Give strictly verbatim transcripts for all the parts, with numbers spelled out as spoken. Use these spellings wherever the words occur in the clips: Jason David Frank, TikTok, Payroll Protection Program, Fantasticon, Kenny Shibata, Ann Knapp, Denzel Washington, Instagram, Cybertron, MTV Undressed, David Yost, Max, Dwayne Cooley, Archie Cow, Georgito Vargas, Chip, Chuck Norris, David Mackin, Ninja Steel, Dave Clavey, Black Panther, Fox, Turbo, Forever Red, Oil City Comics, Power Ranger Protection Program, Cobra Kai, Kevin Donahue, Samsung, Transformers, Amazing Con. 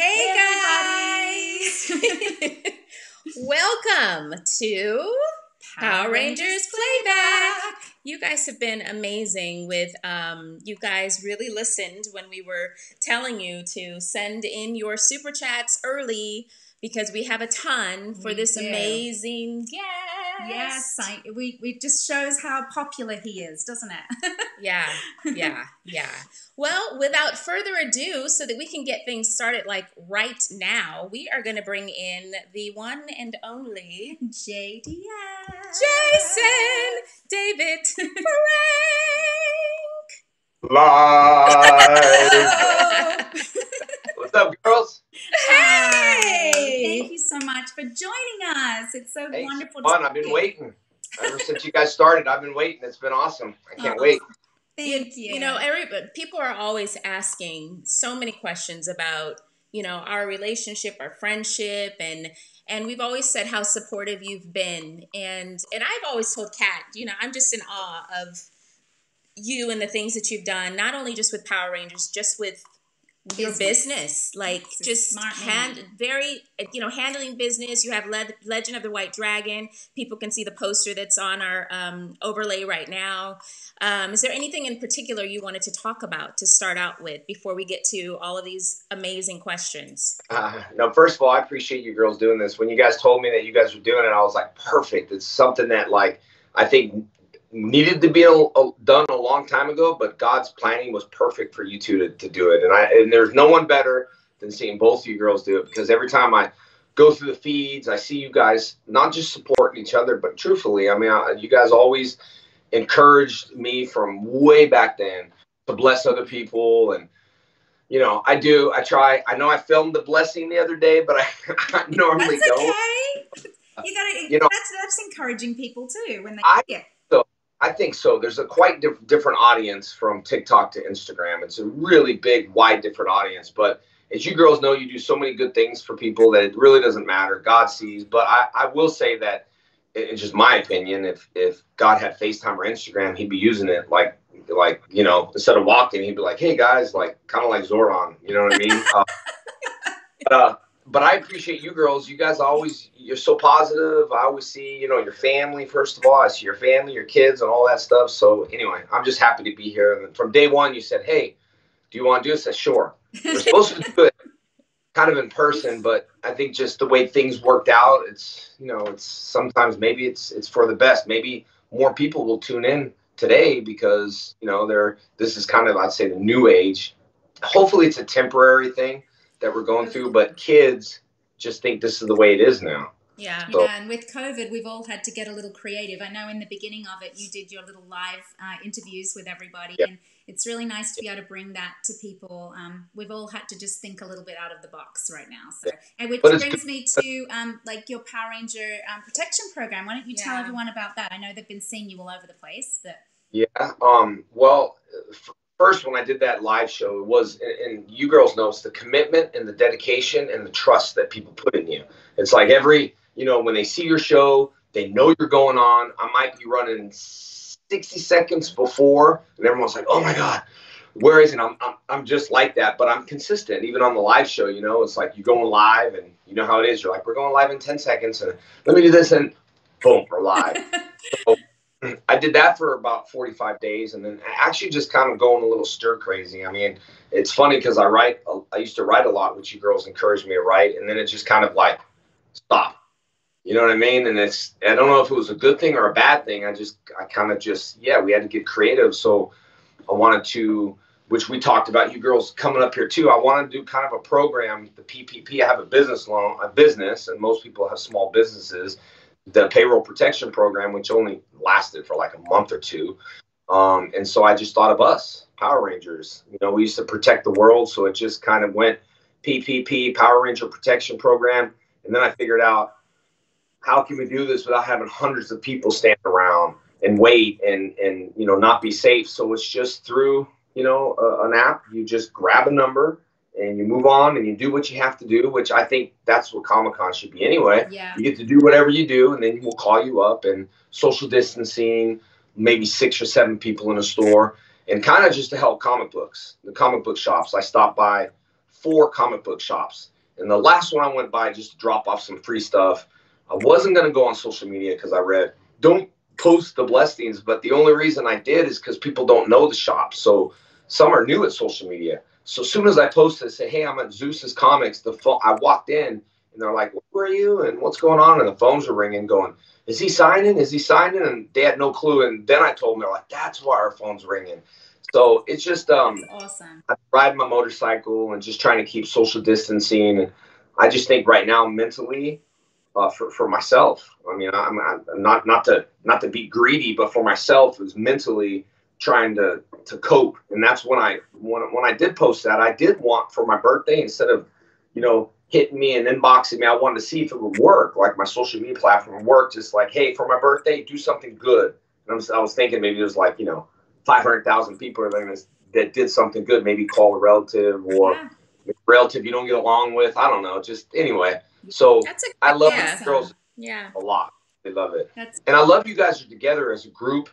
Hey, hey guys! Welcome to Power, Power Rangers, Rangers Playback. Playback. You guys have been amazing with, um, you guys really listened when we were telling you to send in your super chats early because we have a ton for we this do. amazing guest. Yes, I, we, we just shows how popular he is, doesn't it? yeah, yeah, yeah. Well, without further ado, so that we can get things started like right now, we are going to bring in the one and only J D F. Jason David Frank. Live. What's up, girls? Hey. Hi. Thank you so much for joining us. It's so hey, wonderful it's fun. to I've been you. waiting. Ever since you guys started, I've been waiting. It's been awesome. I can't oh. wait. Thank you. You know, every, people are always asking so many questions about, you know, our relationship, our friendship, and and we've always said how supportive you've been. And and I've always told Kat, you know, I'm just in awe of you and the things that you've done, not only just with Power Rangers, just with your business, business. like it's just smart hand, very, you know, handling business. You have Le- Legend of the White Dragon. People can see the poster that's on our um, overlay right now. Um, is there anything in particular you wanted to talk about to start out with before we get to all of these amazing questions? Uh, no, first of all, I appreciate you girls doing this. When you guys told me that you guys were doing it, I was like, perfect. It's something that like, I think needed to be a, a, done a long time ago, but God's planning was perfect for you two to, to do it. And I and there's no one better than seeing both of you girls do it, because every time I go through the feeds, I see you guys not just supporting each other, but truthfully, I mean, I, you guys always encouraged me from way back then to bless other people. And, you know, I do, I try, I know I filmed the blessing the other day, but I, I normally that's okay. don't. You gotta, you know, that's, that's encouraging people too when they I, yeah. I think so. There's a quite diff- different audience from TikTok to Instagram. It's a really big, wide, different audience. But as you girls know, you do so many good things for people that it really doesn't matter. God sees. But I, I will say that it's just my opinion. If if God had FaceTime or Instagram, he'd be using it like, like you know, instead of walking, he'd be like, hey, guys, like kind of like Zordon. You know what I mean? uh, but, uh, but I appreciate you girls. You guys always, you're so positive. I always see, you know, your family, first of all. I see your family, your kids, and all that stuff. So anyway, I'm just happy to be here. And from day one, you said, hey, do you want to do this? I said, sure. We're supposed to do it kind of in person, but I think just the way things worked out, it's, you know, it's sometimes maybe it's it's for the best. Maybe more people will tune in today because, you know, they're this is kind of, I'd say, the new age. Hopefully it's a temporary thing that we're going through, but kids just think this is the way it is now. Yeah. So. Yeah, and with COVID, we've all had to get a little creative. I know in the beginning of it, you did your little live uh, interviews with everybody, yep. and it's really nice to be able to bring that to people. Um, we've all had to just think a little bit out of the box right now. So, yep. And which brings good. me to um, like your Power Ranger um, Protection Program. Why don't you yeah. tell everyone about that? I know they've been seeing you all over the place. But... Yeah. Um, well, f- First, when I did that live show, it was, and you girls know, it's the commitment and the dedication and the trust that people put in you. It's like every, you know, when they see your show, they know you're going on. I might be running sixty seconds before, and everyone's like, oh, my God, where is it? I'm, I'm, I'm just like that, but I'm consistent. Even on the live show, you know, it's like you're going live, and you know how it is. You're like, we're going live in ten seconds, and let me do this, and boom, we're live. So, I did that for about forty-five days, and then actually just kind of going a little stir crazy. I mean, it's funny because I write, I used to write a lot, which you girls encouraged me to write, and then it just kind of like stopped. You know what I mean? And it's, I don't know if it was a good thing or a bad thing. I just, I kind of just, yeah, we had to get creative. So I wanted to, which we talked about, you girls coming up here too. I wanted to do kind of a program, the P P P. I have a business loan, a business, and most people have small businesses. The payroll protection program, which only lasted for like a month or two. Um, and so I just thought of us, Power Rangers. You know, we used to protect the world. So it just kind of went P P P, Power Ranger Protection Program. And then I figured out, how can we do this without having hundreds of people stand around and wait and, and you know, not be safe? So it's just through, you know, uh, an app. You just grab a number and you move on and you do what you have to do, which I think that's what Comic-Con should be anyway. Yeah. You get to do whatever you do, and then we'll call you up, and social distancing, maybe six or seven people in a store, and kind of just to help comic books, the comic book shops. I stopped by four comic book shops. And the last one I went by just to drop off some free stuff. I wasn't going to go on social media because I read, don't post the blessings. But the only reason I did is because people don't know the shop. So some are new at social media. So as soon as I posted, I said, hey, I'm at Zeus's Comics. The phone, I walked in, and they're like, where are you and what's going on? And the phones were ringing going, is he signing? Is he signing? And they had no clue. And then I told them, they're like, that's why our phone's ringing. So it's just um, awesome. I ride my motorcycle and just trying to keep social distancing. And I just think right now mentally uh, for, for myself, I mean, I'm, I'm not not to not to be greedy, but for myself is mentally trying to, to cope. And that's when I when, when I did post that, I did want for my birthday, instead of, you know, hitting me and inboxing me, I wanted to see if it would work, like my social media platform worked. Just like, hey, for my birthday, do something good. And I was, I was thinking maybe it was like, you know, five hundred thousand people are gonna, that did something good, maybe call a relative or yeah. a relative you don't get along with. I don't know. Just anyway. So That's a, I love yeah, these girls yeah. a lot. They love it. That's and I love you guys are together as a group.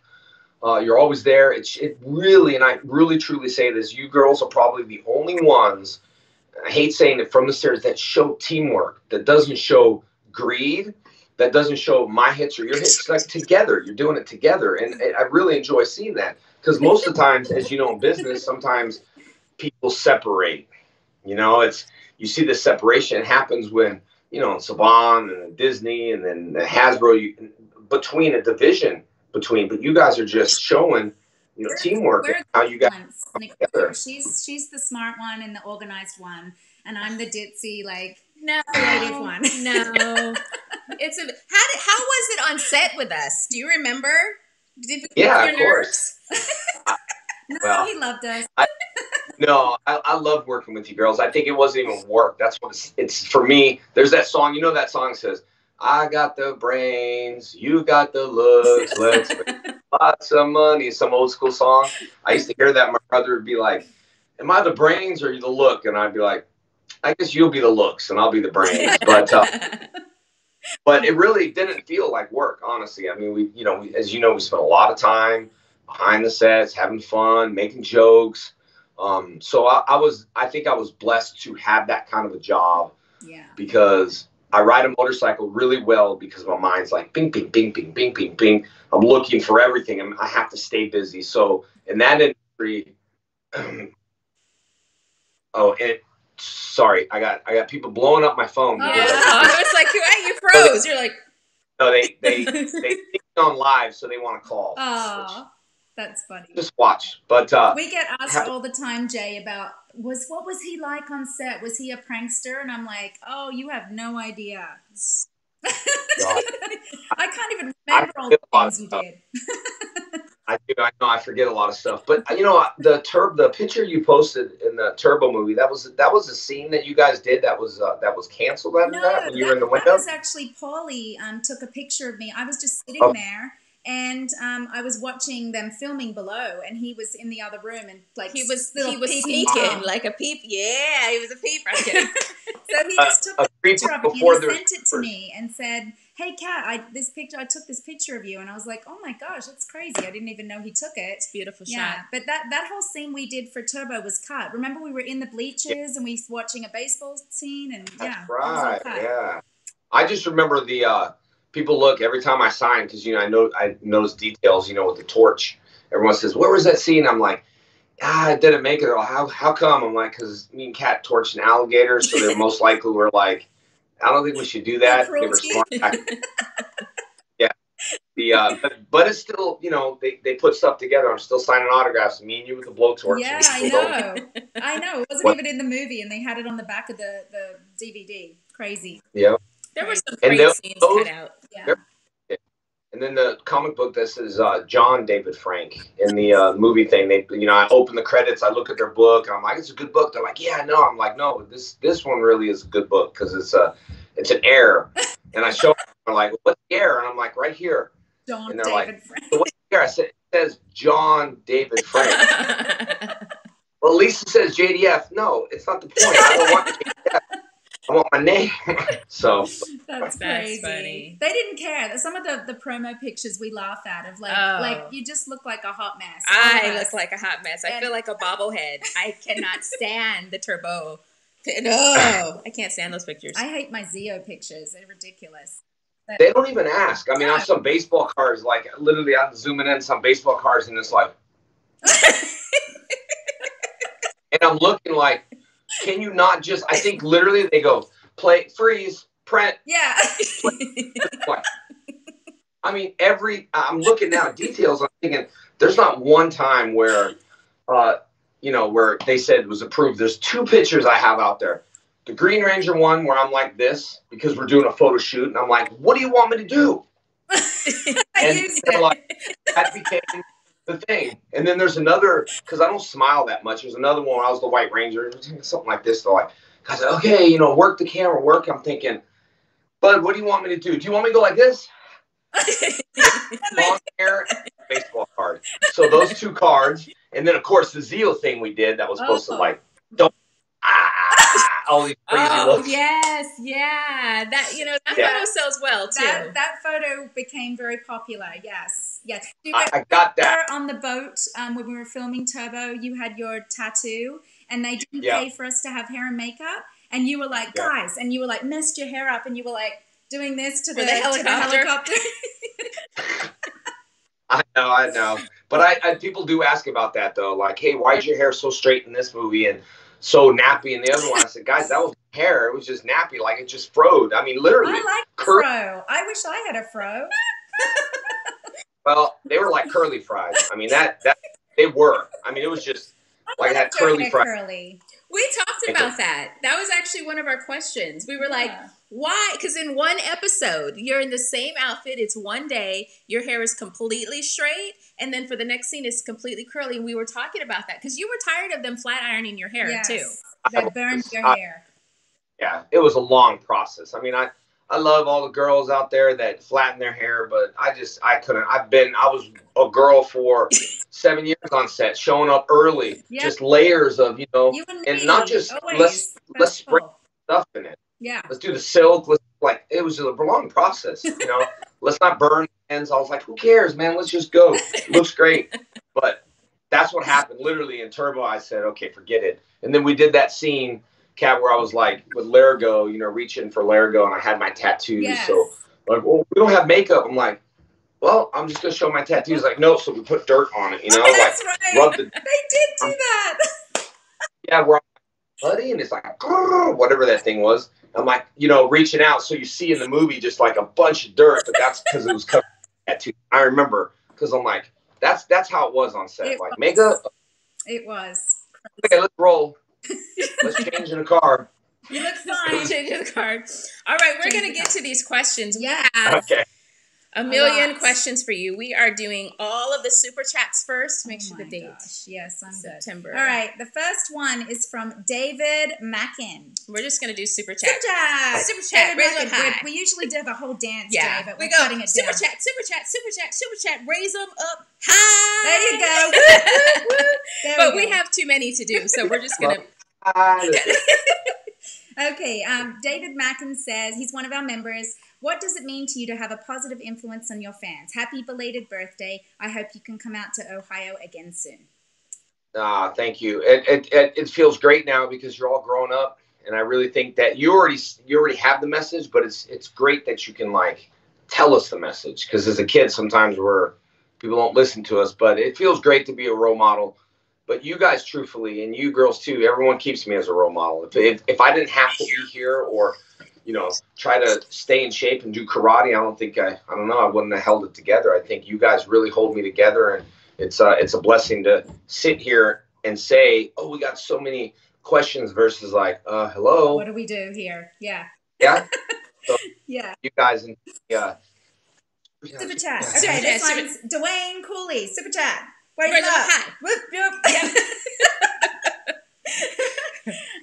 Uh, you're always there. It, it really, and I really truly say this, you girls are probably the only ones, I hate saying it, from the series that show teamwork, that doesn't show greed, that doesn't show my hits or your hits. It's like together. You're doing it together. And I really enjoy seeing that. Because most of the times, as you know, in business, sometimes people separate. You know, it's you see the separation happens when, you know, Saban and Disney and then Hasbro, you, between a division between. But you guys are just showing, you know, we're, teamwork we're and how you guys come together. She's, she's the smart one and the organized one. And I'm the ditzy, like, no, creative one. No. It's a, how, did, how was it on set with us? Do you remember? Did we yeah, of nerves? course. I, no, well, he loved us. I, no, I, I love working with you girls. I think it wasn't even work. That's what it's, it's for me. There's that song. You know that song says, I got the brains, you got the looks, let's make lots of money. Some old school song. I used to hear that. My brother would be like, am I the brains or are you the look? And I'd be like, I guess you'll be the looks and I'll be the brains. But uh, but it really didn't feel like work, honestly. I mean, we, you know, we, as you know, we spent a lot of time behind the sets, having fun, making jokes. Um, so I, I was, I think I was blessed to have that kind of a job. Yeah. Because I ride a motorcycle really well because my mind's like, bing, bing, bing, bing, bing, bing, bing. I'm looking for everything. I'm, I have to stay busy. So in that industry, oh, and it, sorry, I got, I got people blowing up my phone. Oh, I was like, hey, you froze. You're like, no, they, they, they think on live. So they want to call. Oh. That's funny. Just watch. But uh, we get asked all the time, Jay, about was what was he like on set? Was he a prankster? And I'm like, oh, you have no idea. I can't even remember all the things you did. I do. I know. I forget a lot of stuff. But you know, the turb, the picture you posted in the Turbo movie, that was that was a scene that you guys did. That was uh, that was canceled after no, that when that, you were in the window. That was actually Paulie um, took a picture of me. I was just sitting oh. there. And um, I was watching them filming below, and he was in the other room, and like he was he was sneaking like a peep. Yeah, he was a peep. I'm kidding. So he just took uh, the picture of it and he sent it to me and said, "Hey, Kat, I this picture. I took this picture of you," and I was like, "Oh my gosh, that's crazy! I didn't even know he took it." It's a beautiful shot. Yeah, but that that whole scene we did for Turbo was cut. Remember, we were in the bleachers yeah. and we were watching a baseball scene, and that's yeah, right. Yeah, I just remember the. Uh, People look every time I sign because, you know, I know I notice details, you know, with the torch. Everyone says, where was that scene? I'm like, ah, I didn't make it. All. How, how come? I'm like, because me and Kat torched an alligator. So they're most likely were like, I don't think we should do that. They were smart. I, yeah. The, uh, but, but it's still, you know, they, they put stuff together. I'm still signing autographs. Me and you with the blowtorch. Yeah, I know. I know. It wasn't what? even in the movie. And they had it on the back of the, the D V D. Crazy. Yeah. There were some crazy scenes cut out. Yeah. And then the comic book that says uh, John David Frank in the uh, movie thing. They, you know, I open the credits, I look at their book, and I'm like, it's a good book. They're like, yeah, no. I'm like, no, this this one really is a good book because it's a it's an error. And I show them, they're like, what's the error? And I'm like, right here. John and they're David like, Frank. So what's the error? I said, it says John David Frank. Well, at least it says J D F. No, it's not the point. I don't want J D F. I want my name. So that's crazy. That's funny. They didn't care. Some of the, the promo pictures we laugh at of like oh. like you just look like a hot mess. I look like a hot mess. And I feel like a bobblehead. I cannot stand the Turbo No, I can't stand those pictures. I hate my Zeo pictures. They're ridiculous. But they don't even ask. I mean, on some baseball cards, like literally I'm zooming in some baseball cards and it's like, and I'm looking like, can you not just, I think literally they go, play, freeze, print. Yeah. I mean, every, I'm looking now at details. I'm thinking there's not one time where, uh, you know, where they said it was approved. There's two pictures I have out there. The Green Ranger one where I'm like this because we're doing a photo shoot. And I'm like, what do you want me to do? And they're like, that became the thing. And then there's another, because I don't smile that much. There's another one where I was the White Ranger. Something like this. They're like, I said, okay, you know, work the camera, work. I'm thinking, bud, what do you want me to do? Do you want me to go like this? Long hair, baseball card. So those two cards. And then, of course, the Zeo thing we did that was supposed oh. to, like, don't. All these crazy oh, looks. Yes, yeah. That, you know, that yeah. photo sells well, too. That, that photo became very popular, yes. yes. I, I got that. On the boat, um, when we were filming Turbo, you had your tattoo, and they didn't yeah. pay for us to have hair and makeup, and you were like, yeah. guys, and you were like, messed your hair up, and you were like, doing this to, the, the, helicopter. to the helicopter. I know, I know. But I, I people do ask about that, though. Like, hey, why is your hair so straight in this movie, and so nappy in the other one? I said, guys, that was hair. It was just nappy. Like, it just froed. I mean, literally. I like fro. I wish I had a fro. Well, they were like curly fries. I mean, that, that they were. I mean, it was just like that curly fries. Curly. We talked about that. That was actually one of our questions. We were yeah. like, why? Because in one episode, you're in the same outfit. It's one day. Your hair is completely straight. And then for the next scene, it's completely curly. And we were talking about that because you were tired of them flat ironing your hair, yes. too. That burned your I, hair. Yeah, it was a long process. I mean, I, I love all the girls out there that flatten their hair, but I just, I couldn't. I've been, I was a girl for seven years on set, showing up early, yep. just layers of, you know, you and, and not just, always. let's That's let's spray cool. stuff in it. Yeah. Let's do the silk. Let's, like, it was a long process, you know. Let's not burn hands. I was like, who cares, man? Let's just go. It looks great. But that's what happened. Literally in Turbo, I said, okay, forget it. And then we did that scene, Kat, where I was like with Largo, you know, reaching for Largo, and I had my tattoos. Yes. So like, well, we don't have makeup. I'm like, well, I'm just gonna show my tattoos. Like, no, so we put dirt on it, you know, oh, that's like right. rubbed it. They did do I'm, that. Yeah, we're buddy, and it's like whatever that thing was. I'm like, you know, reaching out. So you see in the movie just like a bunch of dirt, but that's because it was covered in tattoo. I remember because I'm like, that's that's how it was on set. It like was. makeup. It was. Okay, let's roll. Let's change in the car. You look fine. Change in the car. All right, we're going to get to these questions. Yeah. Okay. A million a questions for you. We are doing all of the super chats first. Make oh sure the date. Gosh. Yes, I'm September. Good. All right. The first one is from David Mackin. We're just going to do super chat. Super chat. Super chat. Raise up high. We usually do the whole dance yeah. day, but we're we go. cutting it super down. Chat. Super chat. Super chat. Super chat. Raise them up high. There you go. there but we, go. we have too many to do, so we're just going to. Okay, um, David Mackin says, he's one of our members, what does it mean to you to have a positive influence on your fans? Happy belated birthday. I hope you can come out to Ohio again soon. Ah, thank you. It, it, it, it feels great now because you're all grown up, and I really think that you already you already have the message, but it's, it's great that you can, like, tell us the message because as a kid sometimes we're, people don't listen to us, but it feels great to be a role model. But you guys, truthfully, and you girls too, everyone keeps me as a role model. If, if, if I didn't have to be here or, you know, try to stay in shape and do karate, I don't think I, I don't know, I wouldn't have held it together. I think you guys really hold me together, and it's a, it's a blessing to sit here and say, oh, we got so many questions versus like, uh, hello. What do we do here? Yeah. Yeah. So yeah. You guys, and yeah. Super chat. Okay, this one's Dwayne Cooley. Super chat. Where's Where's up? Whoop, whoop. Yep.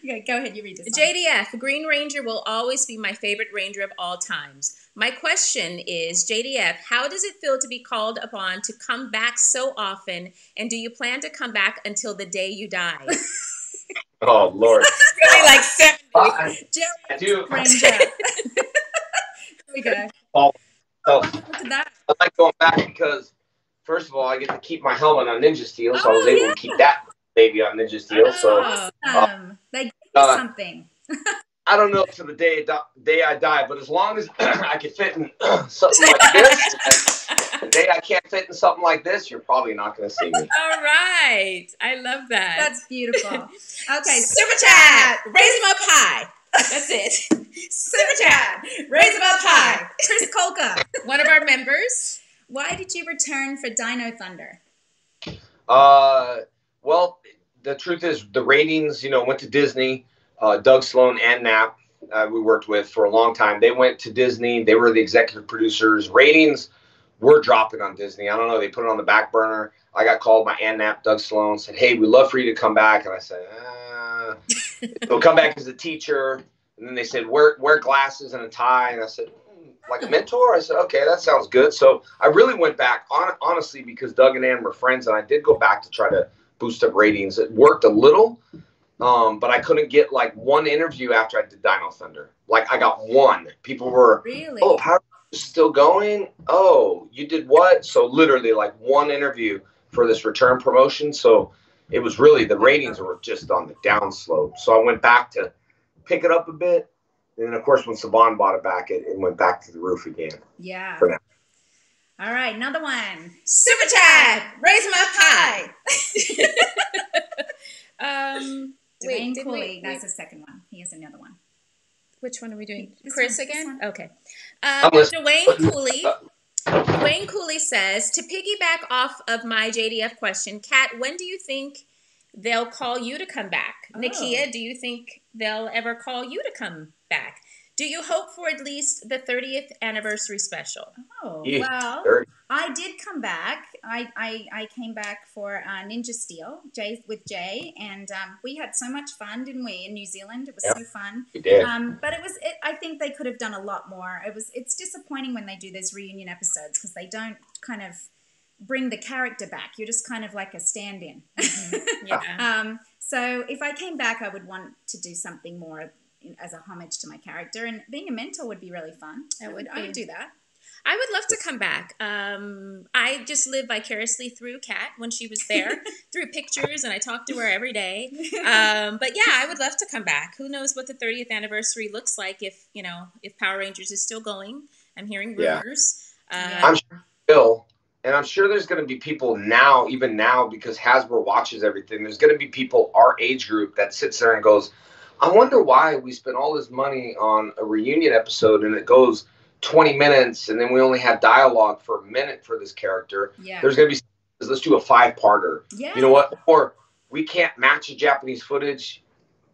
Okay, go ahead. You read this. J D F, Green Ranger will always be my favorite Ranger of all times. My question is, J D F, how does it feel to be called upon to come back so often, and do you plan to come back until the day you die? Oh, Lord. Really like seven. Uh, I do. Ranger. Here we go. Oh, oh. I like going back because first of all, I get to keep my helmet on Ninja Steel, so oh, I was able yeah. to keep that baby on Ninja Steel. Oh, so, awesome. Uh, they gave uh, something. I don't know to the day day I die, but as long as I can fit in something like this, the day I can't fit in something like this, you're probably not going to see me. All right, I love that. That's beautiful. Okay, super chat, raise him up high. That's it. Super chat, raise him up high. Chris Kolka, one of our members. Why did you return for Dino Thunder? Uh, well, the truth is, the ratings, you know, went to Disney. Uh, Doug Sloan and Knapp, uh, we worked with for a long time. They went to Disney. They were the executive producers. Ratings were dropping on Disney. I don't know. They put it on the back burner. I got called by Ann Knapp, Doug Sloan, said, hey, we'd love for you to come back. And I said, uh, so come back as a teacher. And then they said, wear, wear glasses and a tie. And I said, like a mentor? I said, okay, that sounds good. So I really went back, on, honestly, because Doug and Ann were friends. And I did go back to try to boost up ratings. It worked a little. Um, but I couldn't get like one interview after I did Dino Thunder. Like I got one. People were, really? Oh, how are you still going? Oh, you did what? So literally like one interview for this return promotion. So it was really, the ratings were just on the downslope. So I went back to pick it up a bit. And then of course, when Saban bought it back, it, it went back to the roof again. Yeah. For that. All right, another one. Super chat, raise them up high. um. Wait, Cooley, we, that's the second one. He has another one. Which one are we doing? This Chris one, again? Okay. Um, Dwayne Cooley. Dwayne Cooley says, to piggyback off of my J D F question, Kat, when do you think they'll call you to come back? Oh. Nakia, do you think they'll ever call you to come back? Do you hope for at least the thirtieth anniversary special? Oh, yeah. Well, thirty. I did come back. I, I, I came back for uh, Ninja Steel Jay, with Jay, and um, we had so much fun, didn't we, in New Zealand? It was yeah, so fun. We did. Um, but it was. It, I think they could have done a lot more. It was. It's disappointing when they do those reunion episodes because they don't kind of bring the character back. You're just kind of like a stand-in. Mm-hmm. Yeah. um, so if I came back, I would want to do something more as a homage to my character, and being a mentor would be really fun. I would, I would do that. I would love to come back. Um, I just lived vicariously through Kat when she was there, through pictures, and I talked to her every day. Um, but yeah, I would love to come back. Who knows what the thirtieth anniversary looks like if, you know, if Power Rangers is still going. I'm hearing rumors. Yeah. Um, I'm sure still, and I'm sure there's going to be people now, even now, because Hasbro watches everything. There's going to be people our age group that sits there and goes, I wonder why we spent all this money on a reunion episode and it goes twenty minutes and then we only have dialogue for a minute for this character. Yeah. There's going to be, let's do a five-parter. Yeah. You know what? Or we can't match the Japanese footage.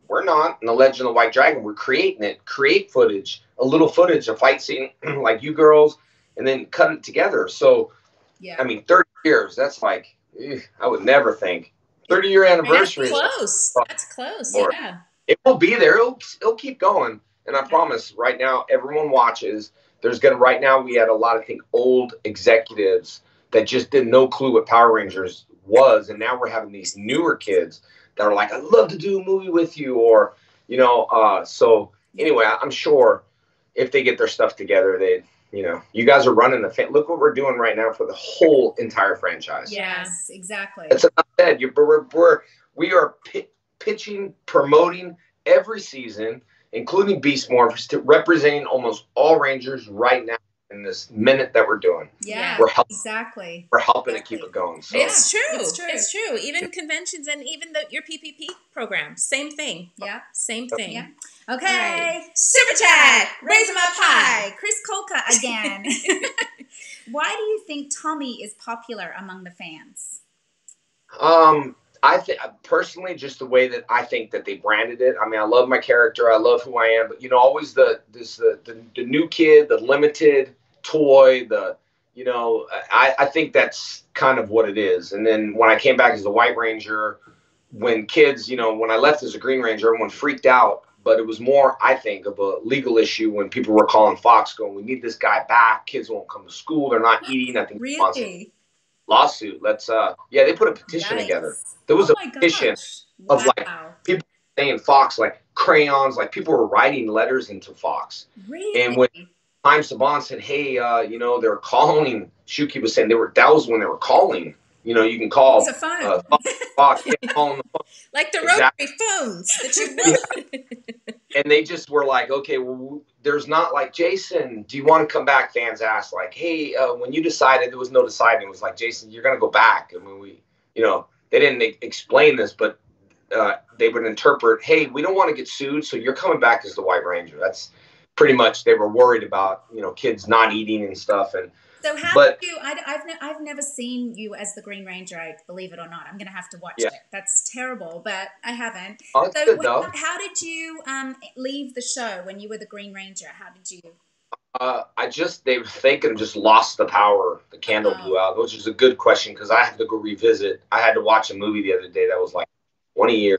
We're not in the Legend of the White Dragon. We're creating it. Create footage, a little footage, a fight scene like you girls, and then cut it together. So, yeah. I mean, thirty years, that's like, ew, I would never think. thirty-year anniversary. That's close. That's close, or, yeah. It will be there. It'll, it'll keep going. And I promise right now, everyone watches. There's going to, right now, we had a lot of, I think, old executives that just did no clue what Power Rangers was. And now we're having these newer kids that are like, I'd love to do a movie with you. Or, you know, uh, so anyway, I'm sure if they get their stuff together, they, you know, you guys are running the fan. Look what we're doing right now for the whole entire franchise. Yes, exactly. That's what I said. You're, we're, we're, we are pit pitching, promoting every season, including Beast Morphers, to representing almost all Rangers right now in this minute that we're doing. Yeah, we're helping, exactly. We're helping exactly. to keep it going. So. It's true. It's true. It's true. Even conventions and even the, your P P P program, same thing. Yeah, same thing. Yeah. Okay. Right. Super chat. Raise them up high. Chris Kolka again. Why do you think Tommy is popular among the fans? Um. I think personally, just the way that I think that they branded it. I mean, I love my character. I love who I am. But, you know, always the this the, the, the new kid, the limited toy, the, you know, I, I think that's kind of what it is. And then when I came back as the White Ranger, when kids, you know, when I left as a Green Ranger, everyone freaked out. But it was more, I think, of a legal issue when people were calling Fox going, we need this guy back. Kids won't come to school. They're not eating. I think really? Lawsuit. Let's, uh, yeah, they put a petition nice. together. There was oh a petition wow. of like people saying Fox, like crayons, like people were writing letters into Fox. Really? And when Time Saban said, hey, uh, you know, they're calling, Shuki was saying they were, that was when they were calling, You know, you can call it's a phone. Uh, Fox, Fox, yeah, phone, phone. Like the exactly. rotary phones that you yeah. And they just were like, okay, well, there's not like, Jason, do you want to come back? Fans asked, like, hey, uh, when you decided, there was no deciding. It was like, Jason, you're going to go back. I mean, we, you know, they didn't e- explain this, but uh, they would interpret, hey, we don't want to get sued, so you're coming back as the White Ranger. That's pretty much, they were worried about, you know, kids not eating and stuff. And so how but, do you, I, I've, ne- I've never seen you as the Green Ranger, I believe it or not. I'm going to have to watch yeah. it. That's terrible, but I haven't. So good, when, how did you um, leave the show when you were the Green Ranger? How did you? Uh, I just, they were thinking just lost the power. The candle oh. blew out, which is a good question because I had to go revisit. I had to watch a movie the other day that was like twenty years.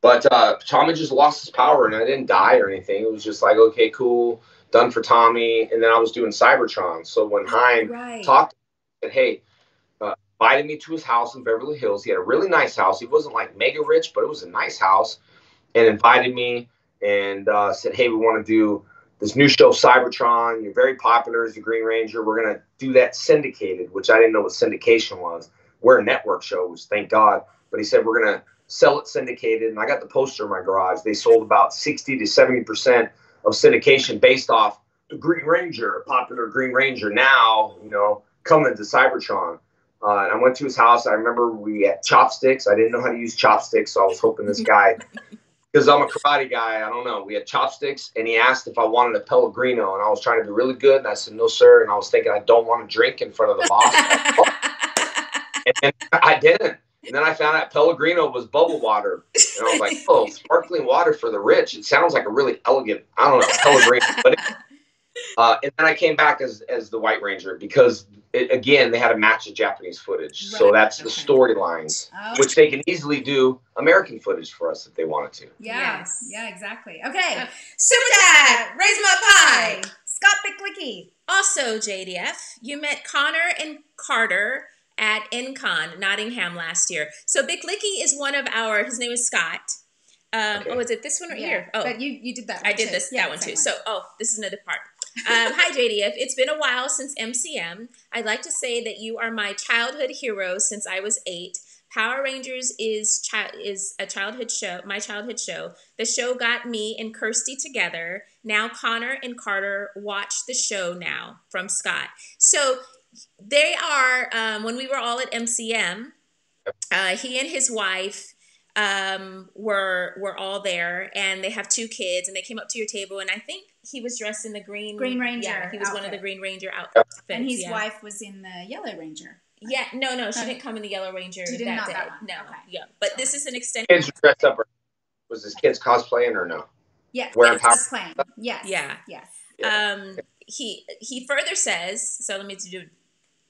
But uh, Tommy just lost his power, and I didn't die or anything. It was just like, okay, cool. Done for Tommy, and then I was doing Cybertron. So when Haim right. talked, said, "Hey, uh, invited me to his house in Beverly Hills. He had a really nice house. He wasn't like mega rich, but it was a nice house." And invited me and uh, said, "Hey, we want to do this new show, Cybertron. You're very popular as the Green Ranger. We're gonna do that syndicated," which I didn't know what syndication was. We're a network show, which thank God. But he said we're gonna sell it syndicated, and I got the poster in my garage. They sold about sixty to seventy percent. Of syndication based off the Green Ranger, popular Green Ranger now, you know, coming to Cybertron. Uh, and I went to his house. I remember we had chopsticks. I didn't know how to use chopsticks, so I was hoping this guy, because I'm a karate guy, I don't know. We had chopsticks, and he asked if I wanted a Pellegrino, and I was trying to be really good, and I said, no, sir. And I was thinking, I don't want to drink in front of the boss. And then I didn't. And then I found out Pellegrino was bubble water. And I was like, oh, sparkling water for the rich. It sounds like a really elegant, I don't know, Pellegrino. But it, uh, and then I came back as as the White Ranger because, it, again, they had a match of Japanese footage. Right. So that's okay. the storylines, oh. which they can easily do American footage for us if they wanted to. Yeah, yes. yeah, exactly. Okay. Super Dad, raise my pie. Scott Bicklicky. Also, J D F, you met Connor and Carter at N Con, Nottingham last year. So Bicklicky is one of our, his name is Scott. Um, okay. Oh, is it this one right yeah. here? Oh, but you, you did that one I did too. this, yeah, that one too. One. So, oh, this is another part. Um, hi, J D F. It's been a while since M C M. I'd like to say that you are my childhood hero since I was eight. Power Rangers is chi- is a childhood show, my childhood show. The show got me and Kirsty together. Now Connor and Carter watch the show now from Scott. So, they are, um, when we were all at M C M, uh, he and his wife um, were were all there, and they have two kids, and they came up to your table, and I think he was dressed in the Green, Green Ranger Yeah, he was outfit. one of the Green Ranger outfits. And his yeah. wife was in the Yellow Ranger. Right? Yeah, no, no, she didn't come in the Yellow Ranger she did that not day. That one. No, okay. yeah, but this is an extension. Kids dressed up. Was his kids cosplaying or no? Yeah, wearing power. Cosplaying. Yes. Yeah. Yes. Yeah. Um, he he further says so. Let me do.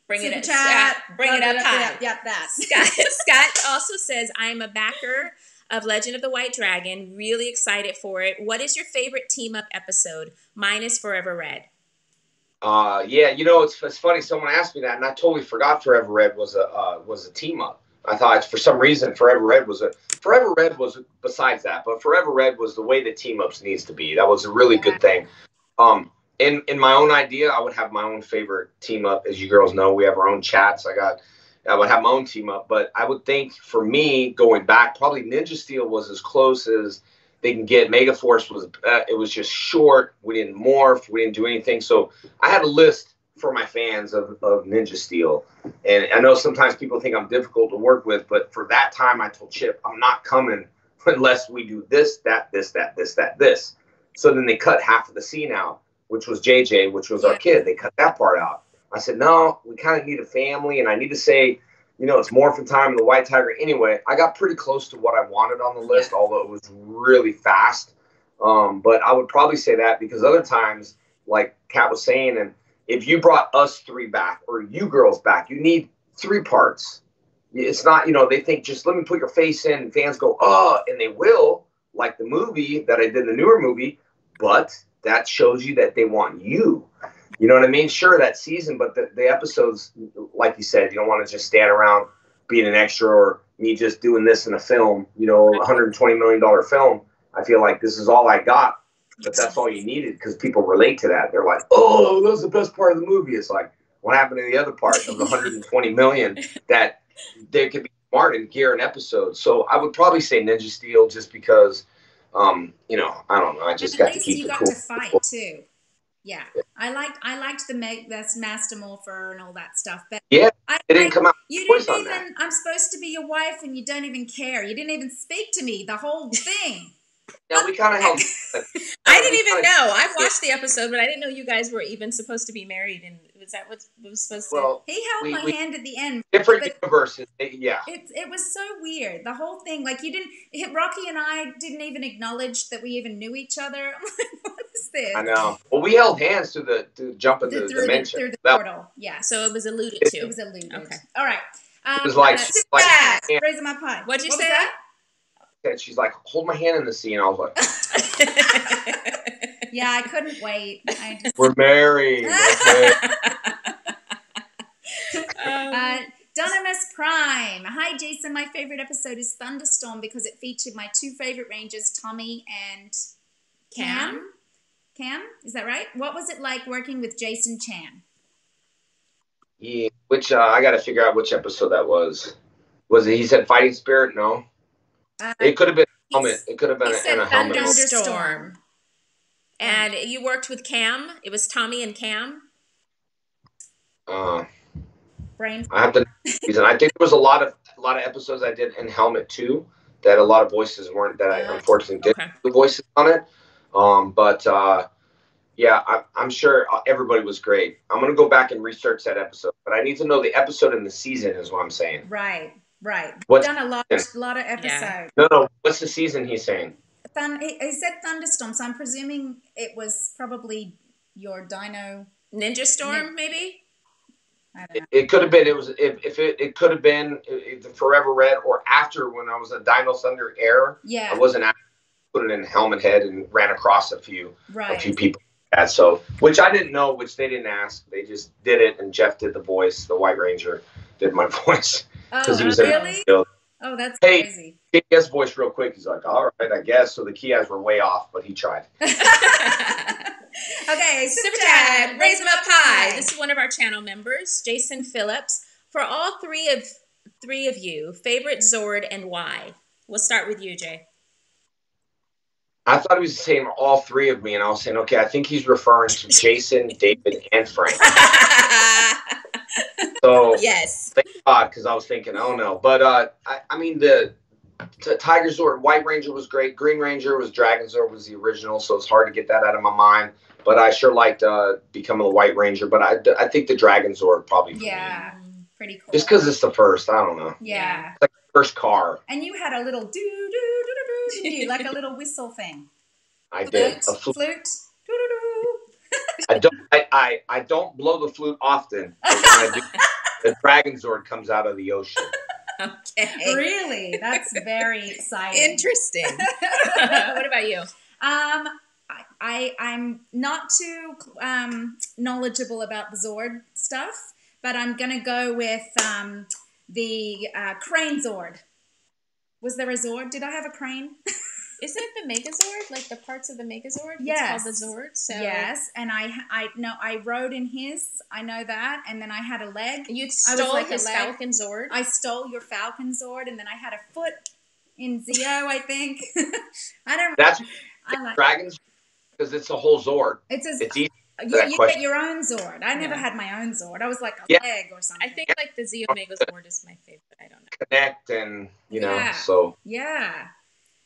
Bring it, chat. Up, bring it up. Bring it up high. Yep, that. Scott, Scott also says, I am a backer of Legend of the White Dragon. Really excited for it. What is your favorite team-up episode? Mine is Forever Red. Uh, yeah, you know, it's, it's funny. Someone asked me that, and I totally forgot Forever Red was a uh, was a team-up. I thought, for some reason, Forever Red was a – Forever Red was besides that, but Forever Red was the way the team-ups needs to be. That was a really yeah. good thing. Um In in my own idea, I would have my own favorite team up. As you girls know, we have our own chats. I got, I would have my own team up. But I would think for me, going back, probably Ninja Steel was as close as they can get. Megaforce was, uh, it was just short. We didn't morph. We didn't do anything. So I had a list for my fans of, of Ninja Steel. And I know sometimes people think I'm difficult to work with, but for that time, I told Chip, I'm not coming unless we do this, that, this, that, this, that, this. So then they cut half of the scene out, which was J J, which was our kid. They cut that part out. I said, no, we kind of need a family, and I need to say, you know, it's Morphin Time and the White Tiger. Anyway, I got pretty close to what I wanted on the list, although it was really fast. Um, but I would probably say that because other times, like Kat was saying, and if you brought us three back or you girls back, you need three parts. It's not, you know, they think just let me put your face in, and fans go, oh, and they will, like the movie that I did, the newer movie, but that shows you that they want you. You know what I mean? Sure, that season, but the, the episodes, like you said, you don't want to just stand around being an extra or me just doing this in a film, you know, one hundred twenty million dollars film. I feel like this is all I got, but that's all you needed because people relate to that. They're like, oh, that was the best part of the movie. It's like, what happened to the other part of the one hundred twenty million that they could be smart and gear an episode. So I would probably say Ninja Steel, just because, um, you know, I don't know. I just got to keep it cool. You got to fight too. Yeah, yeah. I liked I liked the make that's Master Morpher and all that stuff. But yeah, I, it didn't I, come out. You didn't even. That. I'm supposed to be your wife, and you don't even care. You didn't even speak to me the whole thing. No, we kind of helped. I didn't even know. I watched the episode, but I didn't know you guys were even supposed to be married. And was that what was supposed to? Well, he held we, my we, hand at the end. Different universes, yeah. It it was so weird. The whole thing, like you didn't. Rocky and I didn't even acknowledge that we even knew each other. I'm like, what is this? I know. Well, we held hands to the to jump into the, the dimension the, through the that, portal. Yeah. So it was alluded it, to. It was alluded. Okay. All right. Um, it was like, uh, like raising my pie. What'd you what say? That? And she's like, hold my hand in the sea, and I was like, yeah, I couldn't wait. I just... We're married. Okay. um, uh, Donimus Prime. Hi, Jason. My favorite episode is Thunderstorm because it featured my two favorite Rangers, Tommy and Cam. Cam, is that right? What was it like working with Jason Chan? Yeah, which uh, I got to figure out which episode that was. Was it? He said Fighting Spirit. No. Uh, it could have been a helmet. It could have been a, and a helmet. Thunderstorm. And you worked with Cam. It was Tommy and Cam. Uh, Brain. I have to. Reason. I think there was a lot of a lot of episodes I did in helmet too that a lot of voices weren't that I unfortunately did okay. the voices on it. Um, but uh, yeah, I, I'm sure everybody was great. I'm gonna go back and research that episode, but I need to know the episode in the season is what I'm saying. Right. Right. We've what's done a lot, lot of episodes. Yeah. No, no. What's the season he's saying? Thun he, he said Thunderstorm, so I'm presuming it was probably your Dino... Ninja Storm, Nin maybe? I don't know. It, it could have been. It was if, if it, it could have been the Forever Red or after when I was a Dino Thunder era. Yeah. I wasn't after put it in Helmet Head and ran across a few, right. a few people. Yeah, so, which I didn't know, which they didn't ask. They just did it, and Jeff did the voice. The White Ranger did my voice. Oh, he was really? Oh, that's hey, crazy. Hey, Kia's voice real quick. He's like, all right, I guess. So the Kias were way off, but he tried. Okay, Super Dad, raise him up high. This is one of our channel members, Jason Phillips. For all three of three of you, favorite Zord and why? We'll start with you, Jay. I thought he was saying all three of me, and I was saying, okay, I think he's referring to Jason, David, and Frank. So yes, thank God, because I was thinking, oh no. But uh, I, I mean, the, the Tiger Zord, White Ranger was great. Green Ranger was Dragon Zord was the original, so it's hard to get that out of my mind. But I sure liked uh, becoming the White Ranger. But I, I think the Dragon Zord probably. Yeah, me. Pretty cool. Just because it's the first, I don't know. Yeah, it's like the first car. And you had a little doo doo doo doo doo, like a little whistle thing. I flute. did a flute. flute. Doo, doo, doo. I don't. I, I I don't blow the flute often. But when I do, the Dragon Zord comes out of the ocean. Okay. Really? That's very exciting. Interesting. What about you? Um, I, I I'm not too um knowledgeable about the Zord stuff, but I'm gonna go with um the uh, Crane Zord. Was there a Zord? Did I have a crane? Isn't it the Megazord? Like the parts of the Megazord? Yes. It's called the Zord. So. Yes. And I, I no, I rode in his. I know that. And then I had a leg. You stole I was like his a leg. Falcon Zord. I stole your Falcon Zord. And then I had a foot in Zeo, I think. I don't That's I like Dragons because it's a whole Zord. It's a, it's easy. You, you get your own Zord. I yeah. never had my own Zord. I was like a yeah. leg or something. I think yeah. like the Zeo Megazord is my favorite. I don't know. Connect and, you know, yeah. so. Yeah.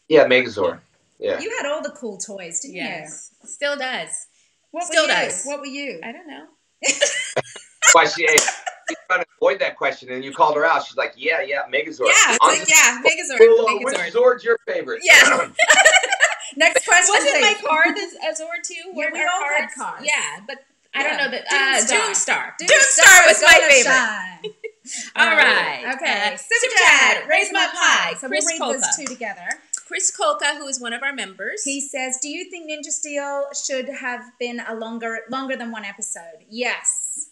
Yeah, Megazord. Yeah. You had all the cool toys, didn't yes. you? Still does. What Still does. What were you? I don't know. Why she, hey, she's trying to avoid that question, and you called her out. She's like, yeah, yeah, Megazord. Yeah, I was like, yeah, Megazord. Cool, Megazord. Which Zord's your favorite? Yeah. Next question. Wasn't my car this, a Zord too? Yeah, we all had cars. Yeah, but yeah. I don't know. That, uh, Doomstar. Doomstar. Doomstar. Doomstar was my favorite. All right. Okay. Uh, Super Dad, raise my pie. So we'll read those two together. Chris Kolka, who is one of our members. He says, do you think Ninja Steel should have been a longer longer than one episode? Yes.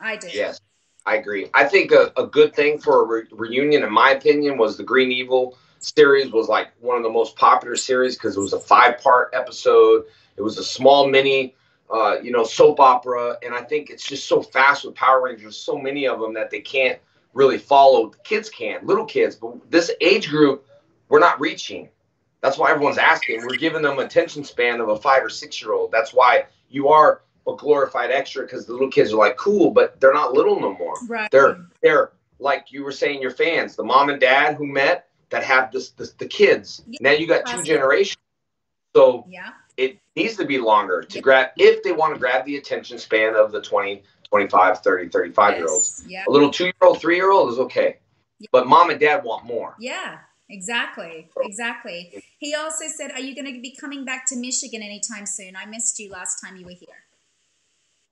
I do. Yes, I agree. I think a, a good thing for a re reunion, in my opinion, was the Green Evil series was like one of the most popular series because it was a five-part episode. It was a small mini, uh, you know, soap opera. And I think it's just so fast with Power Rangers, so many of them that they can't really follow. Kids can, little kids, but this age group, we're not reaching. That's why everyone's asking. We're giving them attention span of a five or six-year-old. That's why you are a glorified extra, because the little kids are like, cool, but they're not little no more. Right. They're, they're like you were saying, your fans, the mom and dad who met that have this, this the kids. Yeah. Now you got two generations. So yeah. It needs to be longer to yeah. grab, if they want to grab the attention span of the twenty, twenty-five, thirty, thirty-five yes. year olds. Yeah. A little two-year-old, three-year-old is okay. Yeah. But mom and dad want more. Yeah. Exactly. Exactly. He also said, are you going to be coming back to Michigan anytime soon? I missed you last time you were here.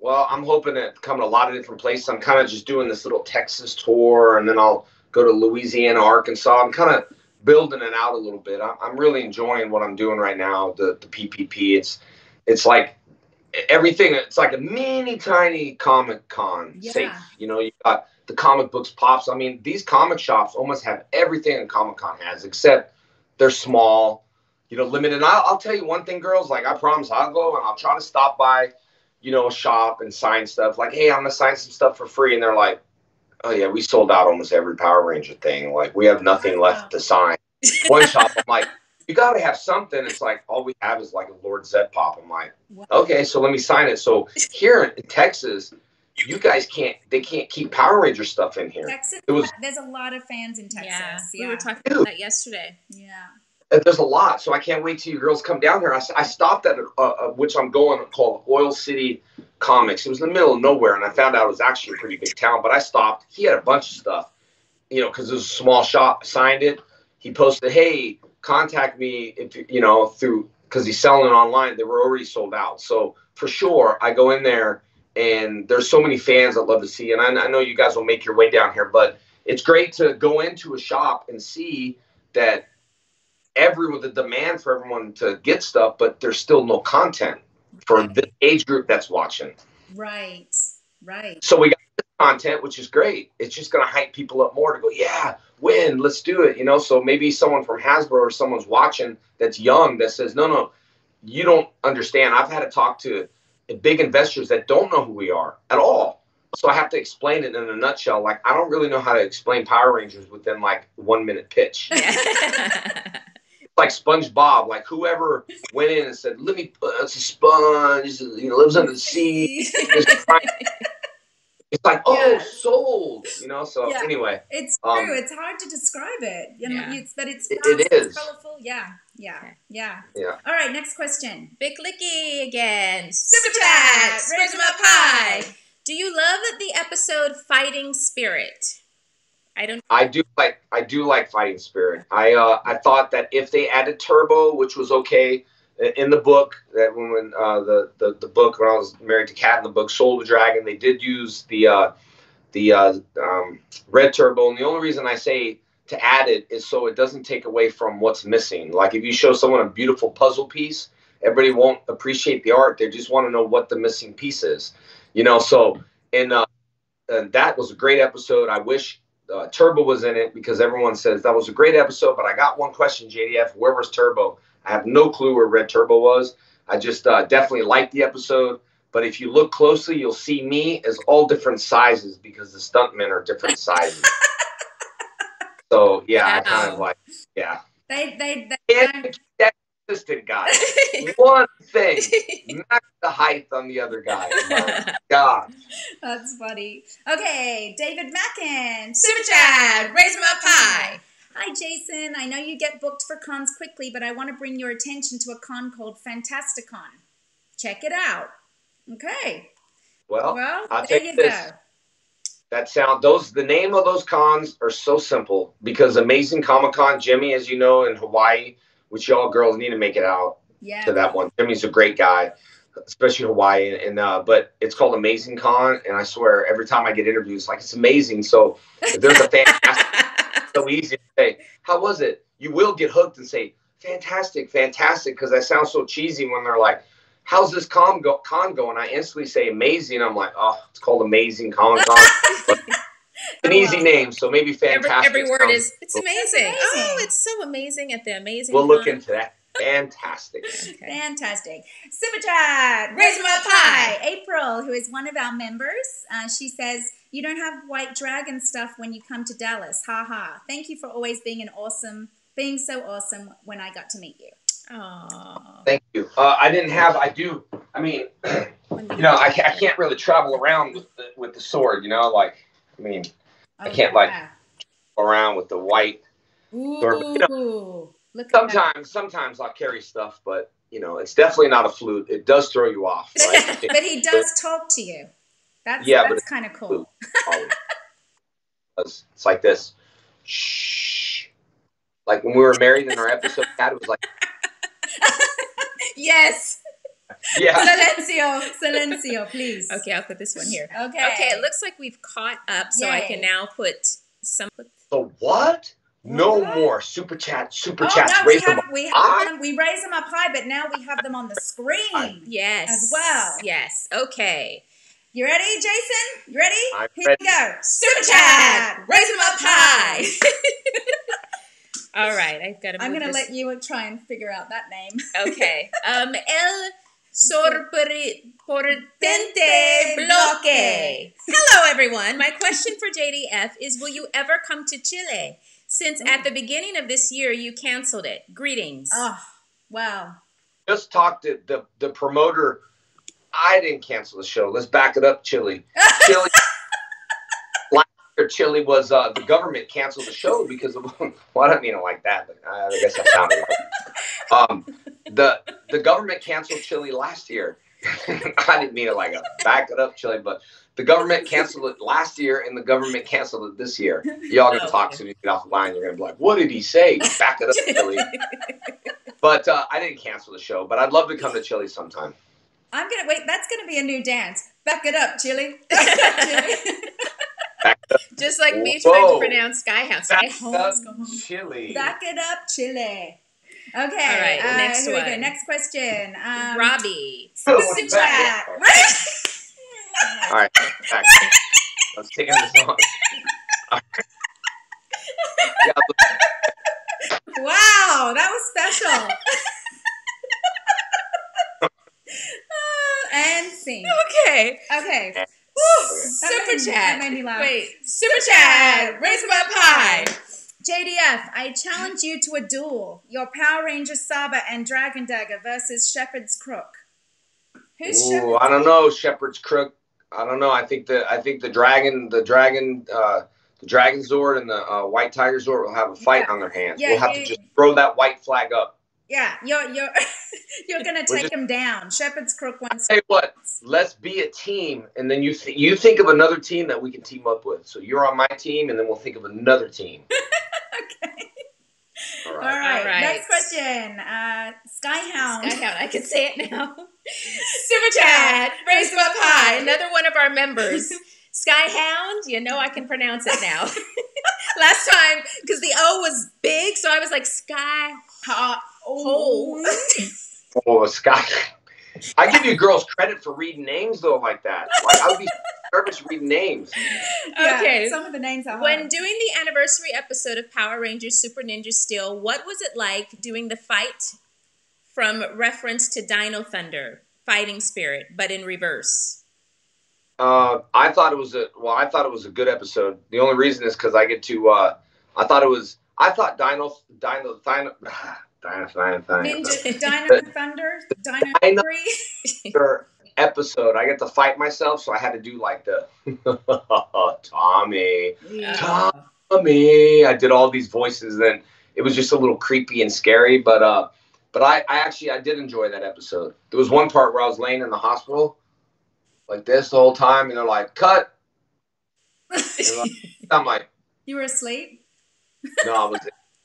Well, I'm hoping to come to a lot of different places. I'm kind of just doing this little Texas tour, and then I'll go to Louisiana, Arkansas. I'm kind of building it out a little bit. I'm really enjoying what I'm doing right now, the, the P P P. It's, it's like everything. It's like a mini tiny Comic Con yeah. safe. You know, you got the comic books pops. I mean, these comic shops almost have everything that Comic-Con has, except they're small, you know, limited. And I'll, I'll tell you one thing, girls, like I promise I'll go and I'll try to stop by, you know, a shop and sign stuff. Like, hey, I'm going to sign some stuff for free. And they're like, oh, yeah, we sold out almost every Power Ranger thing. Like, we have nothing left to sign. One shop, I'm like, you got to have something. It's like, all we have is like a Lord Zed pop. I'm like, okay, so let me sign it. So here in Texas, you guys can't, they can't keep Power Ranger stuff in here. Texas, it was, there's a lot of fans in Texas. Yeah, yeah. We were talking about that yesterday. Yeah. There's a lot. So I can't wait till you girls come down here. I, I stopped at, a, a, which I'm going, called Oil City Comics. It was in the middle of nowhere, and I found out it was actually a pretty big town. But I stopped. He had a bunch of stuff, you know, because it was a small shop. I signed it. He posted, hey, contact me, if you know, through, because he's selling it online. They were already sold out. So for sure, I go in there. And there's so many fans I'd love to see. And I, I know you guys will make your way down here, but it's great to go into a shop and see that everyone, the demand for everyone to get stuff, but there's still no content for the age group that's watching. Right, right. So we got content, which is great. It's just going to hype people up more to go, yeah, win, let's do it. You know, so maybe someone from Hasbro or someone's watching that's young that says, no, no, you don't understand. I've had to talk to big investors that don't know who we are at all. So I have to explain it in a nutshell. Like, I don't really know how to explain Power Rangers within like one minute pitch. Like SpongeBob, like whoever went in and said, let me, it's a sponge, you know, lives under the sea. It's like, oh, yeah. Sold, you know? So yeah. Anyway. It's true. Um, it's hard to describe it. You know, yeah. it's, but it's fast, it, it is. It's colorful. Yeah, yeah, okay. yeah, yeah. All right, next question. Big Licky again. Super, Super chat. Raise them up high. Do you love the episode Fighting Spirit? I don't. I do like. I do like Fighting Spirit. I uh, I thought that if they added Turbo, which was okay in the book, that when uh, the, the the book when I was married to Kat in the book Soul of a Dragon, they did use the uh, the uh, um, red Turbo, and the only reason I say to add it is so it doesn't take away from what's missing. Like if you show someone a beautiful puzzle piece, everybody won't appreciate the art; they just want to know what the missing piece is, you know. So and, uh, and that was a great episode. I wish uh, Turbo was in it because everyone says that was a great episode, but I got one question, J D F, where was Turbo? I have no clue where Red Turbo was. I just uh, definitely liked the episode. But if you look closely, you'll see me as all different sizes because the stuntmen are different sizes. So, yeah, wow. I kind of like, yeah. They, they, they. And that consistent guy. One thing. Not the height on the other guy. My God. That's funny. Okay, David Mackin. Super Chad. Raise him up high. Hi, Jason. I know you get booked for cons quickly, but I want to bring your attention to a con called Fantasticon. Check it out. Okay. Well, well I'll there take you this. Go. That sound, those, the name of those cons are so simple because Amazing Comic-Con, Jimmy, as you know, in Hawaii, which y'all girls need to make it out yeah. to that one. Jimmy's a great guy, especially Hawaii. And, uh, but it's called Amazing Con, and I swear every time I get interviews, like, it's amazing. So if there's a fantastic so easy to say, how was it? You will get hooked and say, fantastic, fantastic, because I sound so cheesy when they're like, how's this con, go con going? I instantly say amazing. I'm like, oh, it's called Amazing Comic-Con. An easy name, so maybe fantastic. Every, every word is, it's amazing. amazing. Oh, it's so amazing at the Amazing We'll con. Look into that. Fantastic. Okay. Fantastic. Super chat. Raise them up high. April, who is one of our members, uh, she says, you don't have White Dragon stuff when you come to Dallas. Ha ha. Thank you for always being an awesome, being so awesome when I got to meet you. Oh. Thank you. Uh, I didn't have, I do, I mean, you know, I, I can't really travel around with the, with the sword, you know, like, I mean, oh, I can't yeah. like around with the white sword. But, you know, Look sometimes, sometimes I'll carry stuff, but, you know, it's definitely not a flute. It does throw you off. Right? But he does talk to you. That's, yeah, that's kind of cool. It's like this. Shh. Like when we were married in our episode, Kat was like. Yes. Yeah. Silencio, silencio, please. Okay, I'll put this one here. Okay. Okay, it looks like we've caught up, so Yay. I can now put some. So what? No what? more super chat, super oh, chats. No, raise we have, them up we, have them, we raise them up high, but now we have them on the screen. Yes. As well. Yes. Okay. You ready, Jason? You ready? I'm Here ready. we go. Super, super chat. chat. Raise them up high. All right. I've got to move I'm going to let you try and figure out that name. Okay. Um, El Sorprendente Bloque. Hello, everyone. My question for J D F is, will you ever come to Chile? Since at the beginning of this year, you canceled it. Greetings. Oh, wow. Just talked to the, the promoter. I didn't cancel the show. Let's back it up, Chile. Chile last year, Chile was, uh, the government canceled the show because of, well, I don't mean it like that, but I guess that sounded like um, the, the government canceled Chile last year. I didn't mean it like a back it up, Chile, but. The government canceled it last year, and the government canceled it this year. Y'all gonna oh, talk okay. soon as you get off the line. You're gonna be like, "What did he say?" Back it up, Chile. But uh, I didn't cancel the show. But I'd love to come to Chile sometime. I'm gonna wait. That's gonna be a new dance. Back it up, Chile. Back it up, Chile. Just like me Whoa. trying to pronounce Skyhouse. Back it up, Chile. Back it up, Chile. Okay. All right. Uh, next here one. We go. Next question. Um, Robbie. So super chat. All right, back. I was taking this long. Right. Yeah, wow, that was special. uh, and scene. Okay. Okay. okay. Super made, chat. Made me laugh. Wait, super, super chat. chat. Raise them up high. J D F, I challenge you to a duel. Your Power Ranger Saba and Dragon Dagger versus Shepherd's Crook. Who's Ooh, Shepherd's I don't know. Shepherd's Crook. I don't know. I think the I think the dragon, the dragon, uh, the Dragon Zord and the uh, White Tiger Zord will have a fight yeah. on their hands. Yeah, we'll have you, to just throw that white flag up. Yeah, you're you're you're gonna take them down. Shepherd's Crook wants. Hey, what? Let's be a team, and then you th you think of another team that we can team up with. So you're on my team, and then we'll think of another team. Okay. All right. All right. All right. Next question. Uh, Skyhound. Skyhound. I can say it now. Super chat. Raise them up high. Another one of our members. Skyhound. You know I can pronounce it now. Last time, because the O was big, so I was like Skyhound. Oh, Sky. I give you girls credit for reading names though like that. Like I would be nervous reading names. Okay, yeah, some of the names are. When hard. doing the anniversary episode of Power Rangers Super Ninja Steel, what was it like doing the fight from reference to Dino Thunder, Fighting Spirit, but in reverse? Uh, I thought it was a well. I thought it was a good episode. The only reason is because I get to. Uh, I thought it was. I thought Dino Dino Dino. Dino, Dino, Dino, Ninja, Dino the, Thunder, Dino, Dino Thunder episode. I get to fight myself, so I had to do like the Tommy, yeah. Tommy. I did all these voices, and it was just a little creepy and scary. But uh, but I, I actually I did enjoy that episode. There was one part where I was laying in the hospital like this the whole time, and they're like, "Cut." Like, I'm like, "You were asleep?" No, I was.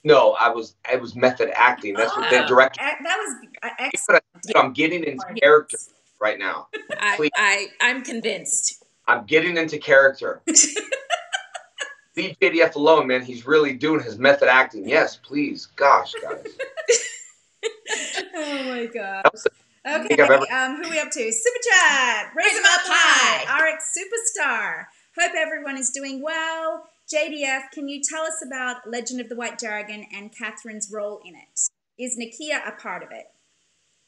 No, I was I was method acting. That's oh, what the director. That was excellent. I'm getting into character right now. I, I I'm convinced. I'm getting into character. Leave J D F alone, man. He's really doing his method acting. Yes, please. Gosh, guys. Oh my god. Okay, um, who are we up to? Super chat. Raise them up high. R X Superstar. Hope everyone is doing well. J D F, can you tell us about Legend of the White Dragon and Catherine's role in it? Is Nakia a part of it?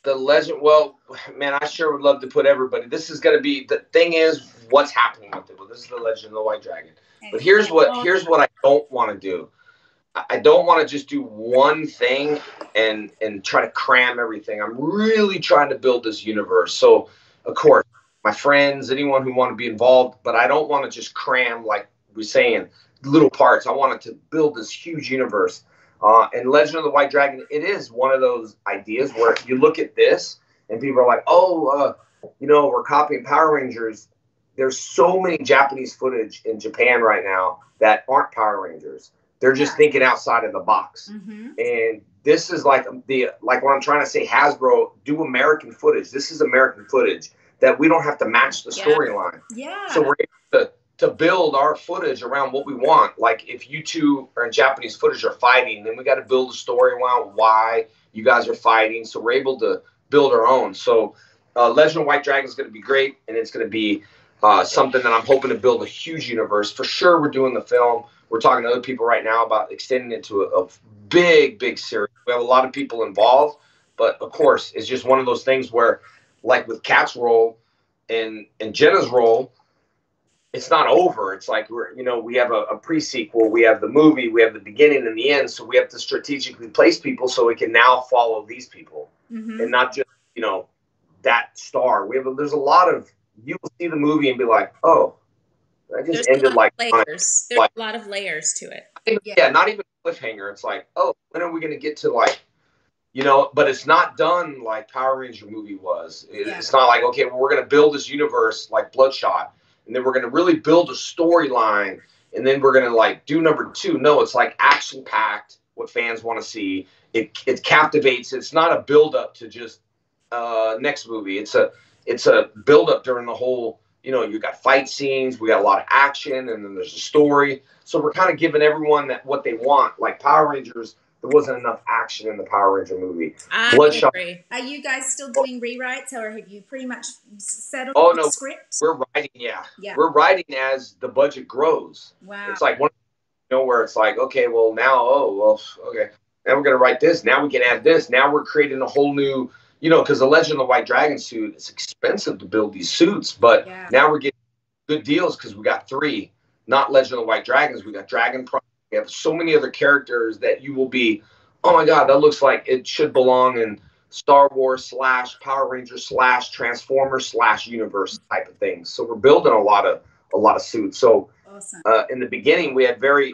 The legend, well, man, I sure would love to put everybody. This is going to be, the thing is, what's happening with it. Well, this is the Legend of the White Dragon. But here's what, here's what I don't want to do. I don't want to just do one thing and, and try to cram everything. I'm really trying to build this universe. So, of course, my friends, anyone who want to be involved, but I don't want to just cram, like we're saying, little parts. I wanted to build this huge universe. Uh, and Legend of the White Dragon, it is one of those ideas where you look at this and people are like, oh, uh, you know, we're copying Power Rangers. There's so many Japanese footage in Japan right now that aren't Power Rangers. They're just thinking outside of the box. Mm-hmm. And this is like the like what I'm trying to say, Hasbro, do American footage. This is American footage that we don't have to match the storyline. Yeah. So we're able to to build our footage around what we want. Like if you two are in Japanese footage are fighting, then we got to build a story around why you guys are fighting. So we're able to build our own. So uh, Legend of White Dragon is going to be great. And it's going to be uh, something that I'm hoping to build a huge universe. For sure, we're doing the film. We're talking to other people right now about extending it to a, a big, big series. We have a lot of people involved. But of course, it's just one of those things where, like with Kat's role and, and Jenna's role, it's not over. It's like, we're, you know, we have a, a pre-sequel, we have the movie, we have the beginning and the end. So we have to strategically place people so we can now follow these people mm-hmm. and not just, you know, that star. We have, a, there's a lot of, you will see the movie and be like, oh, I just there's ended like layers. There's like, a lot of layers to it. Yeah. yeah. Not even cliffhanger. It's like, oh, when are we going to get to like, you know, but it's not done like Power Ranger movie was. It, yeah. It's not like, okay, well, we're going to build this universe like Bloodshot. And then we're going to really build a storyline. And then we're going to, like, do number two. No, it's, like, action-packed, what fans want to see. It it captivates. It's not a build-up to just uh, next movie. It's a it's a build-up during the whole, you know, you got fight scenes. We got a lot of action. And then there's a story. So we're kind of giving everyone that what they want. Like Power Rangers, there wasn't enough action in the Power Ranger movie. I Bloodshot. Agree. Are you guys still doing rewrites, or have you pretty much settled oh, no, the script? We're writing, yeah. yeah. We're writing as the budget grows. Wow. It's like one, you know, where it's like, okay, well now, oh, well, okay, now we're gonna write this. Now we can add this. Now we're creating a whole new, you know, because the Legend of the White Dragon suit, it's expensive to build these suits, but yeah. now we're getting good deals because we got three, not Legend of the White Dragons. We got Dragon Pro. We have so many other characters that you will be, oh my God, that looks like it should belong in Star Wars slash Power Rangers slash Transformers slash universe type of things. So we're building a lot of a lot of suits. So awesome. uh, in the beginning, we had very,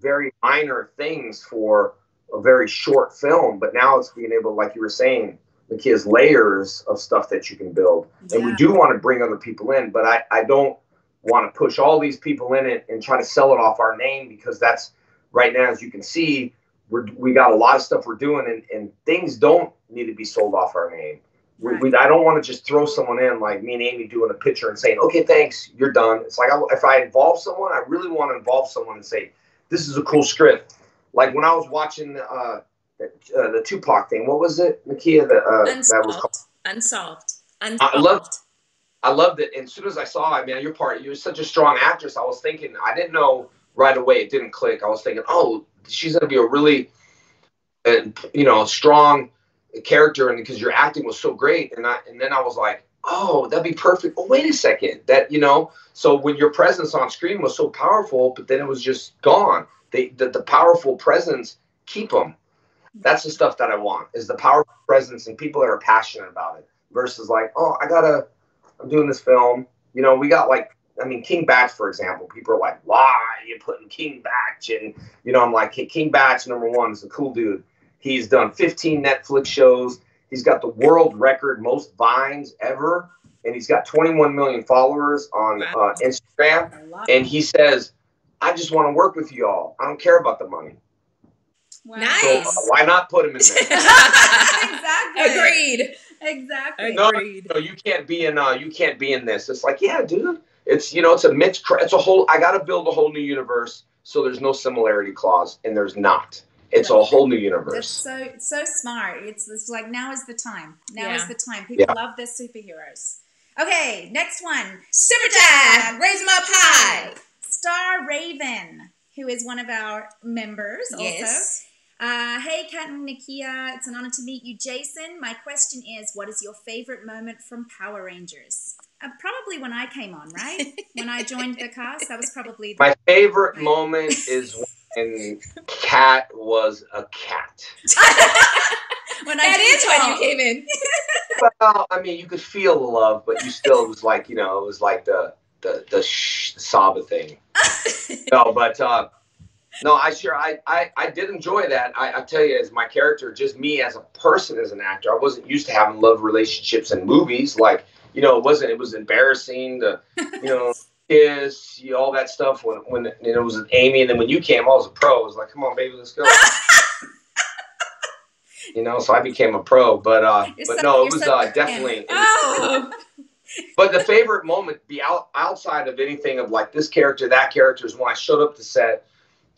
very minor things for a very short film, but now it's being able, like you were saying, the kids layers of stuff that you can build. Yeah. And we do want to bring other people in, but I, I don't want to push all these people in it and try to sell it off our name, because that's right now, as you can see, we're, we got a lot of stuff we're doing, and, and things don't need to be sold off our name. We, right. we, I don't want to just throw someone in like me and Amy doing a picture and saying, okay, thanks, you're done. It's like, I, if I involve someone, I really want to involve someone and say, this is a cool script. Like when I was watching uh, the, uh, the Tupac thing, what was it, Nakia? The, uh, Unsolved. That was called Unsolved. Unsolved. I loved I loved it. And as soon as I saw, I mean, you're part, you're such a strong actress. I was thinking, I didn't know right away. It didn't click. I was thinking, oh, she's going to be a really, uh, you know, strong character. And because your acting was so great. And I, and then I was like, oh, that'd be perfect. Oh, wait a second. That, you know, so when your presence on screen was so powerful, but then it was just gone. They, the, the powerful presence, keep them. That's the stuff that I want, is the powerful presence and people that are passionate about it versus like, oh, I got to. I'm doing this film. You know, we got like, I mean, King Bach, for example, people are like, why are you putting King Bach in? You know, I'm like, hey, King Bach, number one, is a cool dude. He's done fifteen Netflix shows. He's got the world record, most vines ever. And he's got twenty-one million followers on uh, Instagram. And he says, I just want to work with you all. I don't care about the money. Wow. Nice. So, uh, why not put him in there? Exactly. Agreed. Exactly. No, no, you can't be in. Uh, you can't be in this. It's like, yeah, dude. It's you know, it's a mixed. It's a whole. I got to build a whole new universe. So there's no similarity clause, and there's not. It's a whole new universe. That's so so smart. It's, it's like now is the time. Now yeah. is the time. People yeah. love their superheroes. Okay, next one. Super Dad, raise them up high. Star Raven, who is one of our members, yes. also. Uh, hey, Kat and Nakia, it's an honor to meet you, Jason. My question is, what is your favorite moment from Power Rangers? Uh, probably when I came on, right? When I joined the cast, that was probably... The My favorite moment, moment is when Kat was a cat. When I that is when you came in. Well, I mean, you could feel the love, but you still, it was like, you know, it was like the, the, the, sh the Saba thing. No, but... Uh, No, I sure, I, I, I did enjoy that. I, I tell you, as my character, just me as a person, as an actor, I wasn't used to having love relationships in movies. Like, you know, it wasn't, it was embarrassing, the, you know, kiss, you know, all that stuff when, when you know, it was with Amy. And then when you came, I was a pro. I was like, come on, baby, let's go. You know, so I became a pro. But, uh, you're but so, no, it was so uh, definitely. It was, oh. But the favorite moment, be out, outside of anything of like this character, that character, is when I showed up to set.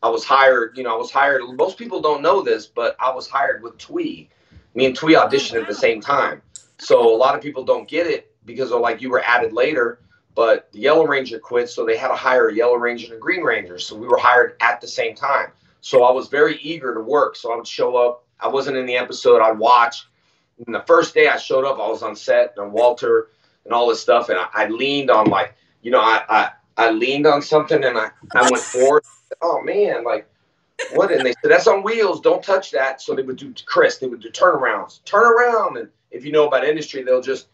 I was hired, you know, I was hired, most people don't know this, but I was hired with Twee. Me and Twee auditioned oh, wow. at the same time. So a lot of people don't get it because they're like, you were added later, but the Yellow Ranger quit, so they had to hire a Yellow Ranger and a Green Ranger. So we were hired at the same time. So I was very eager to work. So I would show up. I wasn't in the episode. I'd watch. And the first day I showed up, I was on set and Walter and all this stuff. And I, I leaned on like, you know, I, I, I leaned on something and I, I went forward. Oh man, like what? And they said, that's on wheels. Don't touch that. So they would do Chris. They would do turnarounds. Turn around. And if you know about industry, they'll just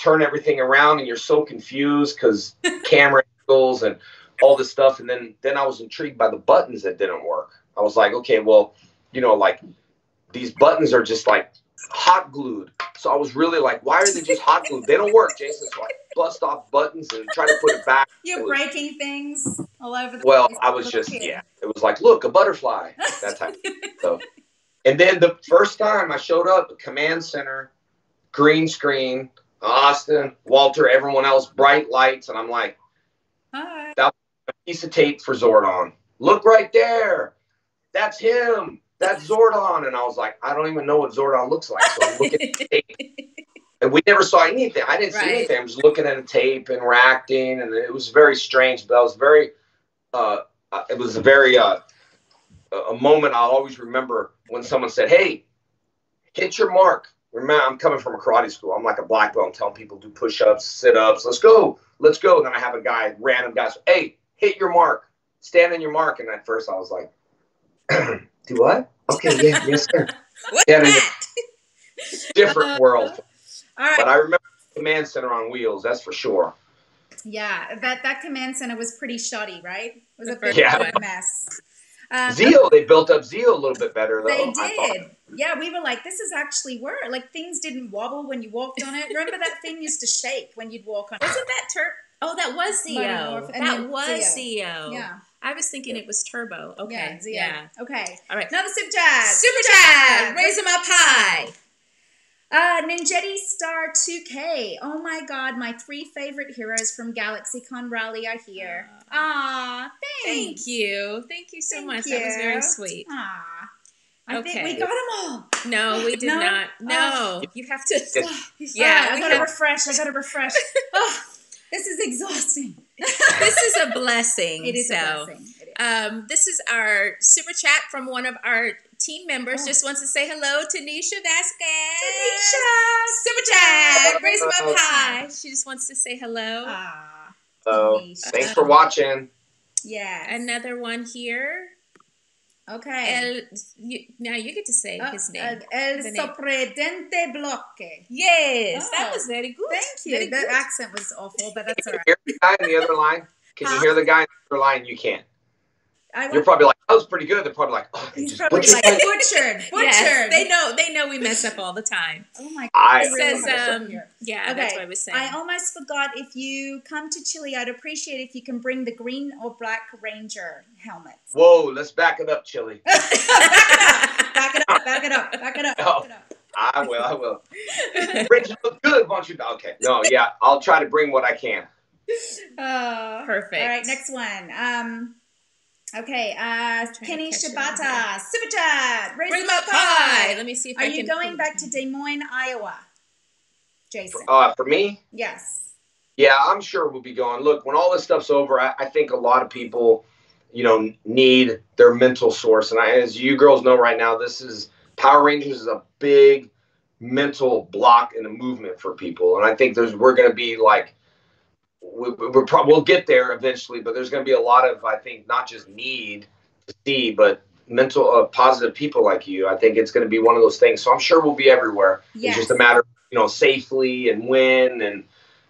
turn everything around and you're so confused because camera angles and all this stuff. And then, then I was intrigued by the buttons that didn't work. I was like, okay, well, you know, like these buttons are just like hot glued. So I was really like, why are they just hot glued? They don't work, Jason. So I bust off buttons and try to put it back. You're was, breaking things all over the well, place. Well, I was just, kid. yeah. It was like, look, a butterfly. That type of thing. So, and then the first time I showed up, the command center, green screen, Austin, Walter, everyone else, bright lights. And I'm like, hi. That was a piece of tape for Zordon. Look right there. That's him. That's Zordon. And I was like, I don't even know what Zordon looks like. So I'm looking at the tape. And we never saw anything. I didn't right. see anything. I was looking at a tape, interacting, and it was very strange. But I was very, uh, it was a very, uh, a moment I'll always remember when someone said, hey, hit your mark. Remember, I'm coming from a karate school. I'm like a black belt. I'm telling people do push-ups, sit-ups. Let's go. Let's go. And then I have a guy, random guy, say, hey, hit your mark. Stand on your mark. And at first I was like, do what? Okay, yeah, yes, sir. What's yeah, that? Different world. All right. But I remember the command center on wheels, that's for sure. Yeah, that, that command center was pretty shoddy, right? It was a pretty yeah. mess. Uh, Zeo, they built up Zeo a little bit better, though. They did. Yeah, we were like, this is actually work. Like, things didn't wobble when you walked on it. Remember that thing used to shake when you'd walk on it? Wasn't that Turbo? Oh, that was Zeo. That was Zeo. Yeah. I was thinking it was Turbo. Okay. Yeah. yeah. Okay. All right. Another super chat. Super chat. Raise them up high. Uh, Ninjetti Star two K. Oh my God. My three favorite heroes from GalaxyCon Raleigh are here. Aww. Aw, thanks. Thank you. Thank you so Thank much. You. That was very sweet. Aw. I okay. think we got them all. No, we did no? not. No. Uh, you have to. Yeah. Right, I got to refresh. I got to refresh. Oh, this is exhausting. This is a blessing. It is so, a blessing. It is. Um, this is our super chat from one of our team members. Oh. Just wants to say hello to Nisha Vasquez. Tanisha, super chat. Raise them up high. She just wants to say hello. Ah, hello. Tanisha. Thanks for watching. Yeah. Another one here. Okay. El, you, now you get to say oh, his name. El Sorprendente Bloque. Yes, oh, that was very good. Thank you. Very that good. accent was awful, but that's all right. Can you hear the guy in the other line? Can huh? you hear the guy in the other line? You can't. I You're probably like, that was pretty good. They're probably like, oh, they just butchered. Like, butchered. Butchered. Yes, they know. They know we mess up all the time. Oh my God. It says, um, yeah, okay. That's what I was saying. I almost forgot. If you come to Chile, I'd appreciate if you can bring the green or black Ranger helmets. Whoa, let's back it up, Chile. back it up. Back it up. Back it up. Back it up. No, back it up. I will. I will. Ranger look good, won't you? Okay. No, yeah, I'll try to bring what I can. Oh, perfect. All right, next one. Um. Okay, uh, Kenny Shibata, super chat, raise them up high. Let me see if I can. Are you going back to Des Moines, Iowa, Jason? For, uh, for me? Yes. Yeah, I'm sure we'll be going. Look, when all this stuff's over, I, I think a lot of people, you know, need their mental source. And I, as you girls know right now, this is Power Rangers is a big mental block in the movement for people. And I think there's, we're going to be like, we, we're probably, we'll get there eventually, but there's going to be a lot of, I think, not just need to see, but mental uh, positive people like you. I think it's going to be one of those things. So I'm sure we'll be everywhere. Yes. It's just a matter of, you know, safely and when, and,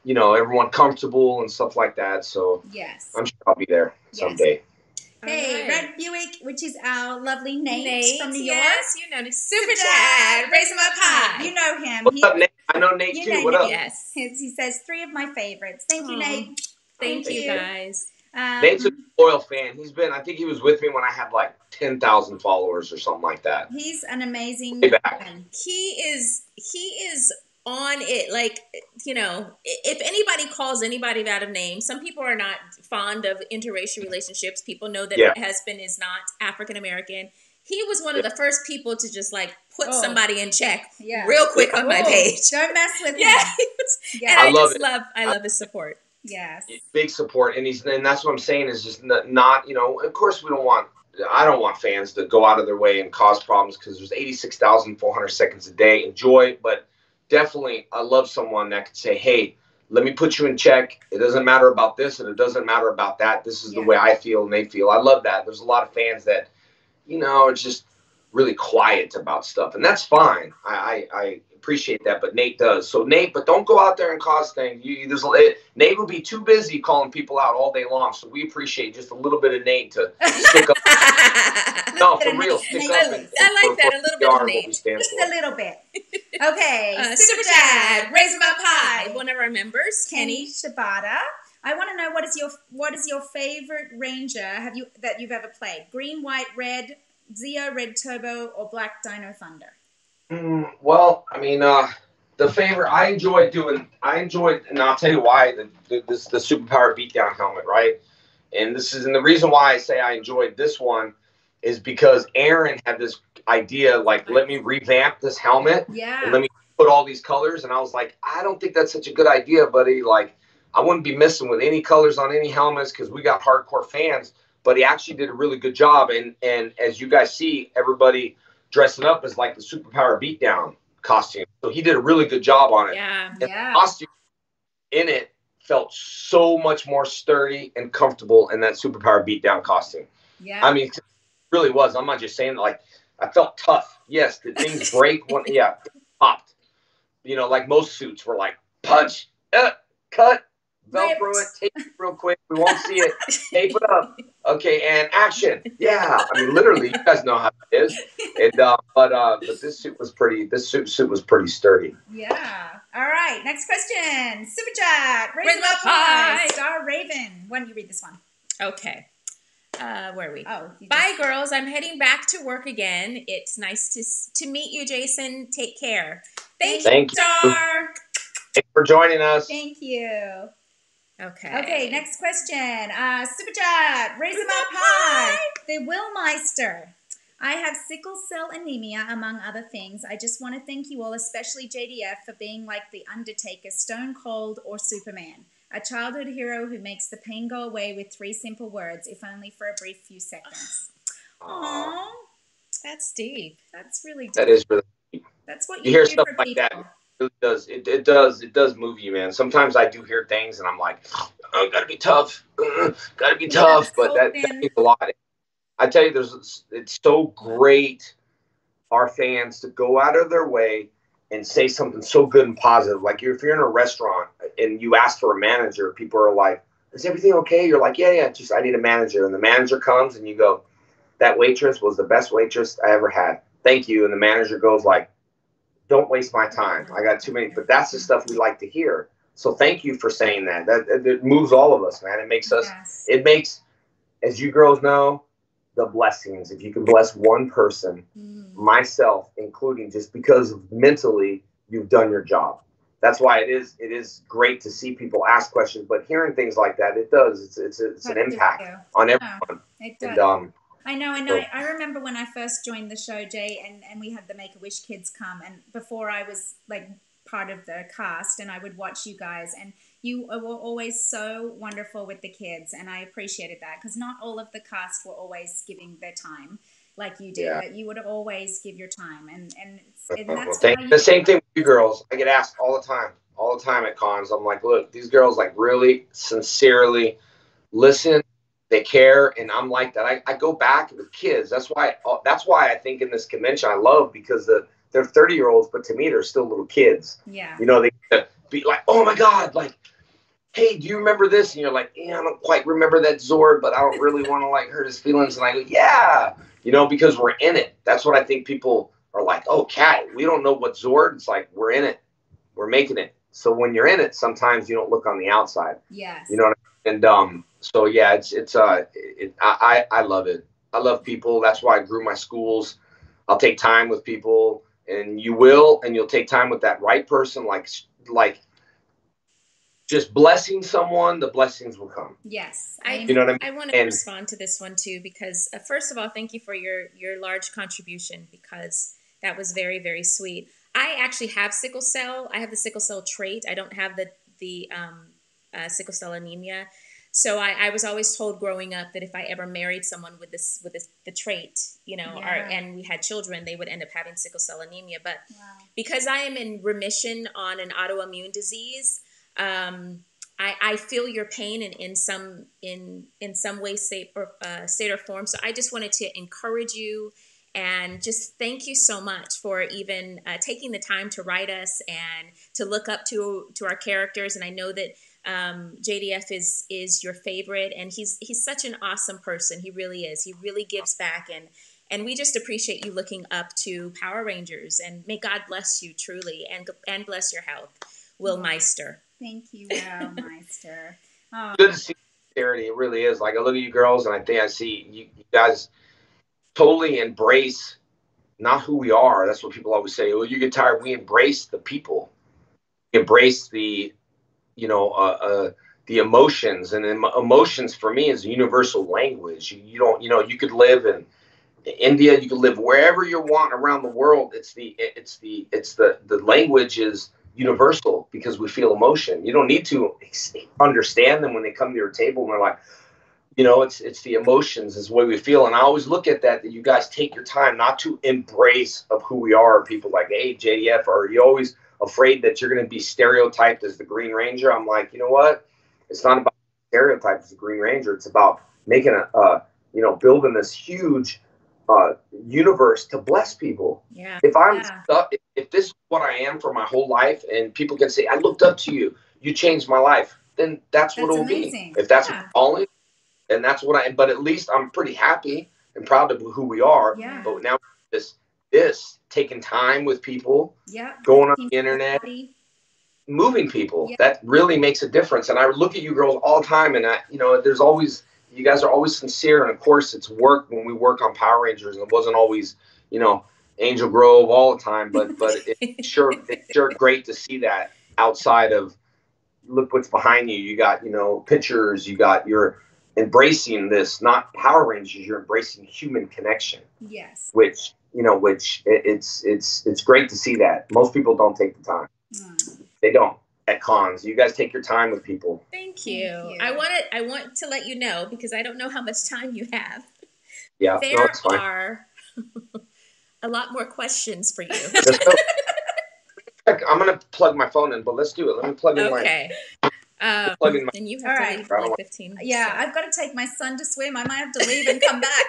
you know, everyone comfortable and stuff like that. So yes, I'm sure I'll be there someday. Yes. Hey, right. Red Buick, which is our lovely Nate, Nate from New York. Yes, you know Nate. Super Dad, raise him up high. You know him. What's he, up, Nate? I know Nate too. Know what him. Up? Yes. He says three of my favorites. Thank Aww. You, Nate. Thank, Thank you, guys. Um, Nate's a loyal fan. He's been, I think he was with me when I had like ten thousand followers or something like that. He's an amazing fan. He is, he is on it. Like, you know, if anybody calls anybody out of name, some people are not fond of interracial relationships. People know that yeah. my husband is not African-American. He was one of the first people to just like put oh. somebody in check yeah. real quick on oh. my page. Don't mess with yeah. him. yeah. And I, I love just it. love, I love his support. Yes. Big support. And he's, and that's what I'm saying is just not, you know, of course we don't want, I don't want fans to go out of their way and cause problems, because there's eighty-six thousand four hundred seconds a day. Enjoy it, but definitely I love someone that could say, hey, let me put you in check. It doesn't matter about this and it doesn't matter about that. This is yeah. the way I feel and they feel. I love that. There's a lot of fans that, you know, are just really quiet about stuff, and that's fine. I, I, I appreciate that, but Nate does. So Nate, but don't go out there and cause things. You, there's it, Nate will be too busy calling people out all day long. So we appreciate just a little bit of Nate to stick up. No, for real, stick Nate, up. I, and, I like for, that for a little bit of Nate. Just a little bit. Okay, uh, Super Dad, raise them up high. One of our members, Kenny, Kenny Shibata. I want to know, what is your what is your favorite Ranger? Have you that you've ever played? Green, white, red, Zeo, red Turbo, or black Dino Thunder? Mm, well, I mean, uh, the favorite I enjoy doing, I enjoyed, and I'll tell you why, the, the, this the Superpower Beatdown helmet, right? And this is, and the reason why I say I enjoyed this one is because Aaron had this idea, like, let me revamp this helmet, yeah, and let me put all these colors, and I was like, I don't think that's such a good idea, buddy. Like, I wouldn't be messing with any colors on any helmets because we got hardcore fans. But he actually did a really good job, and and as you guys see, everybody dressing up as like the Superpower Beatdown costume. So he did a really good job on it. Yeah, and yeah. the costume in it felt so much more sturdy and comfortable in that Superpower Beatdown costume. Yeah, I mean, it really was. I'm not just saying, like, I felt tough. Yes, did things break? One, yeah, popped. You know, like most suits were like punch, uh, cut, velcro it, tape it real quick. We won't see it. Tape it up. Okay, and action. Yeah, I mean, literally, you guys know how it is. And uh, but uh, but this suit was pretty. This suit suit was pretty sturdy. Yeah. All right. Next question. Super Chat. Raise up high. Star Raven. Why don't you read this one? Okay. Uh, where are we? Oh, bye, girls. I'm heading back to work again. It's nice to to meet you, Jason. Take care. Thank, Thank you, Star. Thanks for joining us. Thank you. Okay. Okay, next question. Uh, Superchat, raise them up high. The Willmeister. I have sickle cell anemia, among other things. I just want to thank you all, especially J D F, for being like the Undertaker, Stone Cold, or Superman. A childhood hero who makes the pain go away with three simple words, if only for a brief few seconds. Aww. That's deep. That's really deep. That is really deep. That's what you, you hear do stuff for like people. That. It does. It, it does. It does move you, man. Sometimes I do hear things and I'm like, oh, gotta be tough. Gotta be tough. But that, that means a lot. I tell you, there's, it's so great our fans to go out of their way and say something so good and positive. Like, if you're in a restaurant and you ask for a manager, people are like, is everything okay? You're like, yeah, yeah, just I need a manager. And the manager comes and you go, that waitress was the best waitress I ever had. Thank you. And the manager goes like, don't waste my time. I got too many, but that's the stuff we like to hear. So thank you for saying that. That it moves all of us, man. It makes us, yes. it makes, as you girls know, the blessings. If you can bless one person, mm. myself including, just because mentally you've done your job. That's why it is, it is great to see people ask questions, but hearing things like that, it does. It's, it's, it's an impact on everyone. Yeah, it does. And, um, I know, and I, I remember when I first joined the show, Jay, and, and we had the Make-A-Wish kids come, and before I was, like, part of the cast, and I would watch you guys, and you were always so wonderful with the kids, and I appreciated that, because not all of the cast were always giving their time like you did, yeah. but you would always give your time, and and, and that's well, the same thing with you girls. I get asked all the time, all the time at cons. I'm like, look, these girls like really sincerely listen, they care, and I'm like that. I, I go back with kids. That's why. That's why I think in this convention I love, because the they're thirty year olds, but to me they're still little kids. Yeah. You know, they get to be like, oh my god, like, hey, do you remember this? And you're like, yeah, I don't quite remember that Zord, but I don't really want to like hurt his feelings. And I go, yeah, you know, because we're in it. That's what I think people are like, oh, Kat, we don't know what Zord. It's like, we're in it. We're making it. So when you're in it, sometimes you don't look on the outside. Yes. You know what I mean? And um, so, yeah, it's, it's, uh, it, I, I love it. I love people. That's why I grew my schools. I'll take time with people, and you will, and you'll take time with that right person. Like, like, just blessing someone, the blessings will come. Yes. I, you know what I mean? I want to and, respond to this one too, because uh, first of all, thank you for your, your large contribution, because that was very, very sweet. I actually have sickle cell. I have the sickle cell trait. I don't have the, the um, uh, sickle cell anemia. So I, I was always told growing up that if I ever married someone with this, with this, the trait, you know, yeah. or, and we had children, they would end up having sickle cell anemia. But wow. because I am in remission on an autoimmune disease, Um, I, I feel your pain in, in some, in, in some way, state or, uh, state or form. So I just wanted to encourage you and just thank you so much for even uh, taking the time to write us and to look up to, to our characters. And I know that, um, J D F is, is your favorite, and he's, he's such an awesome person. He really is. He really gives back, and, and we just appreciate you looking up to Power Rangers, and may God bless you truly, and, and bless your health. Will Meister. Thank you, Will Meister. Oh. Good to see sincerity. It really is. Like, I look at you girls, and I think I see you, you guys totally embrace not who we are. That's what people always say. Well, you get tired. We embrace the people. We embrace the, you know, uh, uh, the emotions. And em emotions for me is a universal language. You, you don't, you know, you could live in India. You could live wherever you want around the world. It's the, it's the, it's the, the language is universal, because we feel emotion. You don't need to understand them when they come to your table and they're like, you know, it's it's the emotions is the way we feel. And I always look at that, that you guys take your time not to embrace of who we are. People like, hey, J D F, are you always afraid that you're going to be stereotyped as the Green Ranger? I'm like, you know what? It's not about stereotypes as the Green Ranger. It's about making a, uh, you know, building this huge uh, universe to bless people. Yeah. If I'm yeah. stuck, if this is what I am for my whole life, and people can say, I looked up to you, you changed my life, then that's, that's what it'll amazing. be. If that's yeah. what I'm calling, then that's what I am. But at least I'm pretty happy and proud of who we are. Yeah. But now this, this taking time with people, yeah. going on the internet, moving people, yeah. that really makes a difference. And I look at you girls all the time, and I, you know, there's always, you guys are always sincere. And of course it's work when we work on Power Rangers, and it wasn't always, you know, Angel Grove all the time, but but it's sure it's sure great to see that outside of look what's behind you. You got, you know, pictures, you got, you're embracing this, not Power Rangers, you're embracing human connection. Yes. Which, you know, which it, it's it's it's great to see that. Most people don't take the time. Mm. They don't at cons. You guys take your time with people. Thank you. Thank you. I want to I want to let you know, because I don't know how much time you have. Yeah, there no, it's fine. are a lot more questions for you. I'm going to plug my phone in, but let's do it. Let me plug in okay. mine. Um, plug in my and you have all to right. leave for like fifteen. Yeah, so. I've got to take my son to swim. I might have to leave and come back.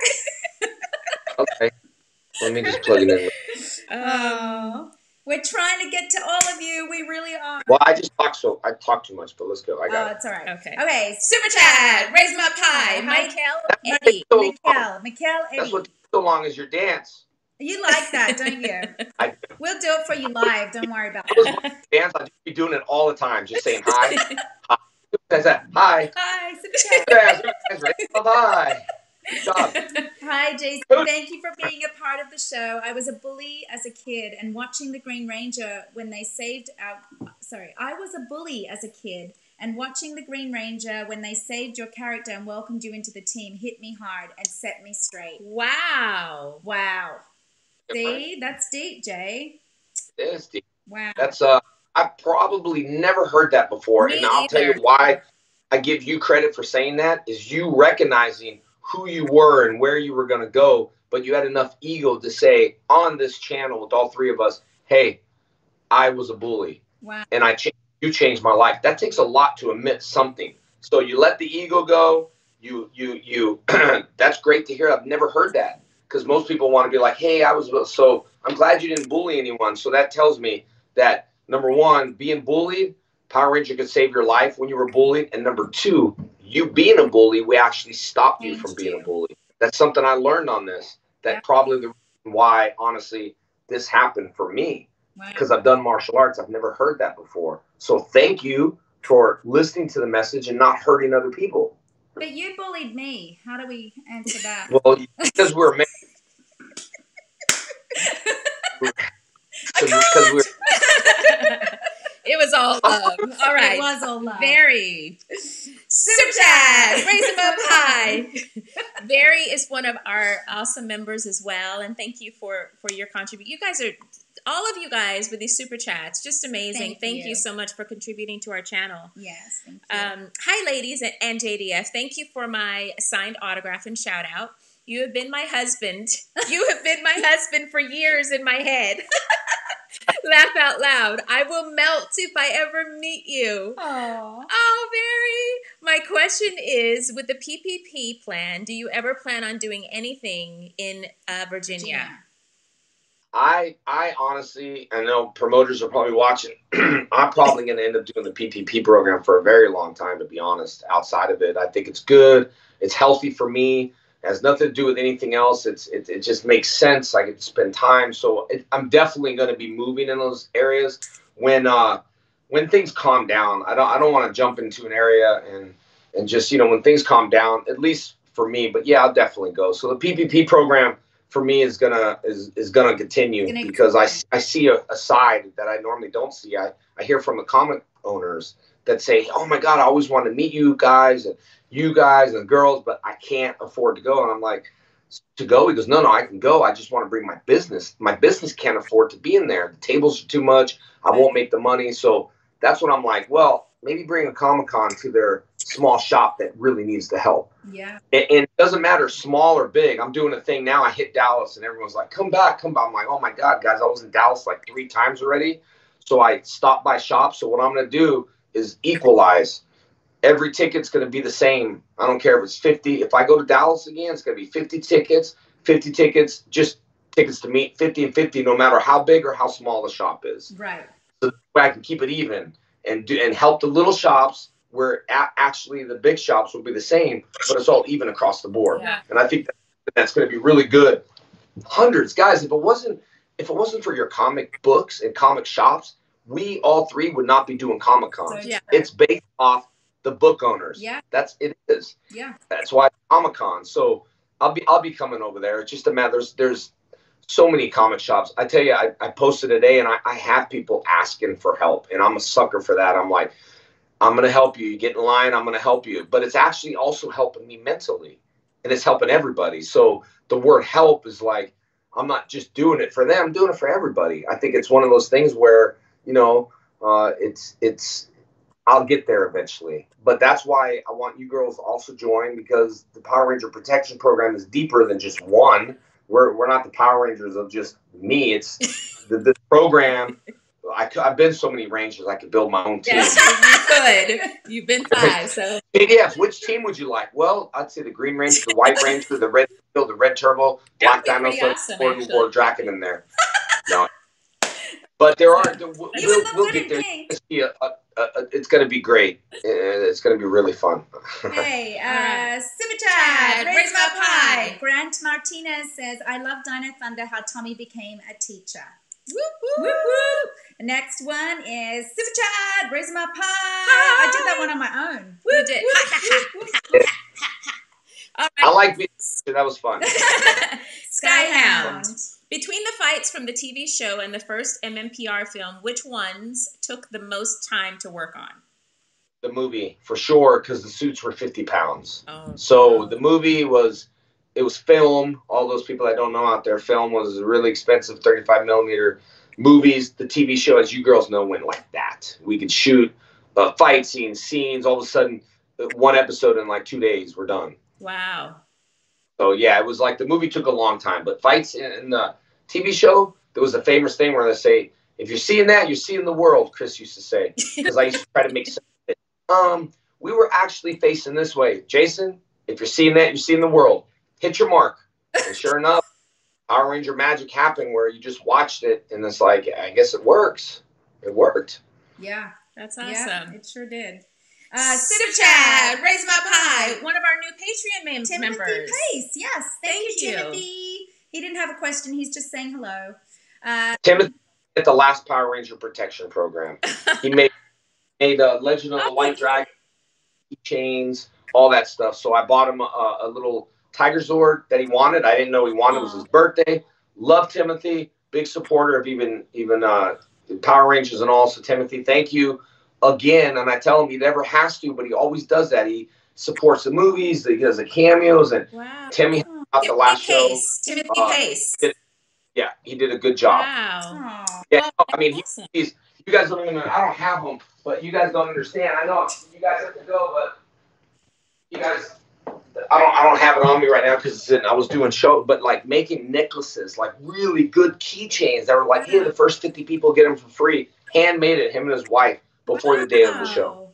Okay. Let me just plug it in. Oh, we're trying to get to all of you. We really are. Well, I just talk so I talk too much, but let's go. I got oh, it. Oh, it's all right. Okay. Okay. Super chat. Raise them up high. Michael Eddie. So Michael. Michael Eddie. That's what's so long as your dance. You like that, don't you? I do. We'll do it for you live. Don't worry about it. Dance, I'll just be doing it all the time. Just saying hi. Hi. Hi. Hi. Bye-bye. Good job. Hi, Jason. Thank you for being a part of the show. I was a bully as a kid, and watching the Green Ranger when they saved our... Sorry. I was a bully as a kid, and watching the Green Ranger when they saved your character and welcomed you into the team hit me hard and set me straight. Wow. Wow. See, that's deep, Jay. It is deep. Wow. That's uh I've probably never heard that before. Me and I'll either. Tell you why I give you credit for saying that is you recognizing who you were and where you were going to go, but you had enough ego to say on this channel with all three of us, hey, I was a bully. Wow. And I ch you changed my life. That takes a lot to admit something. So you let the ego go. You, you, you, that's great to hear. I've never heard that because most people want to be like, hey, I was, so I'm glad you didn't bully anyone. So that tells me that number one, being bullied, Power Ranger could save your life when you were bullied. And number two, you being a bully, we actually stopped you from being a bully. That's something I learned on this. That yeah. probably the reason why, honestly, this happened for me because wow. I've done martial arts. I've never heard that before. So thank you for listening to the message and not hurting other people. But you bullied me. How do we answer that? Well, because we're married. So because we're. It was all love. All right. It was all love. Very. Super Chat. Raise them up high. Very is one of our awesome members as well. And thank you for, for your contribution. You guys are, all of you guys with these Super Chats, just amazing. Thank, thank you. you so much for contributing to our channel. Yes. Thank you. Um, hi, ladies and, and J D F. Thank you for my signed autograph and shout out. You have been my husband. You have been my husband for years in my head. Laugh out loud. I will melt if I ever meet you. Aww. Oh, Mary. My question is, with the P P P plan, do you ever plan on doing anything in uh, Virginia? I I honestly, I know promoters are probably watching. I'm probably going to end up doing the P P P program for a very long time, to be honest, outside of it. I think it's good. It's healthy for me. It has nothing to do with anything else. It's it, it just makes sense. I could spend time. So it, I'm definitely going to be moving in those areas when uh, when things calm down. I don't I don't want to jump into an area and and just, you know, when things calm down, at least for me. But yeah, I'll definitely go. So the P P P program for me is gonna is, is gonna continue because I I see a, a side that I normally don't see. I I hear from the comic owners that say, oh my God, I always want to meet you guys and you guys and girls, but I can't afford to go. And I'm like, to go? He goes, no, no, I can go. I just want to bring my business. My business can't afford to be in there. The tables are too much. I won't make the money. So that's when I'm like, well, maybe bring a Comic-Con to their small shop that really needs the help. Yeah. And, and it doesn't matter small or big. I'm doing a thing now. I hit Dallas and everyone's like, come back, come back. I'm like, oh my God, guys, I was in Dallas like three times already. So I stopped by shops. So what I'm going to do is equalize. Every ticket's going to be the same. I don't care if it's fifty. If I go to Dallas again, it's going to be fifty tickets, fifty tickets, just tickets to meet, fifty and fifty, no matter how big or how small the shop is. Right. So that way I can keep it even and do, and help the little shops where a actually the big shops will be the same, but it's all even across the board. Yeah. And I think that's going to be really good. Hundreds, guys, if it wasn't if it wasn't for your comic books and comic shops, we all three would not be doing Comic-Cons. So, yeah. It's based off the book owners. Yeah. That's it is. Yeah. That's why Comic-Con. So I'll be I'll be coming over there. It's just a matter there's there's so many comic shops. I tell you, I, I posted today and I, I have people asking for help. And I'm a sucker for that. I'm like, I'm gonna help you. You get in line, I'm gonna help you. But it's actually also helping me mentally. And it's helping everybody. So the word help is like, I'm not just doing it for them, I'm doing it for everybody. I think it's one of those things where you know, uh, it's, it's, I'll get there eventually, but that's why I want you girls also join because the Power Ranger Protection Program is deeper than just one. We're, we're not the Power Rangers of just me. It's the, the program. I, I've been so many Rangers. I could build my own team. Yes, you could. You've been five. So J D F, which team would you like? Well, I'd say the Green Ranger, the White Ranger, the Red, the Red Turbo, Black Dino, Thunder, Lord Drakkon in there. No. But there are, there, we'll, we'll get there. Yeah, uh, uh, it's going to be great. It's going to be really fun. Hey, uh, Super Chat, raise my pie. Grant Martinez says, I love Dino Thunder, how Tommy became a teacher. Woo woo. Next one is Super Chat, raise my pie. Hi. I did that one on my own. Woo, you did. Woo, woo, woo. All right. I like being a teacher. That was fun. Skyhound. Between the fights from the T V show and the first M M P R film, which ones took the most time to work on? The movie, for sure, because the suits were fifty pounds. Oh, so God. The movie was, it was film. All those people that don't know out there, film was a really expensive thirty-five millimeter movies, the T V show, as you girls know, went like that. We could shoot uh, fight scenes, scenes. All of a sudden, one episode in like two days, we're done. Wow. So yeah, it was like the movie took a long time, but fights in the T V show, there was a famous thing where they say, if you're seeing that, you're seeing the world, Chris used to say, because I used to try to make sense of it. Um, we were actually facing this way. Jason, if you're seeing that, you're seeing the world. Hit your mark. And sure enough, Power Ranger magic happened where you just watched it, and it's like, I guess it works. It worked. Yeah. That's awesome. Yeah, it sure did. Uh, Sit of Chad, raise them up high. One of our new Patreon Timothy members. Timothy Pace, yes. Thank, Thank you, you, Timothy. He didn't have a question. He's just saying hello. Uh, Timothy at the last Power Ranger Protection Program. He made, made a Legend of the White Dragon, chains, all that stuff. So I bought him a, a little Tiger Zord that he wanted. I didn't know he wanted. Aww. It was his birthday. Love Timothy. Big supporter of even, even uh, Power Rangers and all. So Timothy, thank you. Again, and I tell him he never has to, but he always does that. He supports the movies, he does the cameos, and wow. Timmy out the last show. Timothy uh, Pace. Did, yeah, he did a good job. Wow. Yeah, wow. No, I mean, awesome. he's, you guys don't even, I don't have him, but you guys don't understand. I know you guys have to go, but you guys, I don't, I don't have it on me right now because I was doing show, but like making necklaces, like really good keychains that were like, hey, the first fifty people get them for free. Handmade it, him and his wife. Before wow. the day of the show.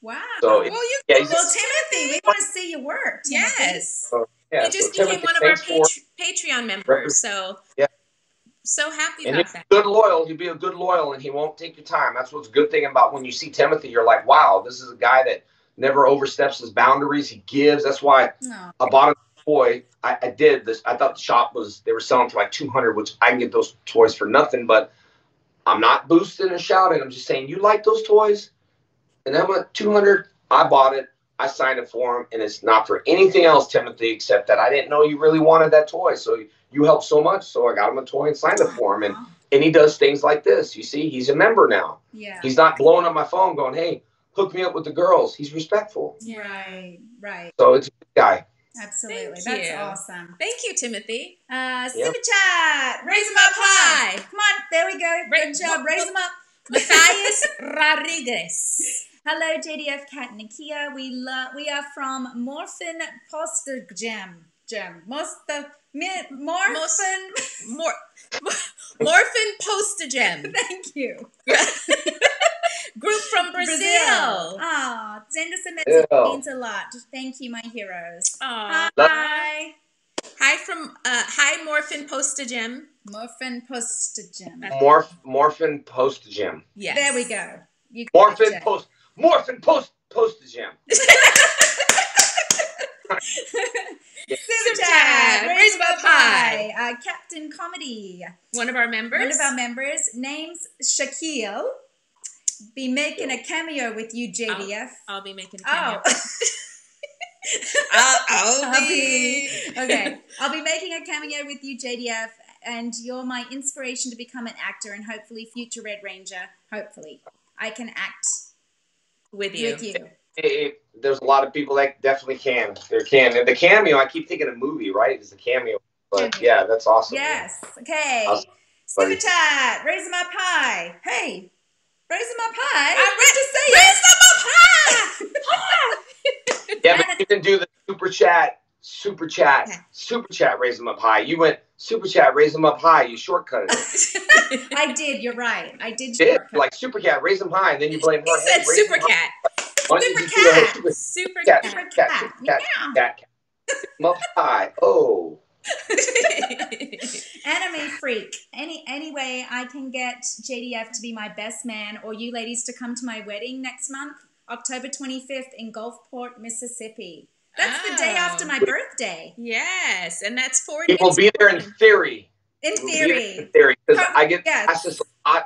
Wow. So well, you, yeah, well just, Timothy, we want to see your work. Timothy. Yes. So, yeah, you just so became Timothy, one of our Pat Patreon members. So yeah. so happy and about that. Good loyal. You'll be a good loyal, and he won't take your time. That's what's a good thing about when you see Timothy, you're like, wow, this is a guy that never oversteps his boundaries. He gives. That's why oh. I bought a toy. I, I did this. I thought the shop was, they were selling for like two hundred, which I can get those toys for nothing, but I'm not boosting and shouting. I'm just saying, you like those toys? And I'm at two hundred. I bought it. I signed it for him. And it's not for anything else, Timothy, except that I didn't know you really wanted that toy. So you helped so much. So I got him a toy and signed it for him. And, and he does things like this. You see, he's a member now. Yeah. He's not blowing up my phone going, hey, hook me up with the girls. He's respectful. Yeah. Right, right. So it's a good guy. Absolutely. Thank That's you. awesome. Thank you, Timothy. Uh, Super yep. Chat. Raise them up high. Come on. There we go. Good job. Raise them up. Matthias Rodriguez. Hello, J D F, Kat, Nakia. We love. We are from Morphin Postagem. Gem. Mosta. Morphin. Mor Morphin Postagem. Thank you. Group from Brazil. Brazil. Ah, send us a message. It means a lot. Thank you, my heroes. Aww. Hi. Hi from uh, hi Morphin Postagem. Morphin Postagem. Morph Morphin Postagem. Yes. There we go. You Morphin Post Morphin Post Postagem. Super Chat, raise up high. Uh, Captain Comedy. One of our members. One of our members. Name's Shaquille. Be making a cameo with you, J D F. I'll, I'll be making a cameo. Oh. I'll, I'll, I'll be. be. Okay. I'll be making a cameo with you, J D F, and you're my inspiration to become an actor and hopefully future Red Ranger. Hopefully. I can act with you. With you. It, it, there's a lot of people that definitely can. There can. And the cameo, I keep thinking a movie, right? It's a cameo. But cameo. Yeah, that's awesome. Yes. Man. Okay. Awesome. Super Chat, raise them up high. Hey. Raise them up high. I read to say raise it. them up high. Yeah, but you can do the super chat, super chat, okay. super chat, raise them up high. You went super chat, raise them up high. You shortcutted it. I did. You're right. I did. did. Like super cat, raise them high. And then you blame her. He said super cat. Super cat. Super, super cat. Super cat. Super cat. Yeah. Cat. Cat. Raise them up high. Oh. Anime freak. Any any way I can get J D F to be my best man, or you ladies to come to my wedding next month, October twenty-fifth in Gulfport, Mississippi. That's oh. the day after my birthday. Yes, and that's four days. It will be there in theory. In theory. In theory, because I get yes. that's just I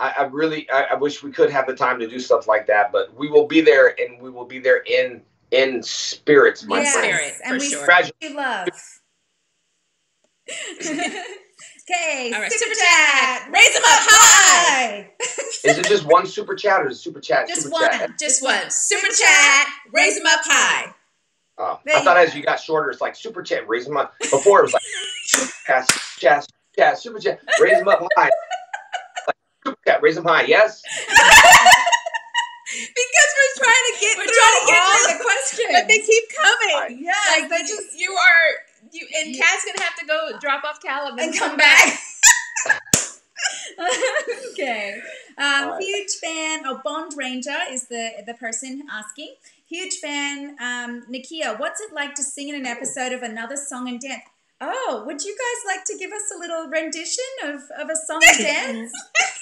I really I, I wish we could have the time to do stuff like that, but we will be there, and we will be there in in spirits, my yes. friend. Spirit, and for we sure. really love. Okay, right. super, super chat. chat. Raise them up high. Is it just one super chat or is it super chat? Just super one. Chat? Just one. Super, super chat. Raise them up high. Oh, I thought go. as you got shorter, it's like super chat. Raise them up. Before it was like super chat, super chat, super chat. Raise them up high. that. Raise them high. Yes. Because we're trying to get we're through trying to get all through the questions, but they keep coming. I, yeah, like they just you are. You and you, Kat's gonna have to go drop off Caleb and, and come, come back. back. Okay. Um, right. Huge fan. Oh, Bond Ranger is the the person asking. Huge fan. Um, Nakia, what's it like to sing in an episode of Another Song and Dance? Oh, would you guys like to give us a little rendition of, of a song and dance?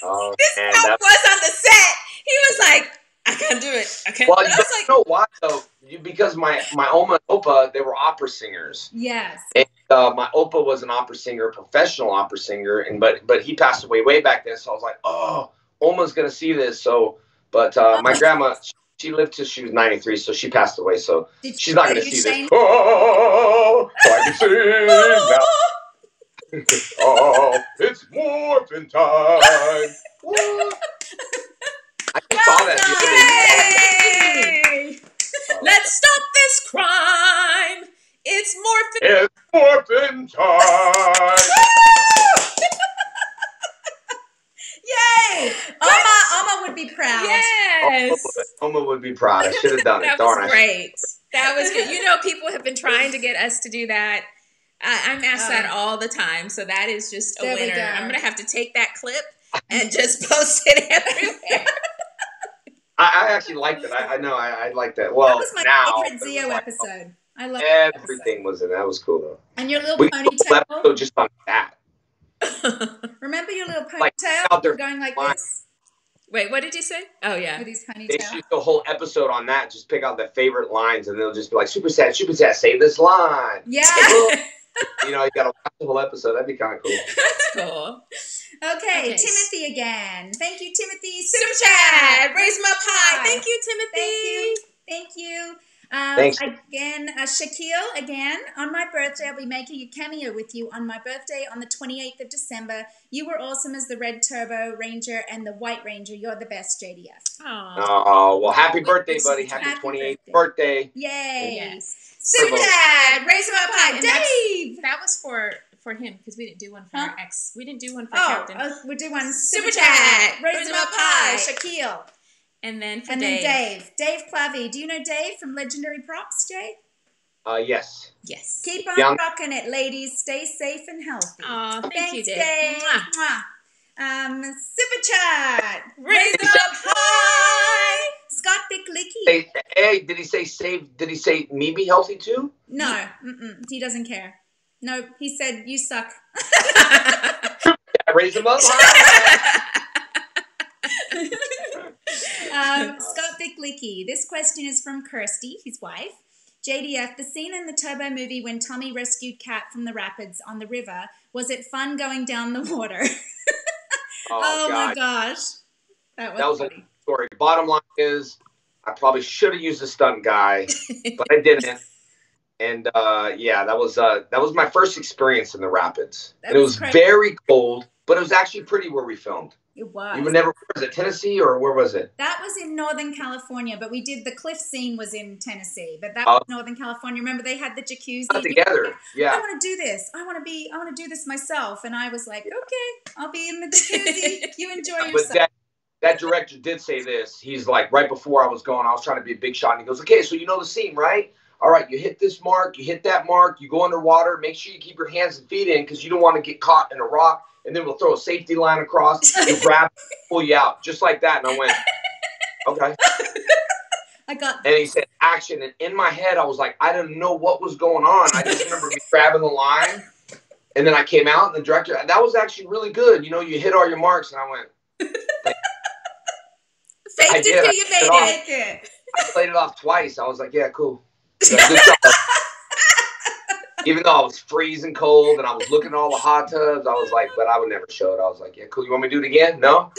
Oh, this man, guy that's... was on the set. He was like, I can't do it. I can't well, do it. I was like, know why though? Because my, my Oma and Opa, they were opera singers. Yes. And uh, my Opa was an opera singer, a professional opera singer, and but but he passed away way back then, so I was like, oh, Oma's gonna see this. So but uh, my grandma, she lived till she was ninety-three, so she passed away. So did she's not going to see this. Oh, I can sing now. Oh, it's morphin' time. Woo. I just saw that. Yay! Let's stop this crime. It's morphin'. It's morphin' time. Yay! Oma, Oma would be proud. Yes. Oma would be proud. I should have done that it. That was Darn, great. That was good. You know, people have been trying to get us to do that. I, I'm asked oh. that all the time, so that is just a there winner. I'm going to have to take that clip and just post it everywhere. I, I actually liked it. I, I know. I, I liked that. Well, that was my now, favorite Zeo like, episode. I love it. Everything was in that. Was cool, though. And your little we ponytail. Just on that. Remember your little ponytail like, going like line. This? Wait, what did you say? Oh, yeah. With his ponytail. They shoot the whole episode on that. Just pick out their favorite lines, and they'll just be like, super sad, super sad, save this line. Yeah. You know, you got to watch the whole episode. That'd be kind of cool. That's cool. Okay, okay, Timothy again. Thank you, Timothy. Super chat. Raise him up high. Thank you, Timothy. Thank you. Thank you. Um, again, uh, Shaquille, again, on my birthday, I'll be making a cameo with you on my birthday on the twenty-eighth of December. You were awesome as the Red Turbo Ranger and the White Ranger. You're the best, J D F. Oh, well, happy birthday, buddy. Happy, happy twenty-eighth birthday. birthday. Yay. Yes. Super Dad, raise him up high. And Dave. That was for... for him, because we didn't do one for huh? our ex. We didn't do one for oh, Captain. Oh, we did one. Super Chat. Raise him up high. Shaquille. And then for and Dave. And then Dave. Dave Clavey. Do you know Dave from Legendary Props, Jay? Uh, yes. Yes. Keep on Young. rocking it, ladies. Stay safe and healthy. Aw, thank Thanks, you, Dave. Dave. Mwah. Mwah. Um, Super Chat. Raise him up high. Scott Bicklicky. Hey, hey, did he say save? Did he say me be healthy too? No. Mm-mm. He doesn't care. Nope, he said, you suck. Yeah, raise him up. um, Scott Bicklicky, this question is from Kirsty, his wife. J D F, the scene in the Turbo movie when Tommy rescued Kat from the rapids on the river, was it fun going down the water? oh, oh God. my gosh. That was, that was a funny story. Bottom line is, I probably should have used a stunt guy, but I didn't. And uh, yeah, that was uh, that was my first experience in the rapids. That and it was incredible. Very cold, but it was actually pretty where we filmed. It was. You were never was it Tennessee or where was it? That was in Northern California, but we did the cliff scene was in Tennessee, but that uh, was Northern California. Remember they had the jacuzzi together. Like, yeah. I want to do this. I want to be. I want to do this myself. And I was like, yeah. okay, I'll be in the jacuzzi. You enjoy yeah, yourself. But that, that director did say this. He's like, right before I was going, I was trying to be a big shot, and he goes, okay, so you know the scene, right? All right, you hit this mark, you hit that mark, you go underwater, make sure you keep your hands and feet in because you don't want to get caught in a rock, and then we'll throw a safety line across, you grab, pull you out, just like that. And I went, okay. I got that. And he said, action. And in my head, I was like, I didn't know what was going on. I just remember me grabbing the line, and then I came out, and the director, that was actually really good. You know, you hit all your marks, and I went. Faked it till you made it. I played it off twice. I was like, yeah, cool. Even though I was freezing cold and I was looking at all the hot tubs, I was like, but I would never show it. I was like, yeah, cool. You want me to do it again? No?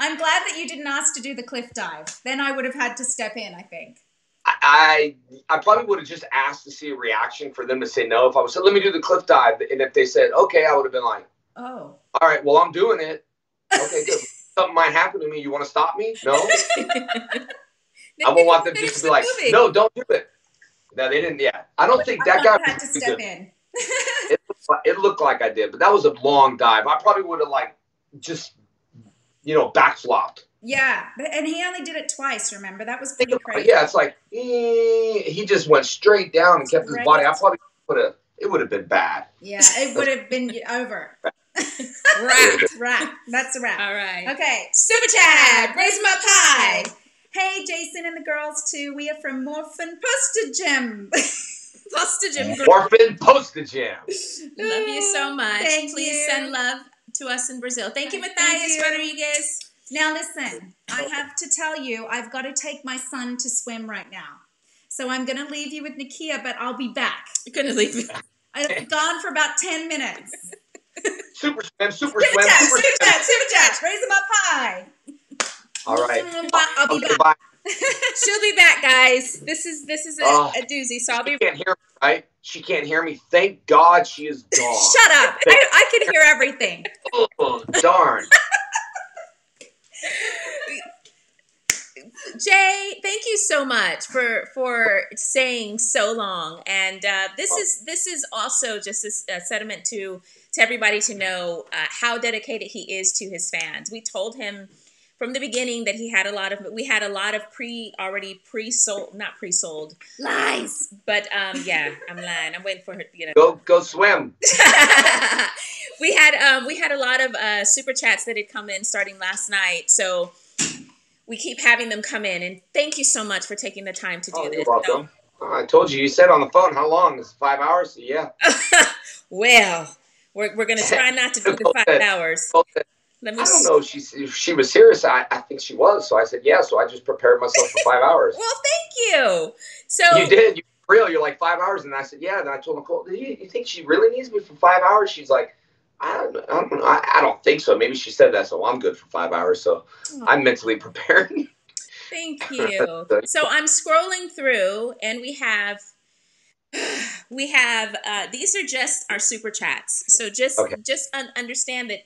I'm glad that you didn't ask to do the cliff dive. Then I would have had to step in, I think. I I, I probably would have just asked to see a reaction for them to say no. If I was said, let me do the cliff dive. And if they said, okay, I would have been like, oh, all right, well, I'm doing it. Okay, good. Something might happen to me. You want to stop me? No? I won't want them just to be like, movie. no, don't do it. No, they didn't. Yeah, I don't but think I that guy had to step in. it, looked like, it looked like I did, but that was a long dive. I probably would have like just you know, backflopped. Yeah, but, and he only did it twice, remember? That was pretty crazy. Yeah, it's like, eh, he just went straight down and kept his body. I probably would have, it would have been bad. Yeah, it would have been over. Wrap. Wrap. That's a wrap. All right. Okay, Super Chat, raise them up high. Hey, Jason and the girls, too. We are from Morphin Postagem. Postagem. Morphin Postagem. Love you so much. Thank Please you. send love to us in Brazil. Thank you, Matthias Rodriguez. Now listen, I have to tell you, I've got to take my son to swim right now. So I'm going to leave you with Nakia, but I'll be back. You're going to leave me. I've gone for about ten minutes. Super swim, super swim, super swim. Super chat, super chat. Raise them up high. All right. I'll be okay, back. She'll be back, guys. This is this is a, uh, a doozy, so I'll be back. She can't hear me, right? She can't hear me. Thank God she is gone. Shut up. I, I can hear everything. Oh, darn. Jay, thank you so much for for staying so long, and uh, this is this is also just a, a sentiment to to everybody to know uh, how dedicated he is to his fans. We told him from the beginning that he had a lot of we had a lot of pre already pre sold not pre sold lies, but um, yeah, I'm lying. I'm waiting for her. You know, go go swim. We had um, we had a lot of uh, super chats that had come in starting last night, so. We keep having them come in, and thank you so much for taking the time to do oh, this. You're welcome. So, I told you, you said on the phone, how long? It's five hours? So yeah. Well, we're, we're going to try not to do the five hours. Let me I don't know if she, if she was serious. I, I think she was, so I said, yeah, so I just prepared myself for five hours. Well, thank you. So You did. You were real. You're like five hours, and I said, yeah. Then I told Nicole, do you, you think she really needs me for five hours? She's like, I don't, I don't know. I, I don't think so. Maybe she said that, so I'm good for five hours. So Aww. I'm mentally prepared. Thank you. So I'm scrolling through, and we have, we have. Uh, these are just our super chats. So just, okay. just un understand that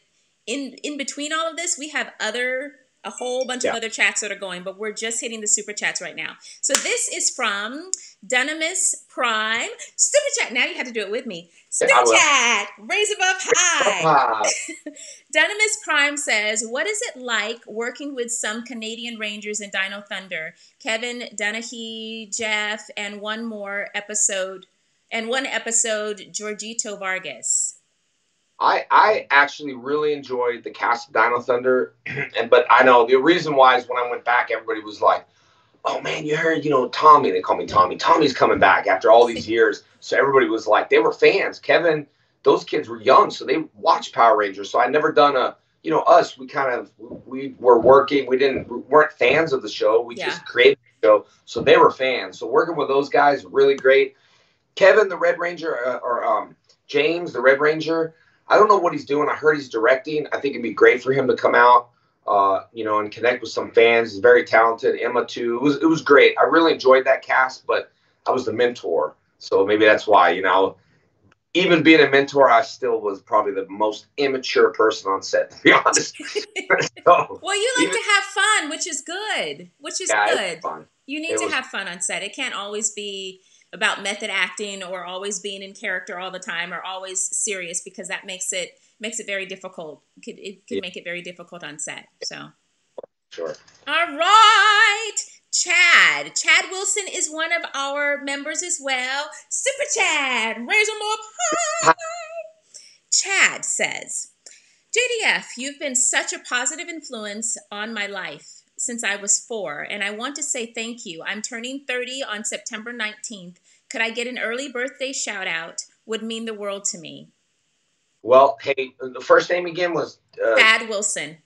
in in between all of this, we have other a whole bunch yeah. of other chats that are going, but we're just hitting the super chats right now. So this is from Dunamis Prime. Super chat. Now you have to do it with me. Super yeah, chat. Raise above high. Dunamis Prime says, what is it like working with some Canadian Rangers in Dino Thunder? Kevin, Donahue, Jeff, and one more episode, and one episode, Georgito Vargas. I, I actually really enjoyed the cast of Dino Thunder, and but I know the reason why is when I went back, everybody was like, oh, man, you heard, you know, Tommy. They call me Tommy. Tommy's coming back after all these years. So everybody was like, they were fans. Kevin, those kids were young, so they watched Power Rangers. So I'd never done a, you know, us, we kind of, we were working. We didn't, we weren't fans of the show. We yeah. just created the show. So they were fans. So working with those guys, really great. Kevin, the Red Ranger, uh, or um, James, the Red Ranger, I don't know what he's doing. I heard he's directing. I think it'd be great for him to come out, uh, you know, and connect with some fans. He's very talented. Emma, too. It was, it was great. I really enjoyed that cast, but I was the mentor. So maybe that's why, you know, even being a mentor, I still was probably the most immature person on set, to be honest. So, well, you like even, to have fun, which is good, which is yeah, good. Fun. You need it to was, have fun on set. It can't always be about method acting or always being in character all the time or always serious, because that makes it makes it very difficult. It could, it could yeah. make it very difficult on set. So, sure. All right. Chad. Chad Wilson is one of our members as well. Super Chad. Raise them up high. Chad says, J D F, you've been such a positive influence on my life since I was four, and I want to say thank you. I'm turning thirty on September nineteenth. Could I get an early birthday shout out? Would mean the world to me. Well, hey, the first name again was uh, Chad Wilson.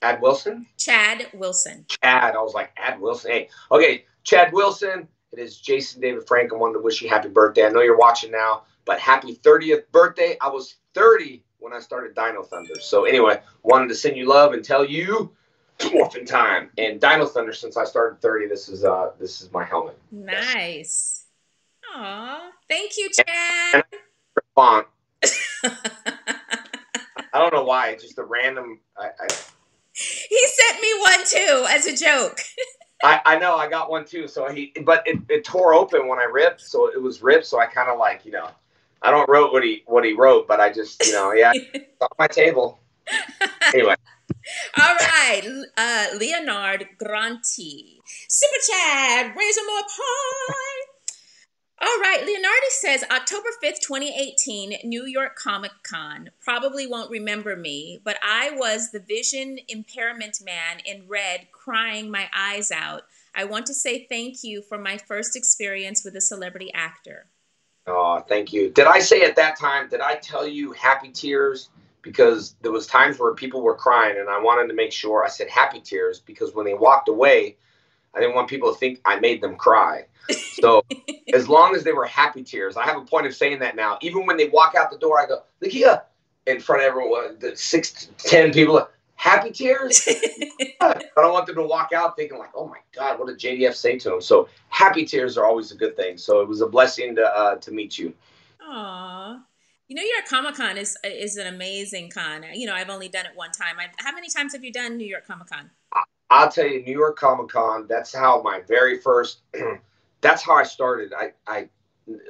Chad Wilson? Chad Wilson. Chad. I was like, Chad Wilson. Hey, okay, Chad Wilson. It is Jason David Frank. I wanted to wish you happy birthday. I know you're watching now, but happy thirtieth birthday. I was thirty when I started Dino Thunder. So, anyway, wanted to send you love and tell you. Morphin time and Dino Thunder. Since I started thirty, this is uh this is my helmet. Nice. Aw, thank you, Chad. I don't know why. It's just a random. I, I, he sent me one too as a joke. I I know I got one too. So he, but it, it tore open when I ripped, so it was ripped. So I kind of like you know, I don't wrote what he what he wrote, but I just you know yeah on my table. Anyway. All right, uh, Leonard Granti. Super Chad, raise them up high. All right, Leonardi says, October fifth, twenty eighteen, New York Comic Con. Probably won't remember me, but I was the vision impairment man in red crying my eyes out. I want to say thank you for my first experience with a celebrity actor. Oh, thank you. Did I say at that time, did I tell you happy tears? Because there was times where people were crying, and I wanted to make sure I said happy tears because when they walked away, I didn't want people to think I made them cry. So as long as they were happy tears, I have a point of saying that now. Even when they walk out the door, I go, Nakia, in front of everyone, the six to ten people, happy tears? I don't want them to walk out thinking like, oh, my God, what did J D F say to them? So happy tears are always a good thing. So it was a blessing to, uh, to meet you. Aww. You know, New York Comic Con is is an amazing con. You know, I've only done it one time. I've, how many times have you done New York Comic Con? I'll tell you, New York Comic Con, that's how my very first, that's how I started. I, I,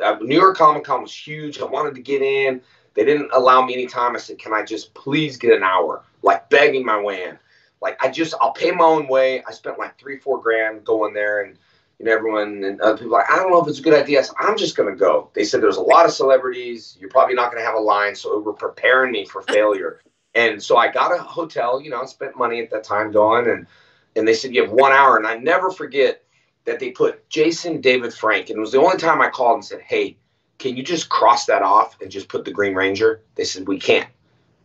I New York Comic Con was huge. I wanted to get in. They didn't allow me any time. I said, can I just please get an hour? Like begging my way in. Like I just, I'll pay my own way. I spent like three, four grand going there, and you know, everyone and other people were like, I don't know if it's a good idea. I said, I'm just going to go. They said there's a lot of celebrities. You're probably not going to have a line. So they were preparing me for failure. And so I got a hotel, you know, I spent money at that time going, and And they said, you have one hour. And I never forget that they put Jason David Frank. And it was the only time I called and said, hey, can you just cross that off and just put the Green Ranger? They said, we can't.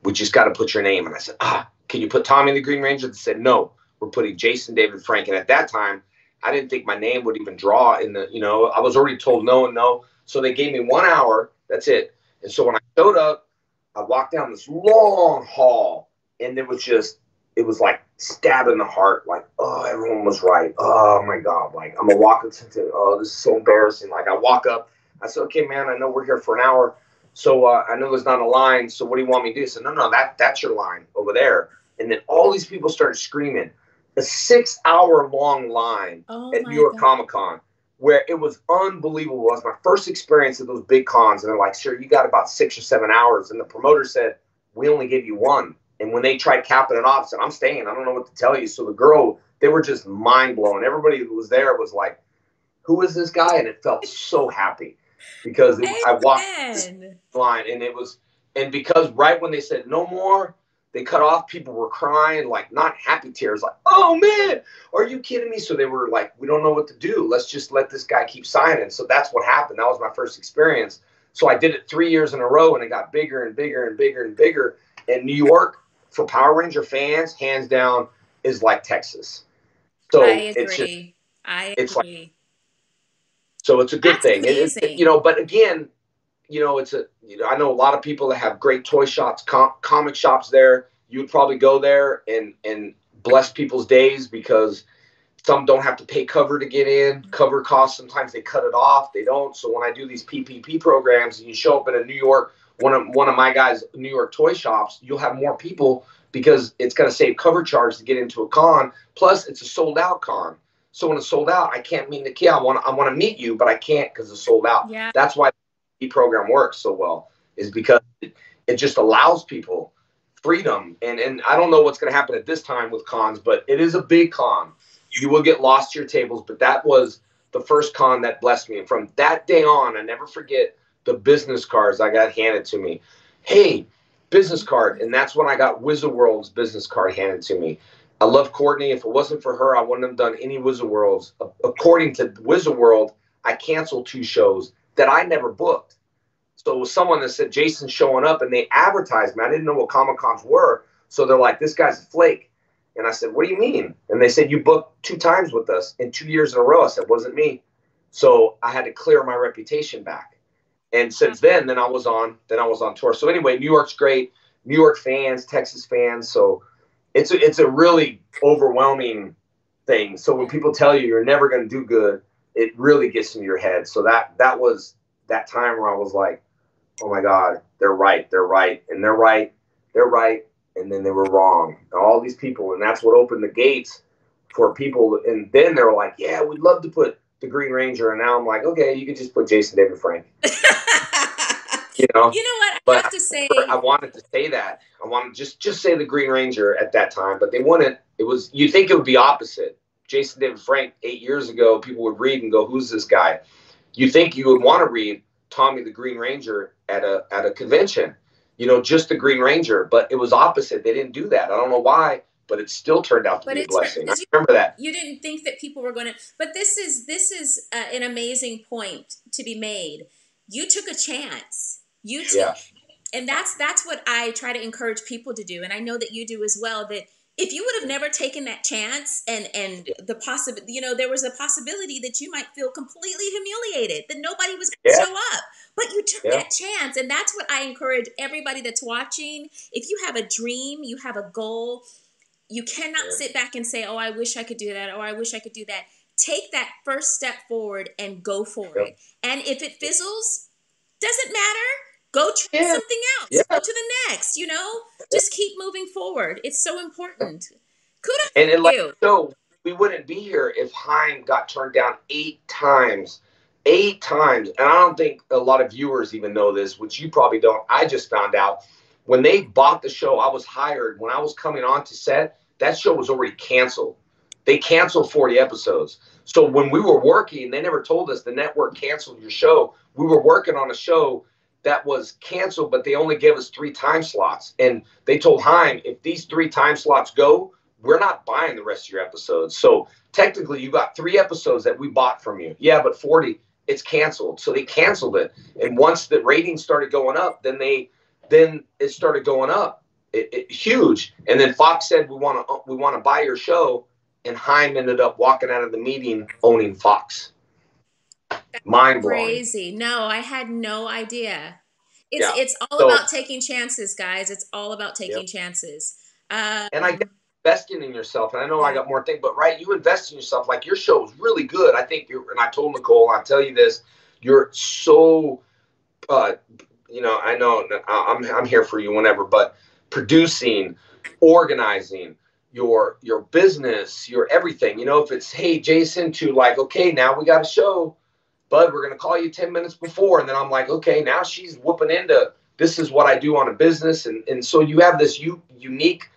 We just got to put your name. And I said, ah, can you put Tommy the Green Ranger? They said, no, we're putting Jason David Frank. And at that time, I didn't think my name would even draw in the, you know, I was already told no and no. So they gave me one hour. That's it. And so when I showed up, I walked down this long hall, and it was just, it was like stab in the heart, like, oh, everyone was right. Oh, my God. Like, I'm going to walk up to, oh, this is so embarrassing. Like, I walk up. I said, okay, man, I know we're here for an hour. So uh, I know there's not a line. So what do you want me to do? I said, no, no, that that's your line over there. And then all these people started screaming. A six-hour-long line oh at New York God. Comic Con where it was unbelievable. It was my first experience at those big cons. And they're like, sure, you got about six or seven hours. And the promoter said, we only give you one. And when they tried capping it off, I said, I'm staying. I don't know what to tell you. So the girl, they were just mind-blown. Everybody who was there was like, who is this guy? And it felt so happy because it, I walked this line. And it was, and because right when they said no more, they cut off, people were crying, like not happy tears, like, oh, man, are you kidding me? So they were like, we don't know what to do. Let's just let this guy keep signing. So that's what happened. That was my first experience. So I did it three years in a row, and it got bigger and bigger and bigger and bigger. And New York, for Power Ranger fans, hands down, is like Texas. So I agree. It's just, I agree. It's like, so it's a good That's thing, it, it, you know. But again, you know, it's a. You know, I know a lot of people that have great toy shops, com comic shops. There, you'd probably go there and and bless people's days because some don't have to pay cover to get in. Mm-hmm. Cover costs sometimes they cut it off. They don't. So when I do these P P P programs, and you show up in a New York. One of, one of my guys' New York toy shops, you'll have more people because it's going to save cover charge to get into a con. Plus, it's a sold-out con. So when it's sold out, I can't meet Nakia. I want to I want to meet you, but I can't because it's sold out. Yeah. That's why the program works so well is because it, it just allows people freedom. And, and I don't know what's going to happen at this time with cons, but it is a big con. You will get lost to your tables, but that was the first con that blessed me. And from that day on, I never forget – the business cards I got handed to me. Hey, business card. And that's when I got Wizard World's business card handed to me. I love Courtney. If it wasn't for her, I wouldn't have done any Wizard Worlds. According to Wizard World, I canceled two shows that I never booked. So it was someone that said, Jason's showing up, and they advertised me. I didn't know what Comic-Cons were. So they're like, this guy's a flake. And I said, what do you mean? And they said, you booked two times with us in two years in a row. I said, wasn't me. So I had to clear my reputation back. And since then, then I was on, then I was on tour. So anyway, New York's great. New York fans, Texas fans. So it's a, it's a really overwhelming thing. So when people tell you you're never going to do good, it really gets in your head. So that that was that time where I was like, oh my God, they're right, they're right, and they're right, they're right, and then they were wrong. And all these people, and that's what opened the gates for people. And then they were like, yeah, we'd love to put the Green Ranger. And now I'm like, okay, you can just put Jason David Frank. You know, you know what? I but have to say, I wanted to say that. I wanted to just just say the Green Ranger at that time, but they wouldn't. It was, you'd think it would be opposite. Jason David Frank eight years ago, people would read and go, "Who's this guy?" You think you would want to read Tommy the Green Ranger at a at a convention, you know, just the Green Ranger, but it was opposite. They didn't do that. I don't know why, but it still turned out to but be a blessing. I remember that. You didn't think that people were going to, but this is this is uh, an amazing point to be made. You took a chance. You took, yeah. and that's that's what I try to encourage people to do, and I know that you do as well. That if you would have never taken that chance, and and yeah. the possi you know, there was a possibility that you might feel completely humiliated, that nobody was going to yeah. show up, but you took yeah. that chance, and that's what I encourage everybody that's watching. If you have a dream, you have a goal, you cannot yeah. sit back and say, "Oh, I wish I could do that," or "I wish I could do that." Take that first step forward and go for yeah. it. And if it fizzles, doesn't matter. Go try yeah. something else. Yeah. Go to the next, you know? Just keep moving forward. It's so important. Kudos and, and to like, you. So we wouldn't be here if Haim got turned down eight times. Eight times. And I don't think a lot of viewers even know this, which you probably don't. I just found out. When they bought the show, I was hired. When I was coming on to set, that show was already canceled. They canceled forty episodes. So when we were working, they never told us the network canceled your show. We were working on a show that was canceled, but they only gave us three time slots. And they told Haim, if these three time slots go, we're not buying the rest of your episodes. So technically you got three episodes that we bought from you. Yeah, but forty, it's canceled. So they canceled it. And once the ratings started going up, then they, then it started going up it, it, huge. And then Fox said, we want to, we want to buy your show. And Haim ended up walking out of the meeting owning Fox. Mind-blowing. Crazy. No, I had no idea. It's yeah. it's all so, about taking chances, guys. It's all about taking yep. chances. Um, and I guess investing in yourself. And I know I got more things, but right, you invest in yourself. Like your show is really good. I think you're, and I told Nicole, I'll tell you this, you're so, uh, you know, I know I'm, I'm here for you whenever, but producing, organizing, your your business, your everything, you know, if it's, hey, Jason, to like, okay, now we got a show, bud, we're going to call you ten minutes before. And then I'm like, okay, now she's whooping into, this is what I do on a business. And, and so you have this u unique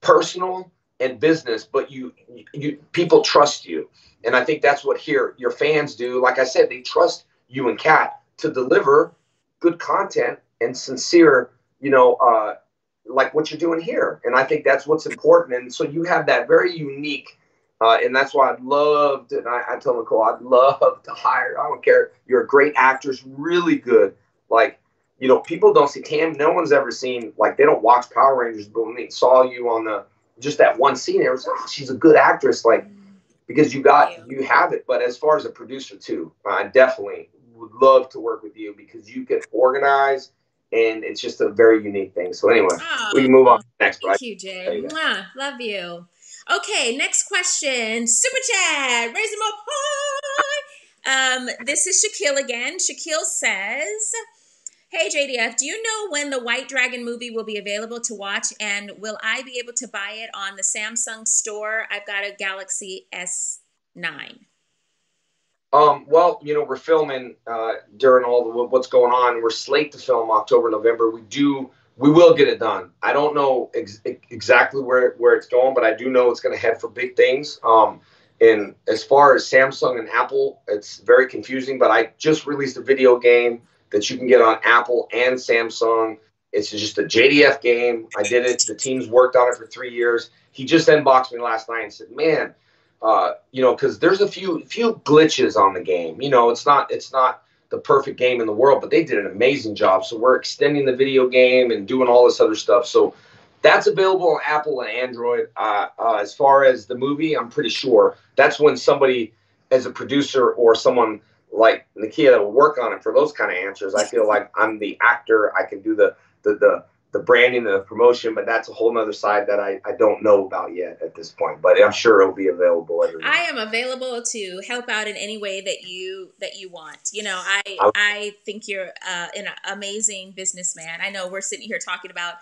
personal and business, but you, you, people trust you. And I think that's what here your fans do. Like I said, they trust you and Kat to deliver good content and sincere, you know, uh, like what you're doing here. And I think that's what's important. And so you have that very unique, uh, and that's why I'd love to, and I, I tell Nicole, I'd love to hire, I don't care. You're a great actress, really good. Like, you know, people don't see Tam. No one's ever seen, like they don't watch Power Rangers, but when they saw you on the, just that one scene, it was, oh, she's a good actress. Like, because you got, you have it. But as far as a producer too, I definitely would love to work with you because you can organize, and it's just a very unique thing. So anyway, oh, we can move on to the next. Thank right? you, Jay. You Mwah, love you. Okay, next question. Super chat. Raise them up high. Um, this is Shaquille again. Shaquille says, hey, J D F, do you know when the White Dragon movie will be available to watch? And will I be able to buy it on the Samsung store? I've got a Galaxy S nine. Um, well, you know, we're filming uh, during all the, what's going on. We're slate to film October, November. We do, we will get it done. I don't know ex exactly where, where it's going, but I do know it's going to head for big things. Um, and as far as Samsung and Apple, it's very confusing, but I just released a video game that you can get on Apple and Samsung. It's just a J D F game. I did it. The team's worked on it for three years. He just inboxed me last night and said, man, Uh, you know, because there's a few few glitches on the game. You know, it's not it's not the perfect game in the world, but they did an amazing job. So we're extending the video game and doing all this other stuff. So that's available on Apple and Android. Uh, uh, as far as the movie, I'm pretty sure that's when somebody, as a producer or someone like Nakia, that will work on it for those kind of answers. I feel like I'm the actor. I can do the the the. the branding and the promotion, but that's a whole nother side that I, I don't know about yet at this point, but I'm sure it'll be available. Everywhere. I am available to help out in any way that you, that you want. You know, I, I, I think you're uh, an amazing businessman. I know we're sitting here talking about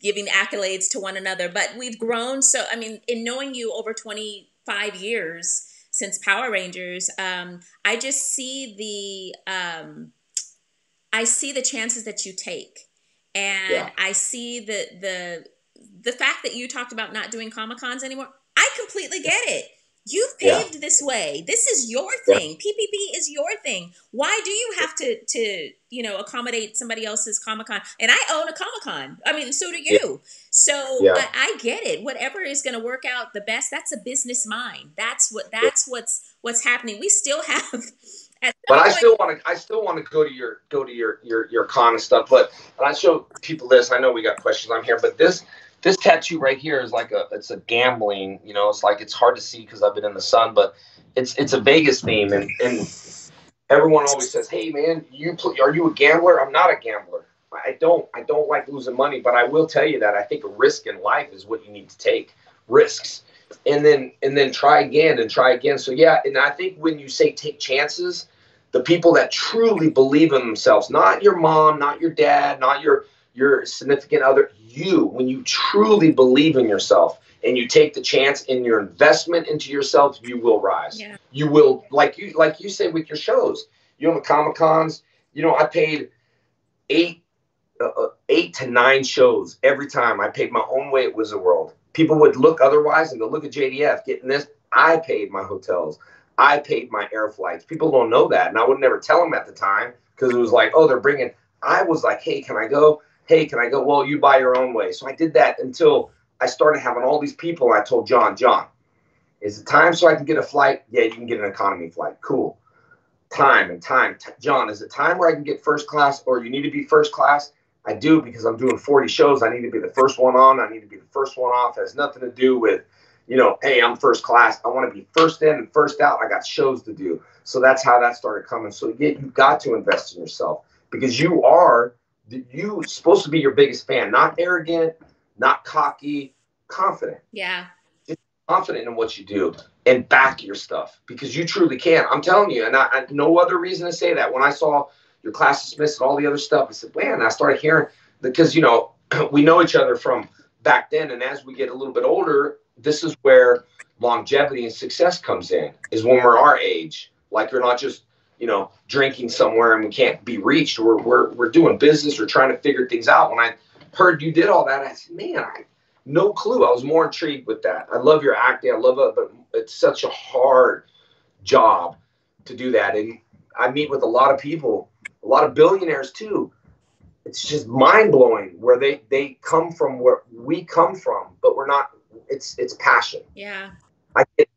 giving accolades to one another, but we've grown. So, I mean, in knowing you over twenty-five years since Power Rangers, um, I just see the, um, I see the chances that you take. And yeah. I see the the the fact that you talked about not doing Comic-Cons anymore. I completely get it. You've paved yeah. this way. This is your thing. Yeah. P P P is your thing. Why do you have to, to you know, accommodate somebody else's Comic-Con? And I own a Comic-Con. I mean, so do you. Yeah. So yeah. I, I get it. Whatever is going to work out the best, that's a business mind. That's what. That's yeah. what's what's happening. We still have. At but I point, still want to. I still want to go to your go to your your your con and stuff. But and I show people this. I know we got questions on here, but this. This tattoo right here is like a, it's a gambling, you know, it's like, it's hard to see because I've been in the sun, but it's, it's a Vegas theme. And, and everyone always says, hey man, you play, are you a gambler? I'm not a gambler. I don't, I don't like losing money, but I will tell you that I think a risk in life is what you need to take, risks, and then, and then try again and try again. So yeah. And I think when you say take chances, the people that truly believe in themselves, not your mom, not your dad, not your, your significant other, you, when you truly believe in yourself and you take the chance in your investment into yourself, you will rise. Yeah. You will, like you, like you say with your shows, you know, the Comic Cons, you know, I paid eight, uh, eight to nine shows every time. I paid my own way at Wizard World. People would look otherwise and go, look at J D F getting this. I paid my hotels. I paid my air flights. People don't know that. And I would never tell them at the time because it was like, oh, they're bringing, I was like, hey, can I go? Hey, can I go? Well, you buy your own way. So I did that until I started having all these people. And I told John, John, is it time so I can get a flight? Yeah, you can get an economy flight. Cool. Time and time. T John, is it time where I can get first class or you need to be first class? I do because I'm doing forty shows. I need to be the first one on. I need to be the first one off. It has nothing to do with, you know, hey, I'm first class. I want to be first in and first out. I got shows to do. So that's how that started coming. So yeah, you've got to invest in yourself because you are – you're supposed to be your biggest fan, not arrogant, not cocky, confident. Yeah. Just confident in what you do and back your stuff because you truly can. I'm telling you, and I, I no other reason to say that. When I saw your class dismissed and all the other stuff, I said, man, I started hearing because, you know, we know each other from back then. And as we get a little bit older, this is where longevity and success comes in, is when we're our age. Like you're not just, you know, drinking somewhere and we can't be reached. We're, we're, we're doing business. We're trying to figure things out. When I heard you did all that, I said, man, I no clue. I was more intrigued with that. I love your acting. I love it, but it's such a hard job to do that. And I meet with a lot of people, a lot of billionaires too. It's just mind blowing where they, they come from, where we come from, but we're not, it's, it's passion. Yeah. I get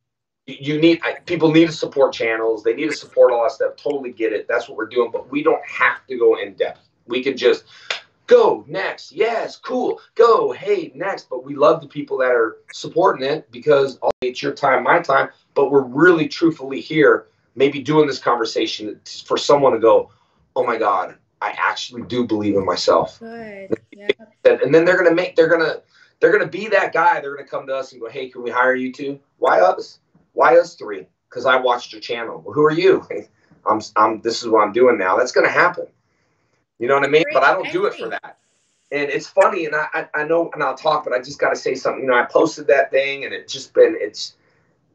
You need people need to support channels. They need to support all that stuff. Totally get it. That's what we're doing. But we don't have to go in depth. We can just go next. Yes, cool. Go. Hey, next. But we love the people that are supporting it because it's your time, my time. But we're really truthfully here, maybe doing this conversation for someone to go, oh my God, I actually do believe in myself. Good. Yeah. And then they're gonna make. They're gonna. They're gonna be that guy. They're gonna come to us and go, hey, can we hire you two? Why us? Why us three? Because I watched your channel. Well, who are you? I'm, I'm. This is what I'm doing now. That's going to happen. You know what I mean? But I don't do it for that. And it's funny, and I, I know, and I'll talk, but I just got to say something. You know, I posted that thing, and it's just been, it's,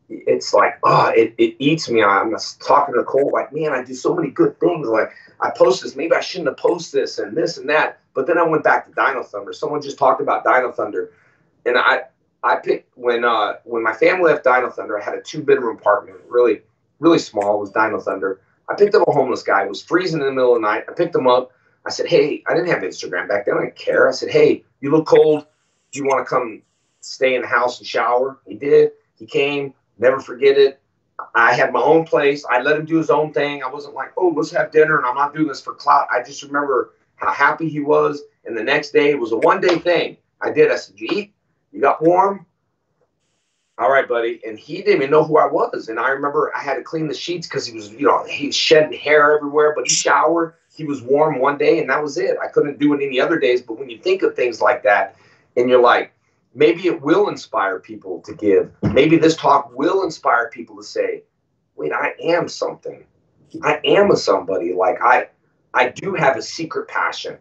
it's like, oh, it, it eats me. I'm talking to Cole, like, man, I do so many good things. Like, I post this. Maybe I shouldn't have posted this and this and that. But then I went back to Dino Thunder. Someone just talked about Dino Thunder, and I. I picked when uh, when my family left Dino Thunder. I had a two bedroom apartment, really, really small. It was Dino Thunder. I picked up a homeless guy. It was freezing in the middle of the night. I picked him up. I said, "Hey, I didn't have Instagram back then. I didn't care." I said, "Hey, you look cold. Do you want to come stay in the house and shower?" He did. He came. Never forget it. I had my own place. I let him do his own thing. I wasn't like, "Oh, let's have dinner," and I'm not doing this for clout. I just remember how happy he was. And the next day, it was a one day thing. I did. I said, "You eat? You got warm? All right, buddy." And he didn't even know who I was. And I remember I had to clean the sheets because he was, you know, he was shedding hair everywhere. But he showered. He was warm one day, and that was it. I couldn't do it any other days. But when you think of things like that, and you're like, maybe it will inspire people to give. Maybe this talk will inspire people to say, wait, I am something. I am a somebody. Like, I, I do have a secret passion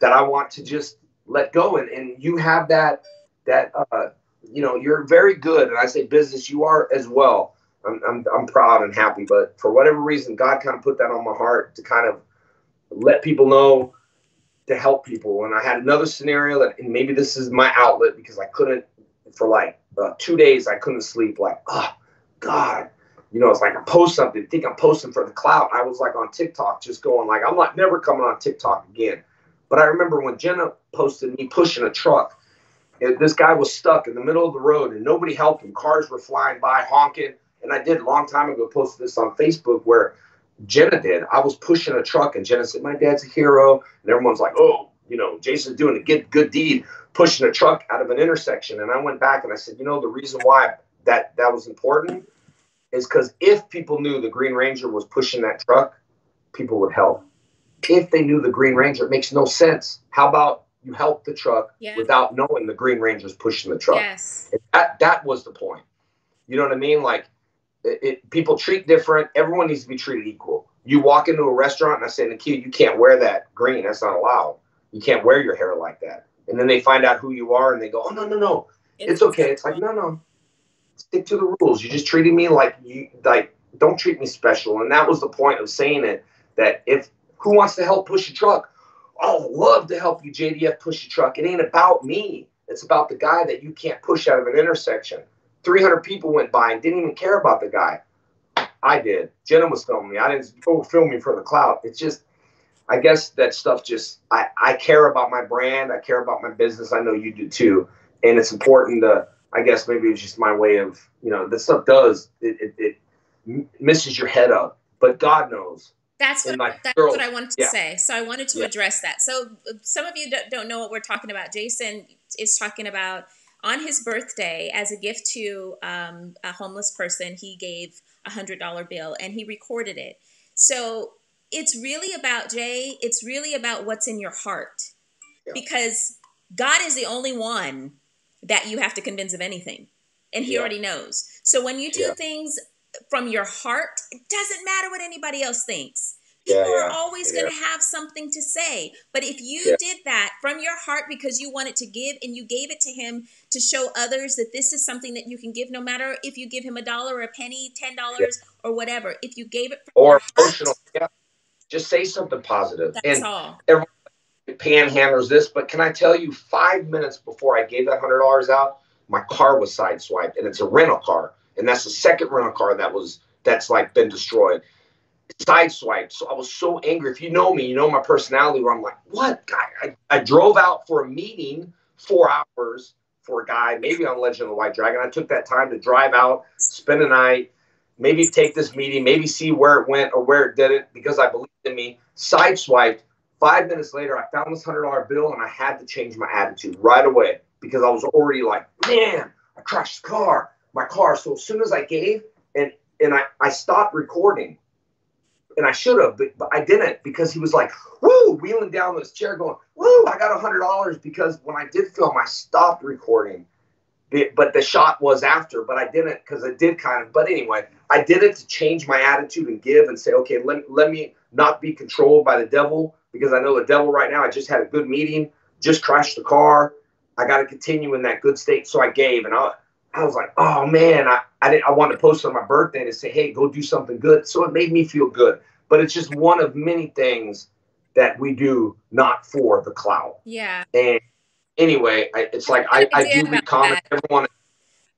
that I want to just let go. And, and you have that. That, uh, you know, you're very good. And I say business, you are as well. I'm, I'm, I'm proud and happy. But for whatever reason, God kind of put that on my heart to kind of let people know to help people. And I had another scenario that, and maybe this is my outlet, because I couldn't, for like uh, two days, I couldn't sleep. Like, oh, God. You know, it's like I post something, I think I'm posting for the clout. I was like on TikTok just going like, I'm not never coming on TikTok again. But I remember when Jenna posted me pushing a truck, and this guy was stuck in the middle of the road and nobody helped him. Cars were flying by, honking. And I did a long time ago, posted this on Facebook where Jenna did. I was pushing a truck and Jenna said, my dad's a hero. And everyone's like, oh, you know, Jason's doing a good, good deed, pushing a truck out of an intersection. And I went back and I said, you know, the reason why that, that was important is because if people knew the Green Ranger was pushing that truck, people would help. If they knew the Green Ranger, it makes no sense. How about you help the truck yeah. without knowing the Green Ranger's pushing the truck? Yes. That, that was the point. You know what I mean? Like, it, it, people treat different. Everyone needs to be treated equal. You walk into a restaurant and I say, Nakia, you can't wear that green. That's not allowed. You can't wear your hair like that. And then they find out who you are and they go, oh, no, no, no. It's, it's okay. It's like, no, no. Stick to the rules. You just treated me like you, like, don't treat me special. And that was the point of saying it, that if, who wants to help push a truck? I'll love to help you, J D F, push a truck. It ain't about me. It's about the guy that you can't push out of an intersection. three hundred people went by and didn't even care about the guy. I did. Jenna was filming me. I didn't oh, film me for the clout. It's just, I guess that stuff just, I, I care about my brand. I care about my business. I know you do too. And it's important to, I guess maybe it's just my way of, you know, this stuff does, it, it, it messes your head up, but God knows. That's what, I, that's what I wanted to yeah. say. So I wanted to yeah. address that. So some of you don't know what we're talking about. Jason is talking about on his birthday, as a gift to um, a homeless person, he gave a one hundred dollar bill and he recorded it. So it's really about, Jay, it's really about what's in your heart yeah. because God is the only one that you have to convince of anything. And he yeah. already knows. So when you do yeah. things from your heart, it doesn't matter what anybody else thinks. People yeah, yeah, are always yeah. going to have something to say. But if you yeah. did that from your heart because you wanted to give and you gave it to him to show others that this is something that you can give, no matter if you give him a dollar or a penny, ten dollars yeah. or whatever, if you gave it from or emotional, yeah. just say something positive. That's and all. Everyone panhandlers this, but can I tell you, five minutes before I gave that one hundred dollars out, my car was sideswiped, and it's a rental car. And that's the second rental car that was, that's like been destroyed. Sideswiped. So I was so angry. If you know me, you know my personality where I'm like, what guy? I, I drove out for a meeting four hours for a guy, maybe on Legend of the White Dragon. I took that time to drive out, spend a night, maybe take this meeting, maybe see where it went or where it didn't because I believed in me. Sideswiped. Five minutes later, I found this one hundred dollar bill and I had to change my attitude right away because I was already like, man, I crashed the car. My car. So as soon as I gave and and I, I stopped recording and I should have, but, but I didn't because he was like, woo, wheeling down this chair going, woo, I got a hundred dollars because when I did film, I stopped recording, it, but the shot was after, but I didn't because I did kind of, but anyway, I did it to change my attitude and give and say, okay, let, let me not be controlled by the devil because I know the devil right now. I just had a good meeting, just crashed the car. I got to continue in that good state. So I gave and I I was like, oh, man, I, I, didn't, I wanted to post on my birthday to say, hey, go do something good. So it made me feel good. But it's just one of many things that we do not for the clout. Yeah. And anyway, I, it's like I, I, I do become everyone.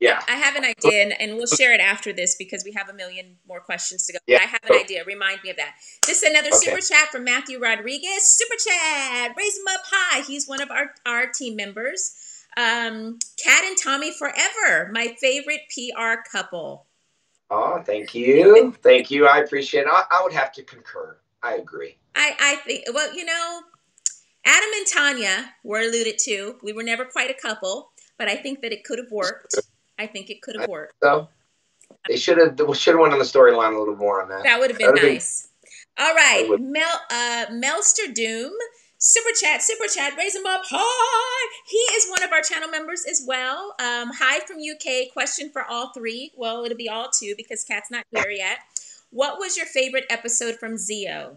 Yeah. I have an idea, and, and we'll share it after this because we have a million more questions to go. Yeah. I have an idea. Remind me of that. This is another okay. super chat from Matthew Rodriguez. Super chat. Raise him up high. He's one of our, our team members. Um, Kat and Tommy forever, my favorite P R couple. Oh, thank you. Thank you. I appreciate it. I, I would have to concur. I agree. I, I think, well, you know, Adam and Tanya were alluded to. We were never quite a couple, but I think that it could have worked. I think it could have worked. So they should have, we should have went on the storyline a little more on that. That would have been nice. Been, All right. Mel, uh, Melster Doom. Super chat, super chat, raise him up high. He is one of our channel members as well. Um, hi from U K, question for all three. Well, it'll be all two because Kat's not here yet. What was your favorite episode from Zeo?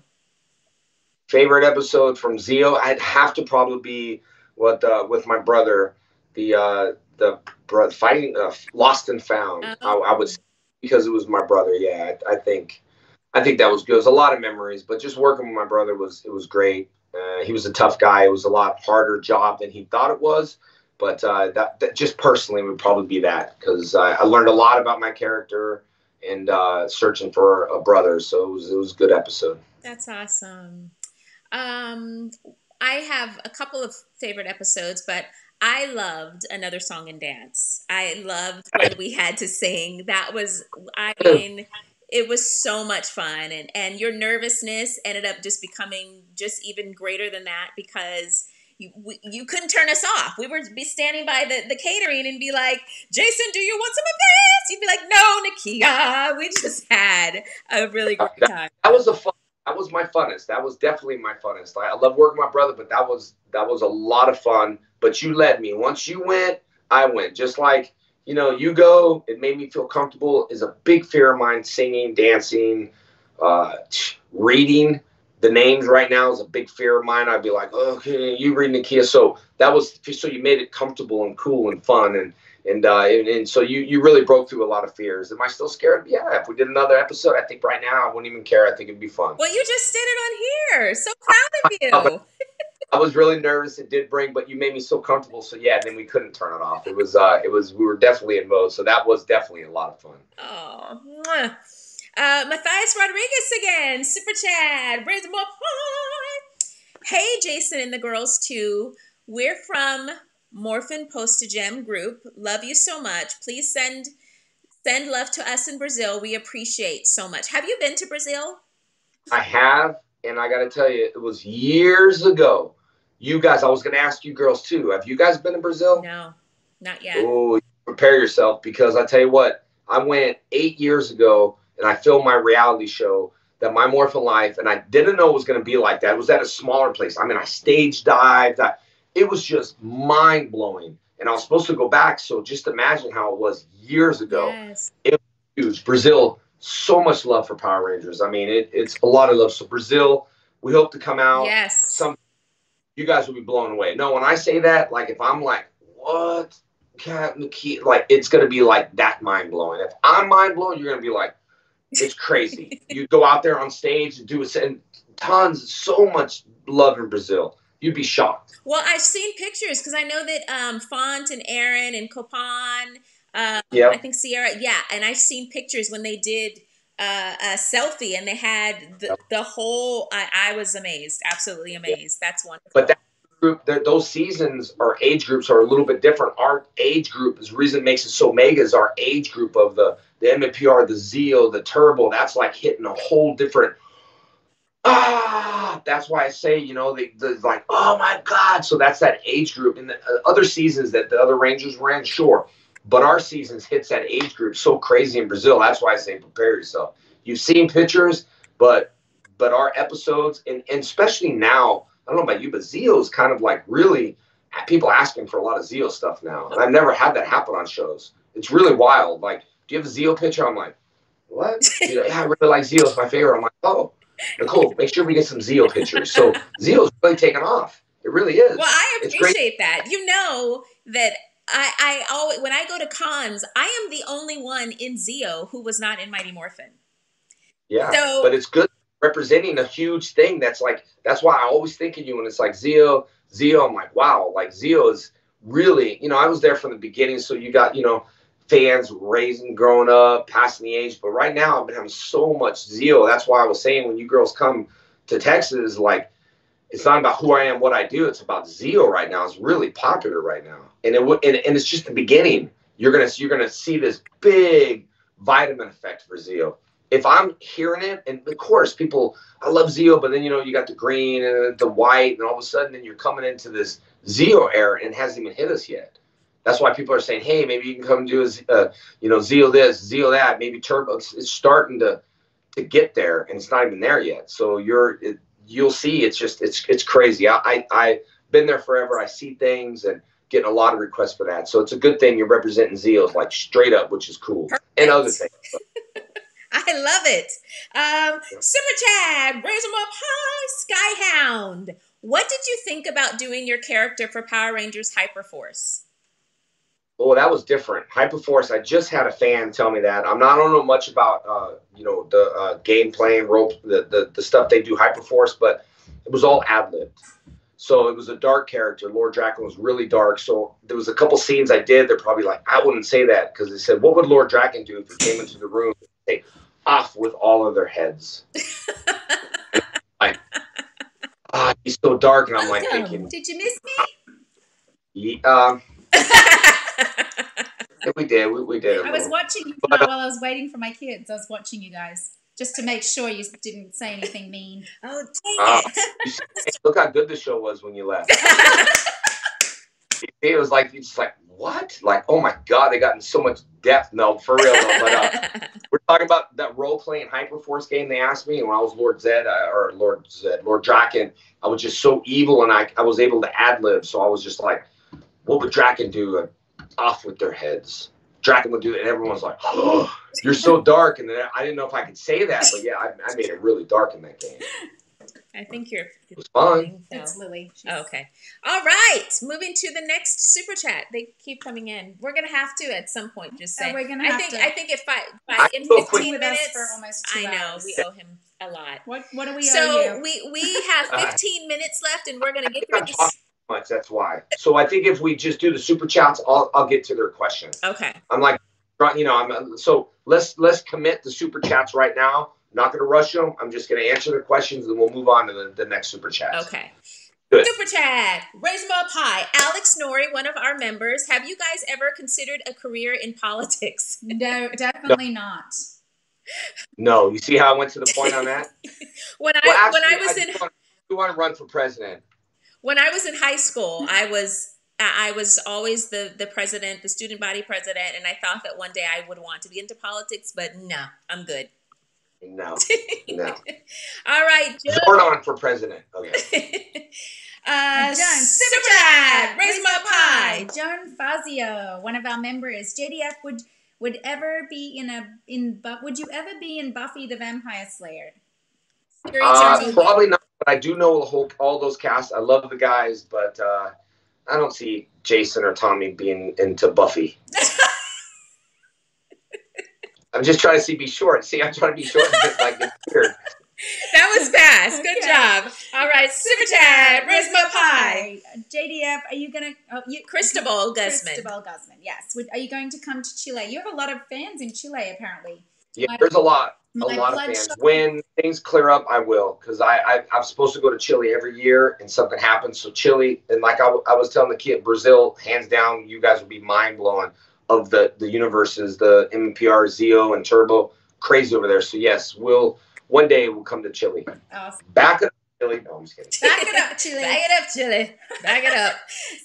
Favorite episode from Zeo? I'd have to probably be with, uh, with my brother, the uh, the bro fighting uh, Lost and Found, oh. I, I would say, because it was my brother, yeah, I, I think. I think that was good. It was a lot of memories, but just working with my brother was, it was great. Uh, he was a tough guy. It was a lot harder job than he thought it was, but uh, that, that just personally would probably be that, because I, I learned a lot about my character and uh, searching for a brother. So it was, it was a good episode. That's awesome. Um, I have a couple of favorite episodes, but I loved Another Song and Dance. I loved when we had to sing. That was, I mean, it was so much fun. And, and your nervousness ended up just becoming just even greater than that, because you, we, you couldn't turn us off. We would be standing by the, the catering and be like, Jason, do you want some of this? You'd be like, no, Nakia. We just had a really great time. That was a fun. That was my funnest. That was definitely my funnest. I, I love working with my brother, but that was that was a lot of fun. But you led me. Once you went, I went. Just like, you know, you go, it made me feel comfortable, is a big fear of mine. Singing, dancing, uh, reading the names right now is a big fear of mine. I'd be like, oh, okay, you read Nakia. So that was, so you made it comfortable and cool and fun. And and, uh, and, and so you, you really broke through a lot of fears. Am I still scared? Yeah, if we did another episode, I think right now I wouldn't even care. I think it'd be fun. Well, you just did it on here. So proud of you. I was really nervous. It did bring, but you made me so comfortable. So yeah, then we couldn't turn it off. It was, uh, it was, we were definitely in mode. So that was definitely a lot of fun. Oh, mwah. Uh, Matthias Rodriguez again, super chat. Raise them up. Hey, Jason and the girls too. We're from Morphin Postagem group. Love you so much. Please send send love to us in Brazil. We appreciate so much. Have you been to Brazil? I have, and I gotta tell you, it was years ago. You guys, I was gonna ask you girls too. Have you guys been to Brazil? No, not yet. Oh, prepare yourself, because I tell you what, I went eight years ago. And I filmed my reality show, that my Morphin Life, and I didn't know it was going to be like that. It was at a smaller place. I mean, I stage dived. I, it was just mind-blowing. And I was supposed to go back, so just imagine how it was years ago. Yes. It was huge. Brazil, so much love for Power Rangers. I mean, it, it's a lot of love. So Brazil, we hope to come out. Yes. Some, you guys will be blown away. No, when I say that, like, if I'm like, what? Kat, Nakia, like, it's going to be like that mind-blowing. If I'm mind-blowing, you're going to be like, it's crazy. You go out there on stage and do it, and tons, so much love in Brazil. You'd be shocked. Well, I've seen pictures, because I know that um, Font and Aaron and Copan, uh, yep. I think Sierra, yeah, and I've seen pictures when they did uh, a selfie, and they had the, the whole, I, I was amazed, absolutely amazed. Yeah. That's wonderful. But that group, those seasons, our age groups are a little bit different. Our age group is the reason it makes it so mega, is our age group of the the M P R, the Zeo, the Turbo. That's like hitting a whole different, ah, that's why I say, you know, they, they're like, oh my God. So that's that age group. And the uh, other seasons that the other Rangers ran, sure. But our seasons hits that age group so crazy in Brazil. That's why I say prepare yourself. You've seen pictures, but but our episodes, and, and especially now, I don't know about you, but Zeo's kind of like really, people asking for a lot of Zeo stuff now. And I've never had that happen on shows. It's really wild. Like, do you have a Zeo picture? I'm like, what? You know, yeah, I really like Zeo. It's my favorite. I'm like, oh, Nicole, make sure we get some Zeo pictures. So Zeo's really taken off. It really is. Well, I appreciate that. You know that I, I always, when I go to cons, I am the only one in Zeo who was not in Mighty Morphin. Yeah, so, but it's good representing a huge thing. That's like, that's why I always think of you when it's like Zeo, Zeo. I'm like, wow, like Zeo is really, you know, I was there from the beginning. So you got, you know, fans raising, growing up, passing the age. But right now, I've been having so much Zeo. That's why I was saying, when you girls come to Texas, like, it's not about who I am, what I do. It's about Zeo right now. It's really popular right now, and it and, and it's just the beginning. You're gonna you're gonna see this big vitamin effect for Zeo. If I'm hearing it, and of course, people, I love Zeo, but then you know you got the green and the white, and all of a sudden, then you're coming into this Zeo era, and it hasn't even hit us yet. That's why people are saying, hey, maybe you can come do, a, uh, you know, Zeo this, Zeo that, maybe Turbo. It's, it's starting to, to get there, and it's not even there yet. So you're, it, you'll see, it's just, it's, it's crazy. I, I, I've been there forever. I see things and getting a lot of requests for that. So it's a good thing you're representing Zeo, like straight up, which is cool. Perfect. And other things. I love it. Um, Super Chad, raise them up high. Skyhound, what did you think about doing your character for Power Rangers Hyperforce? Oh, that was different. Hyperforce, I just had a fan tell me that. I'm not, I don't know much about, uh, you know, the uh, game playing, role, the, the, the stuff they do, Hyperforce, but it was all ad-libbed. So it was a dark character. Lord Drakkon was really dark. So there was a couple scenes I did. They're probably like, I wouldn't say that, because they said, what would Lord Drakkon do if he came into the room and say, off with all of their heads? Like, ah, oh, he's so dark. And I'm like, oh, thinking, did you miss me? Uh, yeah. We did. We, we did. I was watching you but, uh, while I was waiting for my kids. I was watching you guys just to make sure you didn't say anything mean. Oh, dang it. Uh, look how good the show was when you left. It was like, it's like, what? Like, oh my God, they got in so much depth. No, for real. No, but, uh, we're talking about that role playing Hyperforce game they asked me. And when I was Lord Zed, uh, or Lord Zed, Lord Drakkon, I was just so evil and I, I was able to ad lib. So I was just like, what would Drakkon do? Uh, off with their heads. Drakkon would do it, and everyone's like, oh, you're so dark. And then I didn't know if I could say that, but yeah, I, I made it really dark in that game. I think you're... It was fun. That's Lily. Oh, okay. All right. Moving to the next Super Chat. They keep coming in. We're going to have to at some point just say... Oh, we're gonna have I think, to. I think if I... I in fifteen minutes... For almost two I know. Hours. We owe him a lot. What, what do we so owe you? So we, we have fifteen uh, minutes left, and we're going to get through this... Much, that's why. So I think if we just do the super chats, I'll I'll get to their question. Okay. I'm like, you know, I'm so let's let's commit the super chats right now. I'm not going to rush them. I'm just going to answer their questions, and we'll move on to the, the next super chat. Okay. Good. Super chat. Raise them up high. Alex Norrie, one of our members. Have you guys ever considered a career in politics? No, definitely no. not. No. You see how I went to the point on that? when I well, actually, when I was I in, want, we want to run for president. When I was in high school, I was I was always the, the president, the student body president, and I thought that one day I would want to be into politics, but no, I'm good. No, no. All right, Joe. Zordon for president. Okay. uh, John, Super Chat, raise him up high. John Fazio, one of our members. J D F, would would ever be in a in would you ever be in Buffy the Vampire Slayer? Uh, probably not. But I do know the whole, all those casts. I love the guys, but uh, I don't see Jason or Tommy being into Buffy. I'm just trying to see, be short. See, I'm trying to be short because like, it's weird. That was fast. Good okay. job. All right, Super Chat, Risma Pie. J D F, are you going to... Oh, Cristobal Guzman. Cristobal Guzman, yes. Are you going to come to Chile? You have a lot of fans in Chile, apparently. Yeah, my, there's a lot. A lot of fans. Shot. When things clear up, I will, because I, I I'm supposed to go to Chile every year, and something happens. So Chile, and like I, I was telling the kid, Brazil, hands down, you guys will be mind blown of the the universes, the M P R, Zeo, and Turbo, crazy over there. So yes, we'll one day we'll come to Chile. Awesome. Back it up, Chile. No, I'm just kidding. Back it up, Chile. Back it up, Chile. Back it up.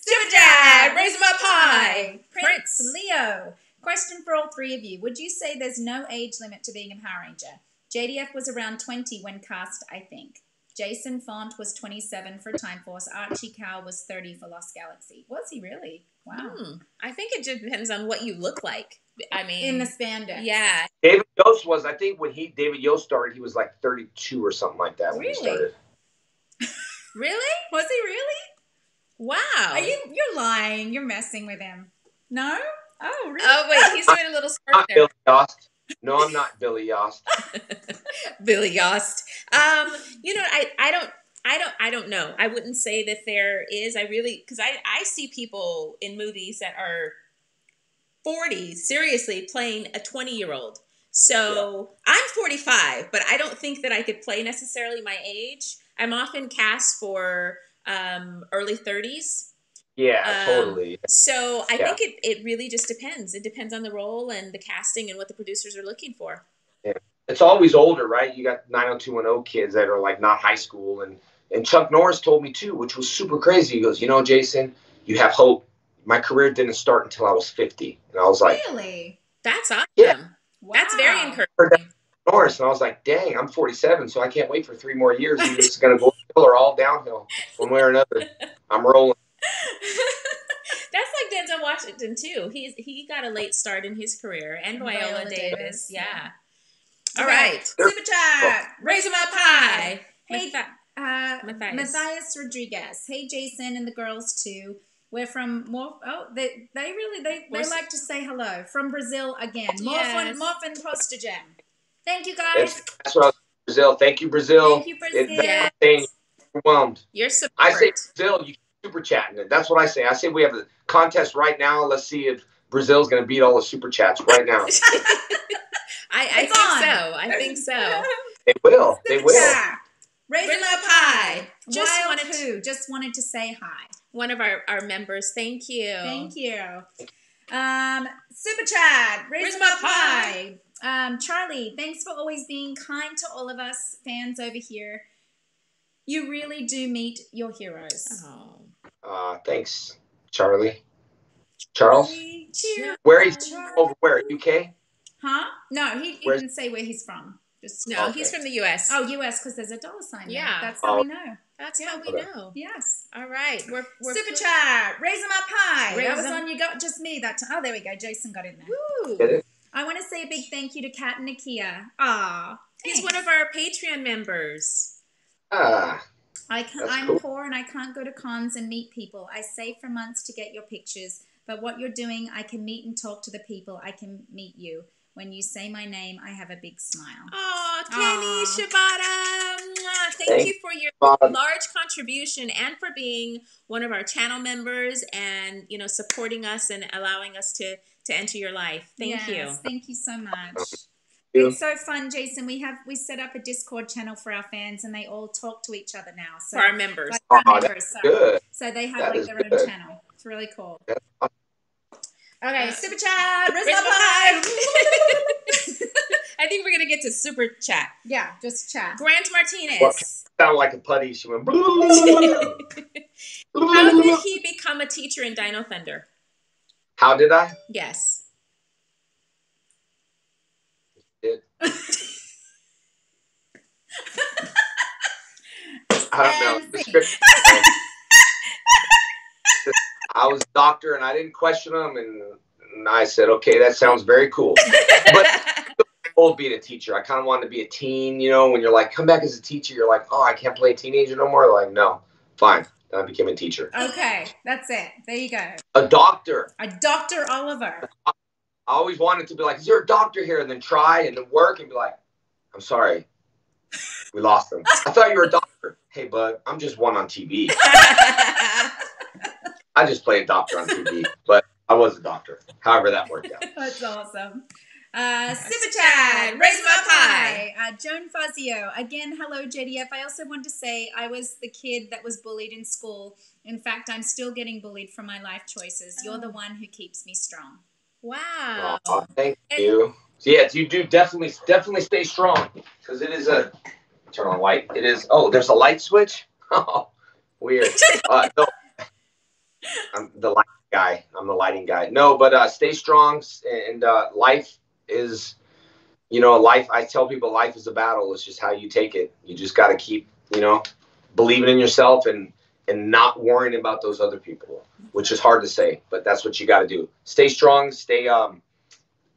Super Dad, raise him up high. Prince, Prince Leo. Question for all three of you. Would you say there's no age limit to being a Power Ranger? J D F was around twenty when cast, I think. Jason Font was twenty-seven for Time Force. Archie Cow was thirty for Lost Galaxy. Was he really? Wow. Mm. I think it just depends on what you look like. I mean. In the spandex. Yeah. David Yost was, I think when he David Yost started, he was like thirty-two or something like that when really? he started. Really? Was he really? Wow. Are you, you're lying. You're messing with him. No? Oh, really? Oh, wait, he's doing a little skirt there. Billy Yost. No, I'm not Billy Yost. Billy Yost. Um, you know, I, I don't, I don't, I don't know. I wouldn't say that there is. I really, because I, I see people in movies that are forty, seriously, playing a twenty-year-old. So yeah. I'm forty-five, but I don't think that I could play necessarily my age. I'm often cast for um, early thirties. Yeah, um, totally. So I yeah. think it, it really just depends. It depends on the role and the casting and what the producers are looking for. Yeah. It's always older, right? You got nine oh two one oh kids that are like not high school. And, and Chuck Norris told me too, which was super crazy. He goes, you know, Jason, you have hope. My career didn't start until I was fifty. And I was like, really? That's awesome. Yeah. Wow. That's very encouraging. Norris, and I was like, dang, I'm forty-seven, so I can't wait for three more years. It's going to go uphill or all downhill one way or another. I'm rolling. That's like Denzel Washington too. He's he got a late start in his career, and Viola Davis. Davis. Yeah. yeah. All right. Super chat. Raise him up high. Hey, Matthias. Uh, Matthias Rodriguez. Hey, Jason and the girls too. We're from Morph. Oh, they they really they, they like to say hello from Brazil again. Morphin, yes. Morphin Postagem. Thank you guys. That's what I was, Brazil. Thank you, Brazil. Thank you, Brazil. Yes. Thing, overwhelmed. You're support. I say Brazil. You super chatting. That's what I say. I say we have a contest right now. Let's see if Brazil's going to beat all the super chats right now. I, I think on. so. I think so. They will. They will. Raise them up high. Just Wild wanted who? To, just wanted to say hi. One of our, our members. Thank you. Thank you. Um, Super Chat. Raise them up high. high. Um, Charlie, thanks for always being kind to all of us fans over here. You really do meet your heroes. Oh. Uh, thanks, Charlie. Charles? Cheers. Where is he? Over where? U K? Huh? No, he, he didn't say where he's from. Just no, okay. He's from the U S. Oh, U S, because there's a dollar sign. Yeah, there. That's how oh. we know. That's yeah. how we okay. know. Yes. All right. We're, we're Super pushing. Chat. Raise them up high. Raise that was em. on you. Got just me that time. Oh, there we go. Jason got in there. Woo. Get it? I want to say a big thank you to Kat and Nakia. Ah, he's one of our Patreon members. Ah. I can, I'm cool. poor and I can't go to cons and meet people. I save for months to get your pictures, but what you're doing, I can meet and talk to the people. I can meet you. When you say my name, I have a big smile. Oh, Kenny Shibata. Thank Thanks. you for your large contribution and for being one of our channel members and, you know, supporting us and allowing us to, to enter your life. Thank yes, you. Thank you so much. You. It's so fun, Jason. We have we set up a Discord channel for our fans and they all talk to each other now. So, for our members. Like, oh, our members so, good. so they have that like their good. own channel. It's really cool. That's awesome. Okay, Super Chat, Rizzo Pie. I think we're going to get to Super Chat. Yeah, just chat. Grant Martinez. Well, sounded like a putty. She went. How did he become a teacher in Dino Thunder? How did I? Yes. Did. I don't know. I was a doctor, and I didn't question him, and, and I said, okay, that sounds very cool. But I'll be a teacher. I kind of wanted to be a teen, you know, when you're like, come back as a teacher, you're like, oh, I can't play a teenager no more. Like, no, fine. Then I became a teacher. Okay, that's it. There you go. A doctor. A Doctor Oliver. I always wanted to be like, is there a doctor here? And then try and then work and be like, I'm sorry. We lost him. I thought you were a doctor. Hey, bud, I'm just one on T V. I just play a doctor on T V, but I was a doctor. However, that worked out. That's awesome. Uh, Super Chat, raise them up high. Uh, Joan Fazio, again, hello, J D F. I also want to say I was the kid that was bullied in school. In fact, I'm still getting bullied for my life choices. You're the one who keeps me strong. Wow. Oh, thank you. So, yes, you do definitely, definitely stay strong because it is a turn on light. It is. Oh, there's a light switch. Oh, weird. Uh, no. I'm the lighting guy. I'm the lighting guy. No, but uh, stay strong. And uh, life is, you know, life. I tell people life is a battle. It's just how you take it. You just got to keep, you know, believing in yourself and, and not worrying about those other people, which is hard to say. But that's what you got to do. Stay strong. Stay, um,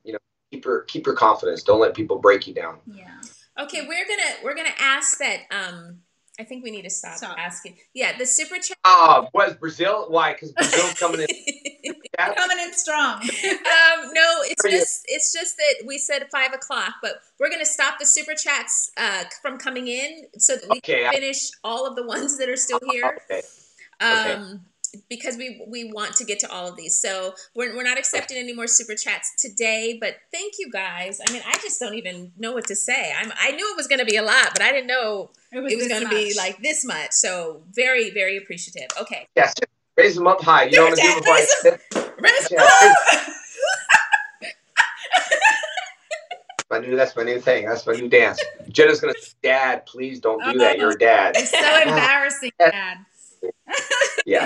you know, keep your keep your confidence. Don't let people break you down. Yeah. Okay, we're gonna we're gonna ask that. Um, I think we need to stop, stop. asking. Yeah, the super chat. Oh, was Brazil? Why? Because Brazil's coming in. coming in strong. um, no, it's just it's just that we said five o'clock, but we're gonna stop the super chats uh, from coming in so that we okay, can finish I all of the ones that are still here. Okay. Um, okay. Because we we want to get to all of these, so we're we're not accepting any more super chats today. But thank you guys. I mean, I just don't even know what to say. I'm I knew it was going to be a lot, but I didn't know it was, was going to be like this much. So very very appreciative. Okay. Yes, raise them up high. You don't do it before. Raise them up. My new, that's my new thing. That's my new dance. Jenna's gonna say, Dad, please don't do oh, that. You're a dad. It's so embarrassing, Dad. Yeah,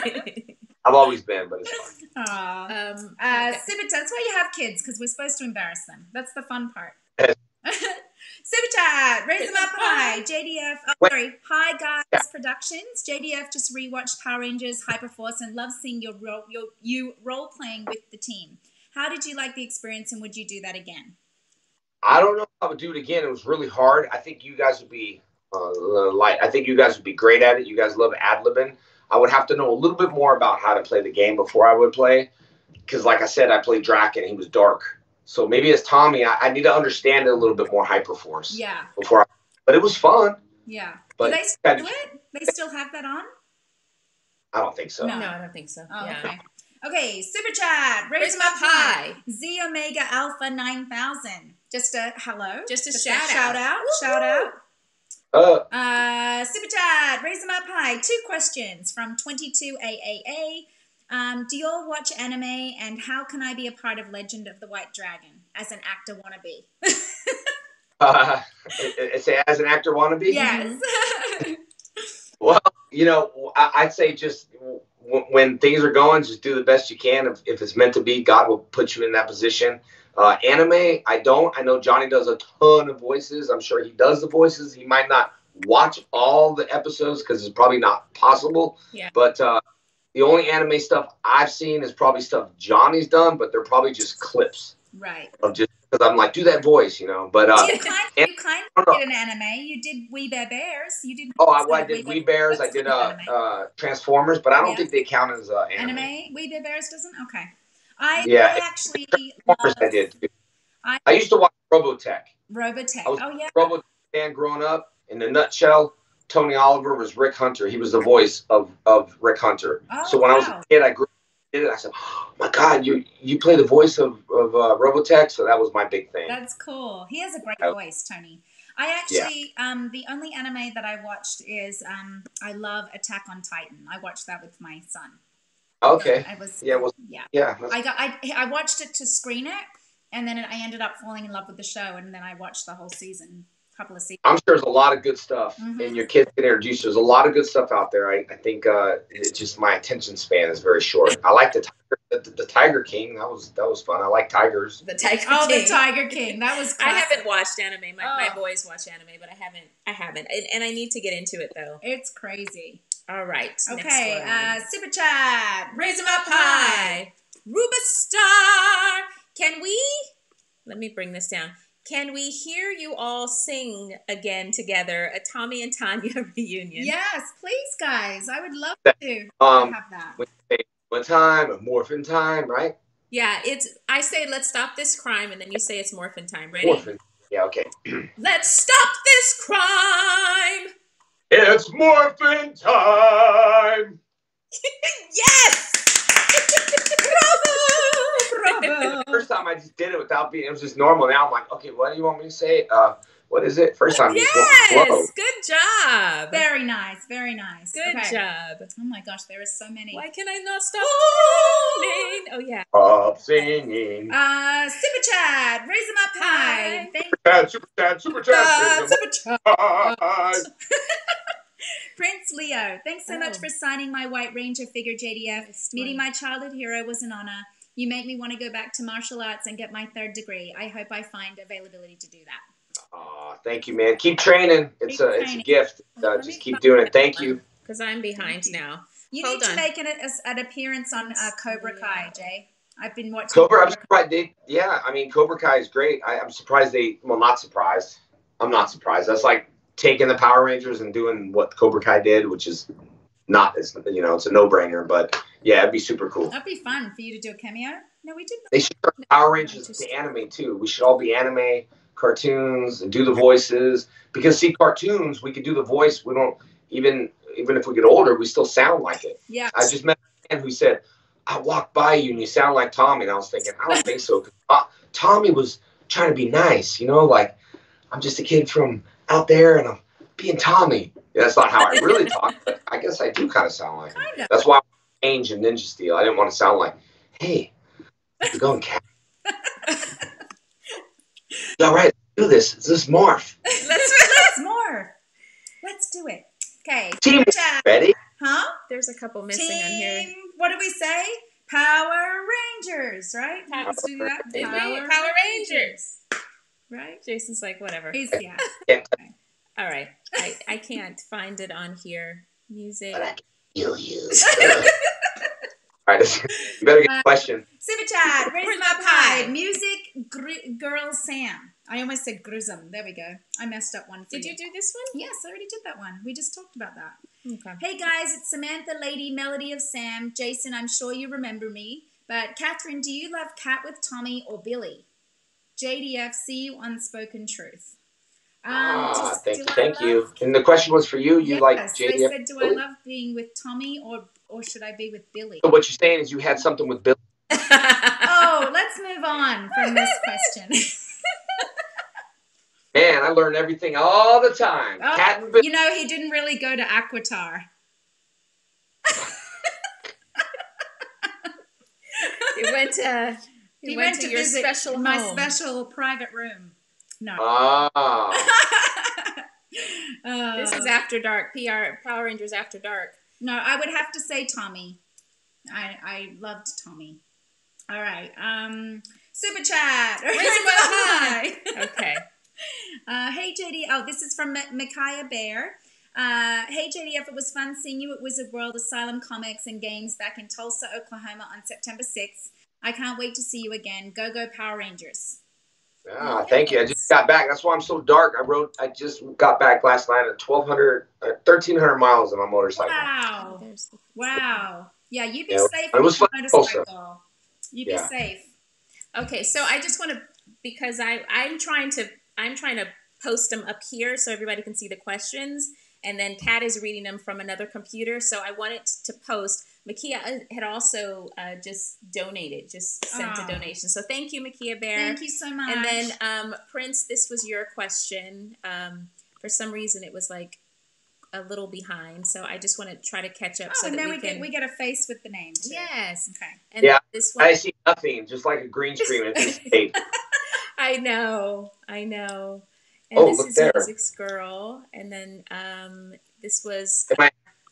I've always been, but it's fun. Aww. Um, uh, okay. Super Chat, that's why you have kids, because we're supposed to embarrass them. That's the fun part. Super Chat, raise them up high. J D F, oh, sorry. Hi, Guys yeah. Productions. J D F just rewatched Power Rangers, Hyperforce, and loved seeing your role, your, you role playing with the team. How did you like the experience, and would you do that again? I don't know if I would do it again. It was really hard. I think you guys would be uh, light. I think you guys would be great at it. You guys love ad-libbing. I would have to know a little bit more about how to play the game before I would play. Because like I said, I played Drakkon. He was dark. So maybe as Tommy, I, I need to understand it a little bit more, Hyperforce. Yeah. Before I, but it was fun. Yeah. But do they still do it? They still have that on? I don't think so. No, no I don't think so. Oh, yeah. Okay. Okay, super chat. Raise them up high. Z Omega Alpha nine thousand. Just a hello. Just a, Just shout, a shout out. out. Shout out. Uh, uh, super chat. Raise them up high. Two questions from twenty-two A A A. Um, do you all watch anime, and how can I be a part of Legend of the White Dragon as an actor wannabe? uh, say as an actor wannabe? Yes. Well, you know, I'd say just when things are going, just do the best you can. If, if it's meant to be, God will put you in that position. Uh, anime, I don't. I know Johnny does a ton of voices. I'm sure he does the voices. He might not watch all the episodes because it's probably not possible. Yeah. But uh, the only anime stuff I've seen is probably stuff Johnny's done, but they're probably just clips. Right. Of just because I'm like, do that voice, you know. But uh, you kind of, you kind of did an anime. You did We Bare Bears. You did. Oh, I, well, I did We Bears. I did uh, uh, Transformers, but I don't yeah. think they count as uh, anime. Anime? We Bare Bears doesn't. Okay. I, yeah, I actually. Transformers love, I did. Too. I, I used to watch Robotech. Robotech. I was oh yeah. A Robotech fan growing up. In a nutshell, Tony Oliver was Rick Hunter. He was the voice of of Rick Hunter. Oh, so when wow. I was a kid, I grew. It, I said, oh my God, you you play the voice of, of uh, Robotech, so that was my big thing. That's cool. He has a great voice, Tony. I actually, yeah. um, the only anime that I watched is, um, I love Attack on Titan. I watched that with my son. Okay. I was, yeah, well, yeah. yeah I, got, I, I watched it to screen it, and then I ended up falling in love with the show, and then I watched the whole season. Couple of seasons. I'm sure there's a lot of good stuff, mm-hmm. and your kids can introduce you. There's a lot of good stuff out there. I, I think uh, it's just my attention span is very short. I like the Tiger, the, the Tiger King. That was that was fun. I like tigers. The Tiger oh, King. Oh, the Tiger King. That was. Classic. I haven't watched anime. My, oh. my boys watch anime, but I haven't. I haven't, and, and I need to get into it though. It's crazy. All right. Okay. Next uh, super chat. Raise them up high. Ruba Star. Can we? Let me bring this down. Can we hear you all sing again together, a Tommy and Tanya reunion? Yes, please, guys. I would love to um, have that. One time, a morphin' time, right? Yeah, it's. I say, let's stop this crime, and then you say it's morphin' time. Ready? Morphin'. Yeah, okay. Let's stop this crime. It's morphin' time. Yes! The first time I just did it without being, it was just normal. Now I'm like, okay, what do you want me to say? Uh, what is it? First time. Yes, just good job. Very nice, very nice. Good okay. job. Oh my gosh, there are so many. Why can I not stop singing? Oh yeah. Stop singing. Uh, super chat, raise them up high. Super chat, super chat, super chat, super chat. Prince Leo, thanks so oh. much for signing my White Ranger figure, J D F. Nice Meeting my childhood hero was an honor. You make me want to go back to martial arts and get my third degree. I hope I find availability to do that. Oh, thank you, man. Keep training. It's, keep a, training. It's a gift. Uh, just keep doing it. Thank you. Because I'm behind you. now. You Hold need on. to make an, an appearance on uh, Cobra Kai, Jay. I've been watching Cobra. I'm surprised they, yeah, I mean, Cobra Kai is great. I, I'm surprised they – well, not surprised. I'm not surprised. That's like taking the Power Rangers and doing what Cobra Kai did, which is – Not as you know, it's a no-brainer, but yeah, it'd be super cool. That'd be fun for you to do a cameo. No, we did. They should start Power Rangers to anime too. We should all be anime cartoons and do the voices because see, cartoons we could do the voice. We don't even even if we get older, we still sound like it. Yeah. I just met a man who said, "I walked by you and you sound like Tommy," and I was thinking, I don't think so. Uh, Tommy was trying to be nice, you know, like I'm just a kid from out there and I'm being Tommy. Yeah, that's not how I really talk, but I guess I do kind of sound like kind him. Of. That's why I changed in Ninja Steel. I didn't want to sound like, hey, how's it going, Kat? All right, do this. Let's this morph. Let's, let's morph. Let's do it. Okay. Team, ready? Huh? There's a couple missing Team, on here. What do we say? Power Rangers, right? Power, Let's do that. Power, Power, Power Rangers. Rangers. Right? Jason's like, whatever. He's, yeah. yeah. Okay. All right. I, I can't find it on here. Music. But I can kill you. All right. You better get a question. Um, Super chat. Raise them up high. Music gr girl Sam. I almost said Grism. There we go. I messed up one. Did you. you do this one? Yes, I already did that one. We just talked about that. Okay. Hey guys, it's Samantha, Lady, Melody of Sam. Jason, I'm sure you remember me. But Catherine, do you love Kat with Tommy or Billy? J D F, see you on Spoken Truth. Um, ah, just, thank you, thank love... you. And the question was for you. You yes, like J D F? They said, do I love being with Tommy or or should I be with Billy? So what you're saying is you had something with Billy. Oh, let's move on from this question. Man, I learn everything all the time. Oh, Cat and Billy. You know, he didn't really go to Aquitar. He went to he, he went, went to, to your visit special my home. special private room. No. Oh. uh, this is After Dark. P R Power Rangers After Dark. No, I would have to say Tommy. I I loved Tommy. All right. Um, super chat. Okay. Uh, hey, J D F. Oh, this is from Micaiah Bear. Uh, hey, J D F, it was fun seeing you at Wizard World, Asylum Comics and Games back in Tulsa, Oklahoma on September sixth. I can't wait to see you again. Go, go, Power Rangers. Ah, okay. Thank you. I just got back. That's why I'm so dark. I rode. I just got back last night at twelve hundred, uh, thirteen hundred miles on my motorcycle. Wow. Wow. Yeah, you be yeah, safe on your motorcycle. You be yeah. safe. Okay, so I just want to, because I, I'm trying to, I'm trying to post them up here so everybody can see the questions. And then Kat is reading them from another computer. So I wanted to post. Makia had also uh, just donated, just sent Aww. a donation. So thank you, Makia Bear. Thank you so much. And then um, Prince, this was your question. Um, for some reason, it was like a little behind. So I just want to try to catch up. Oh, so and that then we, we can... get we get a face with the name. Too. Yes. Okay. And yeah. This one... I see nothing, just like a green screen. It's just tape. I know. I know. And oh, this look is there. Music's Girl. And then um, this was... Am I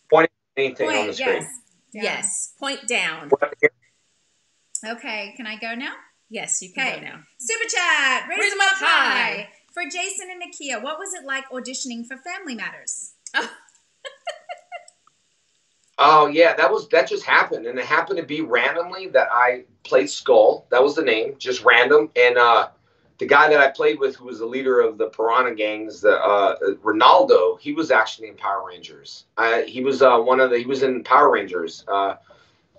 pointing anything point, on the screen? Yes. Yeah. Yes. Point down. Okay. Can I go now? Yes, you can okay. go now. Super chat. Raise, Raise them up high. high. For Jason and Nakia, what was it like auditioning for Family Matters? Oh. Oh, yeah. That was that just happened. And it happened to be randomly that I played Skull. That was the name. Just random. And... uh the guy that I played with, who was the leader of the Piranha gangs, the, uh, Ronaldo, he was actually in Power Rangers. I, he was uh, one of the. He was in Power Rangers. Uh,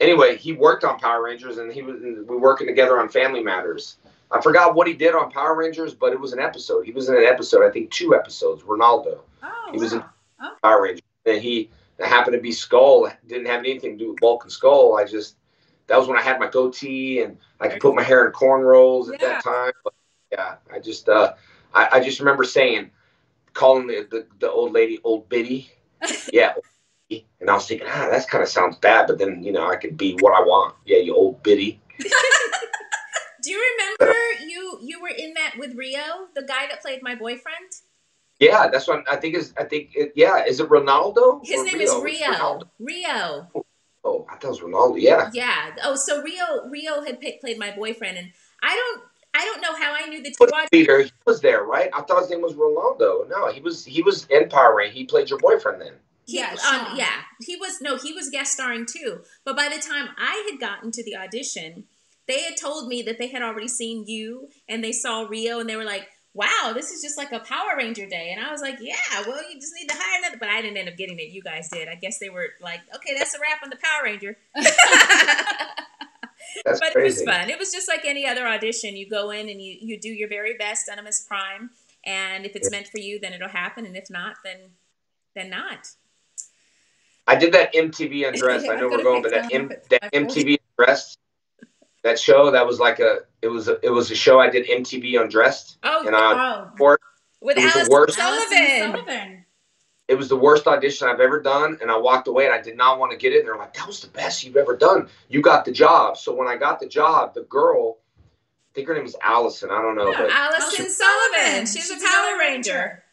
anyway, he worked on Power Rangers, and he was we were working together on Family Matters. I forgot what he did on Power Rangers, but it was an episode. He was in an episode, I think two episodes. Ronaldo. Oh, he was wow. in oh. Power Rangers, and he happened to be Skull. It didn't have anything to do with Bulk and Skull. I just that was when I had my goatee and I could put my hair in cornrows at yeah. that time. But yeah, I just uh, I, I just remember saying, calling the, the, the old lady old biddy. Yeah, and I was thinking, ah, that kind of sounds bad, but then you know I could be what I want. Yeah, you old biddy. Do you remember you you were in that with Rio, the guy that played my boyfriend? Yeah, that's what I think is I think it, yeah, is it Ronaldo? His name Rio? is Rio. Rio. Oh, oh, I thought it was Ronaldo. Yeah. Yeah. Oh, so Rio Rio had played my boyfriend, and I don't. I don't know how I knew the squad leader. He was there, right? I thought his name was Rolando. No, he was he was in Power Rangers. He played your boyfriend then. He, yeah, um, yeah, he was. No, he was guest starring too. But by the time I had gotten to the audition, they had told me that they had already seen you and they saw Rio and they were like, "Wow, this is just like a Power Ranger day." And I was like, "Yeah, well, you just need to hire another." But I didn't end up getting it. You guys did. I guess they were like, "Okay, that's a wrap on the Power Ranger." That's but crazy. It was fun. It was just like any other audition. You go in and you, you do your very best, done 'em as prime. And if it's yeah. meant for you, then it'll happen. And if not, then then not. I did that M T V Undressed. I know we're going, but that, M that M T V Undressed, that show, that was like a it was a, it was a show I did M T V Undressed. Oh, and I, oh. with Allison Sullivan. Sullivan. It was the worst audition I've ever done, and I walked away, and I did not want to get it. And they're like, "That was the best you've ever done. You got the job." So when I got the job, the girl, I think her name was Allison. I don't know. Yeah, but Allison Sullivan. She's, She's a Power Ranger. Ranger.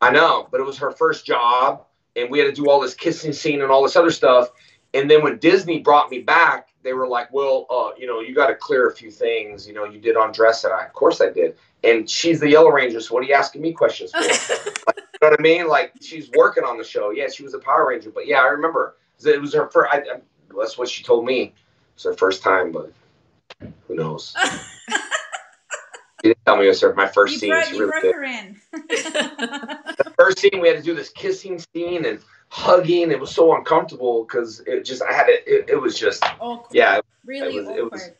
I know, but it was her first job, and we had to do all this kissing scene and all this other stuff. And then when Disney brought me back, they were like, "Well, uh, you know, you got to clear a few things. You know, you did Undress," and I, of course, I did. And she's the Yellow Ranger, so what are you asking me questions for? Like, you know what I mean? Like, she's working on the show. Yeah, she was a Power Ranger, but yeah, I remember. It was her first, I, I, that's what she told me. It was her first time, but who knows? She didn't tell me it was her, my first you scene. Brought, she you really brought her in. The first scene, we had to do this kissing scene, and hugging. It was so uncomfortable because it just, I had it, it, it was just, oh, yeah. Really it was, it was,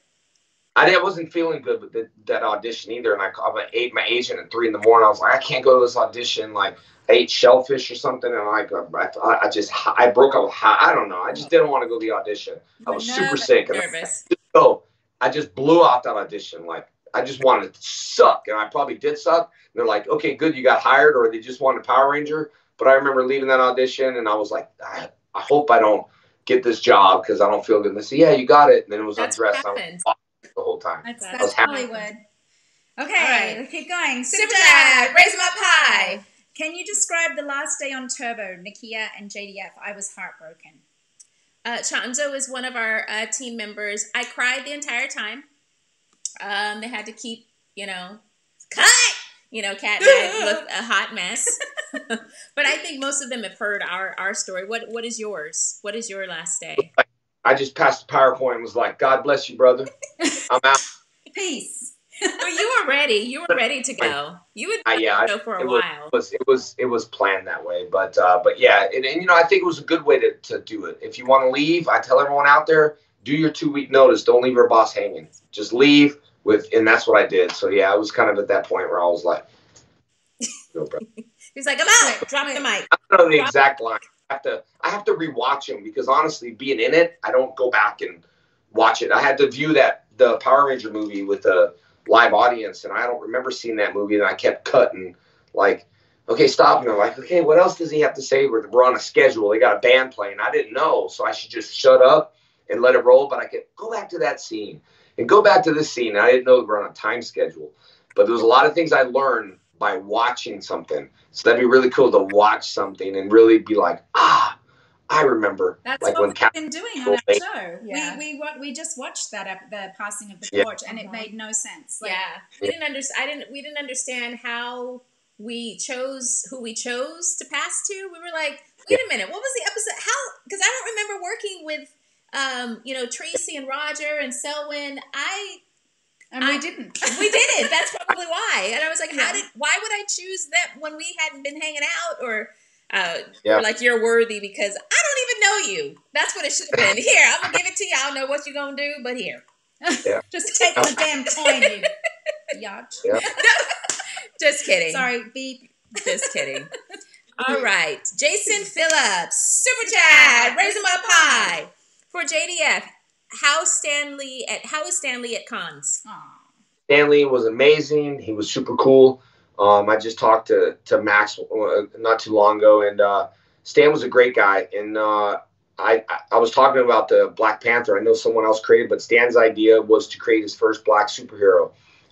I, I wasn't feeling good with the, that audition either. And I called my, my agent at three in the morning. I was like, I can't go to this audition. Like, I ate shellfish or something. And I, I, I just, I broke up. I don't know. I just didn't want to go to the audition. I was no, super sick. And nervous. I, so I just blew out that audition. Like, I just wanted to suck. And I probably did suck. And they're like, okay, good. You got hired, or they just wanted Power Ranger. But I remember leaving that audition and I was like, I, I hope I don't get this job because I don't feel good. And they said, yeah, you got it. And then it was That's undressed. I was the whole time. That's, I was that's Hollywood. Okay, right. Let's keep going. Super Dad, raise him up high. Can you describe the last day on Turbo, Nakia and J D F? I was heartbroken. Uh, Chanzo is one of our uh, team members. I cried the entire time. Um, they had to keep, you know, cut. You know, Kat and I looked a hot mess. But I think most of them have heard our, our story. What What is yours? What is your last day? I just passed the PowerPoint and was like, God bless you, brother. I'm out. Peace. Well, you were ready. You were ready to go. You would uh, yeah, go for a it while. Was, it, was, it was planned that way. But, uh, but yeah, and, and, you know, I think it was a good way to, to do it. If you want to leave, I tell everyone out there, do your two-week notice. Don't leave your boss hanging. Just leave. With, and that's what I did. So, yeah, I was kind of at that point where I was like, no problem. He's like, I'm out. Drop the mic. I don't know the Drop exact line. I have to, I have to rewatch him because, honestly, being in it, I don't go back and watch it. I had to view that the Power Ranger movie with a live audience, and I don't remember seeing that movie, and I kept cutting, like, okay, stop. And I'm like, okay, what else does he have to say? We're on a schedule. They got a band playing. I didn't know, so I should just shut up and let it roll, but I could go back to that scene. And go back to this scene. I didn't know we were on a time schedule. But there was a lot of things I learned by watching something. So that'd be really cool to watch something and really be like, ah, I remember. That's like what when we've Kat been doing on our show. Yeah. We, we, we just watched that, up, the passing of the torch, yeah. And it made no sense. Like, yeah. We didn't, under, I didn't, we didn't understand how we chose, who we chose to pass to. We were like, wait a minute, what was the episode? How? Because I don't remember working with Um, you know, Tracy and Roger and Selwyn. I and we I, didn't. We didn't. That's probably why. And I was like, yeah. How did? Why would I choose that when we hadn't been hanging out? Or, uh, yeah. Or like you're worthy because I don't even know you. That's what it should have been. Here, I'm gonna give it to you. I don't know what you're gonna do, but here, yeah. Just take the damn coin, you yacht. Yeah. Just kidding. Sorry, beep. Just kidding. All right, Jason Phillips, super chat. Raise him up high. For J D F, how Stanley at how is Stanley at cons? Aww. Stanley was amazing. He was super cool. Um, I just talked to to Max not too long ago, and uh, Stan was a great guy. And uh, I I was talking about the Black Panther. I know someone else created, but Stan's idea was to create his first black superhero,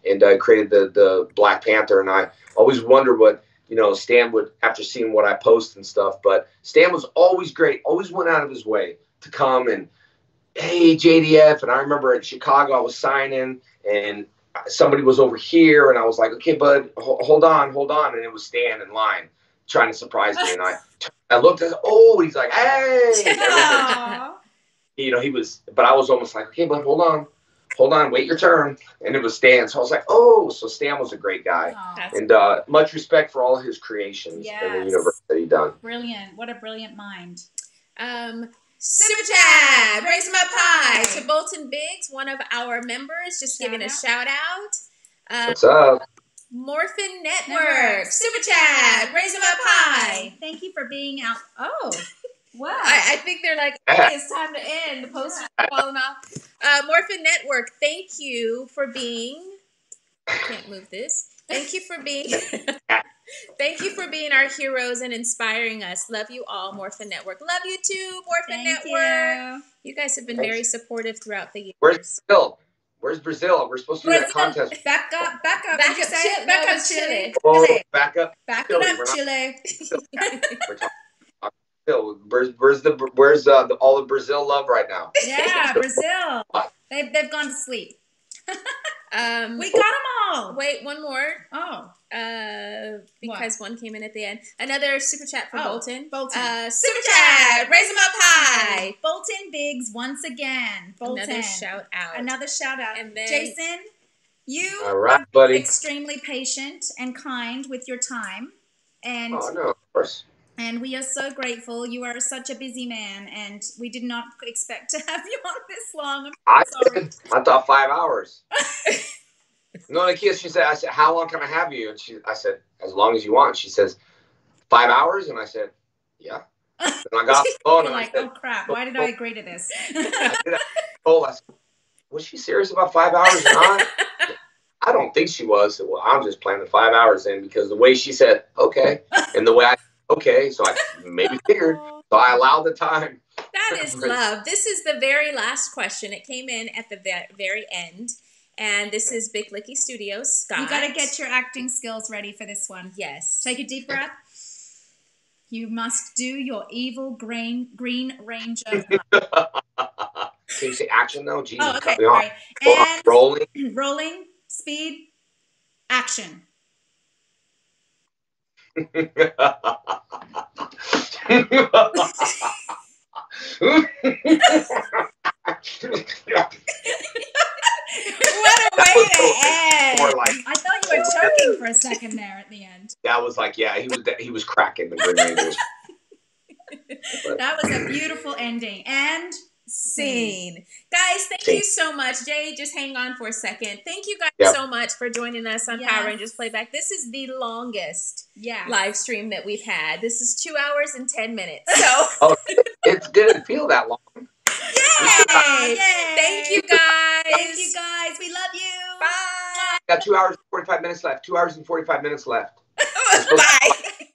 and uh, created the the Black Panther. And I always wondered what. You know, Stan would, after seeing what I post and stuff, but Stan was always great, always went out of his way to come and, hey, J D F, and I remember in Chicago I was signing, and somebody was over here, and I was like, okay, bud, ho hold on, hold on, and it was Stan in line trying to surprise me, and I, I looked at him, oh, he's like, hey! Yeah. You know, he was, but I was almost like, okay, bud, hold on. Hold on, wait your turn. And it was Stan. So I was like, oh, so Stan was a great guy. Aww. And uh, much respect for all his creations yes. in the universe that he done. Brilliant. What a brilliant mind. Um, Super Chad, raise him up high. To Bolton Biggs, one of our members, just shout giving out. a shout out. Um, What's up? Morphin Network, Network. Super Chad, raise him up high. Thank you for being out. Oh. Wow. I, I think they're like, okay, it's time to end. The poster's falling off. Uh, Morphin Network, thank you for being, I can't move this. Thank you for being, thank you for being our heroes and inspiring us. Love you all, Morphin Network. Love you too, Morphin thank Network. You. you guys have been Thanks. very supportive throughout the years. Where's Bill? Where's Brazil? We're supposed to do that contest. Back up, back up, back up, Chile. Back up, Chile. Oh, back up, back up, Chile. Where's the where's uh, the, all the Brazil love right now? Yeah, Brazil. They've they've gone to sleep. um, we got them all. Wait, one more. Oh, uh, because what? one came in at the end. Another super chat for oh, Bolton. Bolton. Uh, super chat. Raise them up high. Bolton Biggs once again. Bolton. Another shout out. Another shout out. And then Jason, you all right, are buddy. extremely patient and kind with your time. And oh no, of course. And we are so grateful. You are such a busy man, and we did not expect to have you on this long. I'm sorry. I, I thought five hours. No, Nakia, she said, I said, how long can I have you? And she, I said, as long as you want. She says, five hours? And I said, yeah. And I got the phone. You're and like, I said, oh, crap. Why did oh, I agree to this? I said, oh, I said, was she serious about five hours or not? I don't think she was. So, well, I'm just planning the five hours in because the way she said, okay, and the way I okay, so I maybe figured, so I allowed the time. That is love. This is the very last question. It came in at the very end, and this is Big Licky Studios. Scott. You got to get your acting skills ready for this one. Yes. Take a deep breath. You must do your evil green, green ranger. Can you say action, though? Jeez, oh, okay. All right. And rolling. Rolling. Speed. Action. What a way to end! Like, I thought you were choking for a second there at the end. That was like, yeah, he was he was cracking the Green Rangers. That was a beautiful ending. And scene. Guys, thank you so much. Jay, just hang on for a second. Thank you guys yep. so much for joining us on yes. Power Rangers Playback. This is the longest yeah. live stream that we've had. This is two hours and ten minutes. So oh, it's good to feel that long. Yay! Yay! Thank you guys. Thank you guys. We love you. Bye. Got two hours and forty-five minutes left. Two hours and forty-five minutes left. Bye.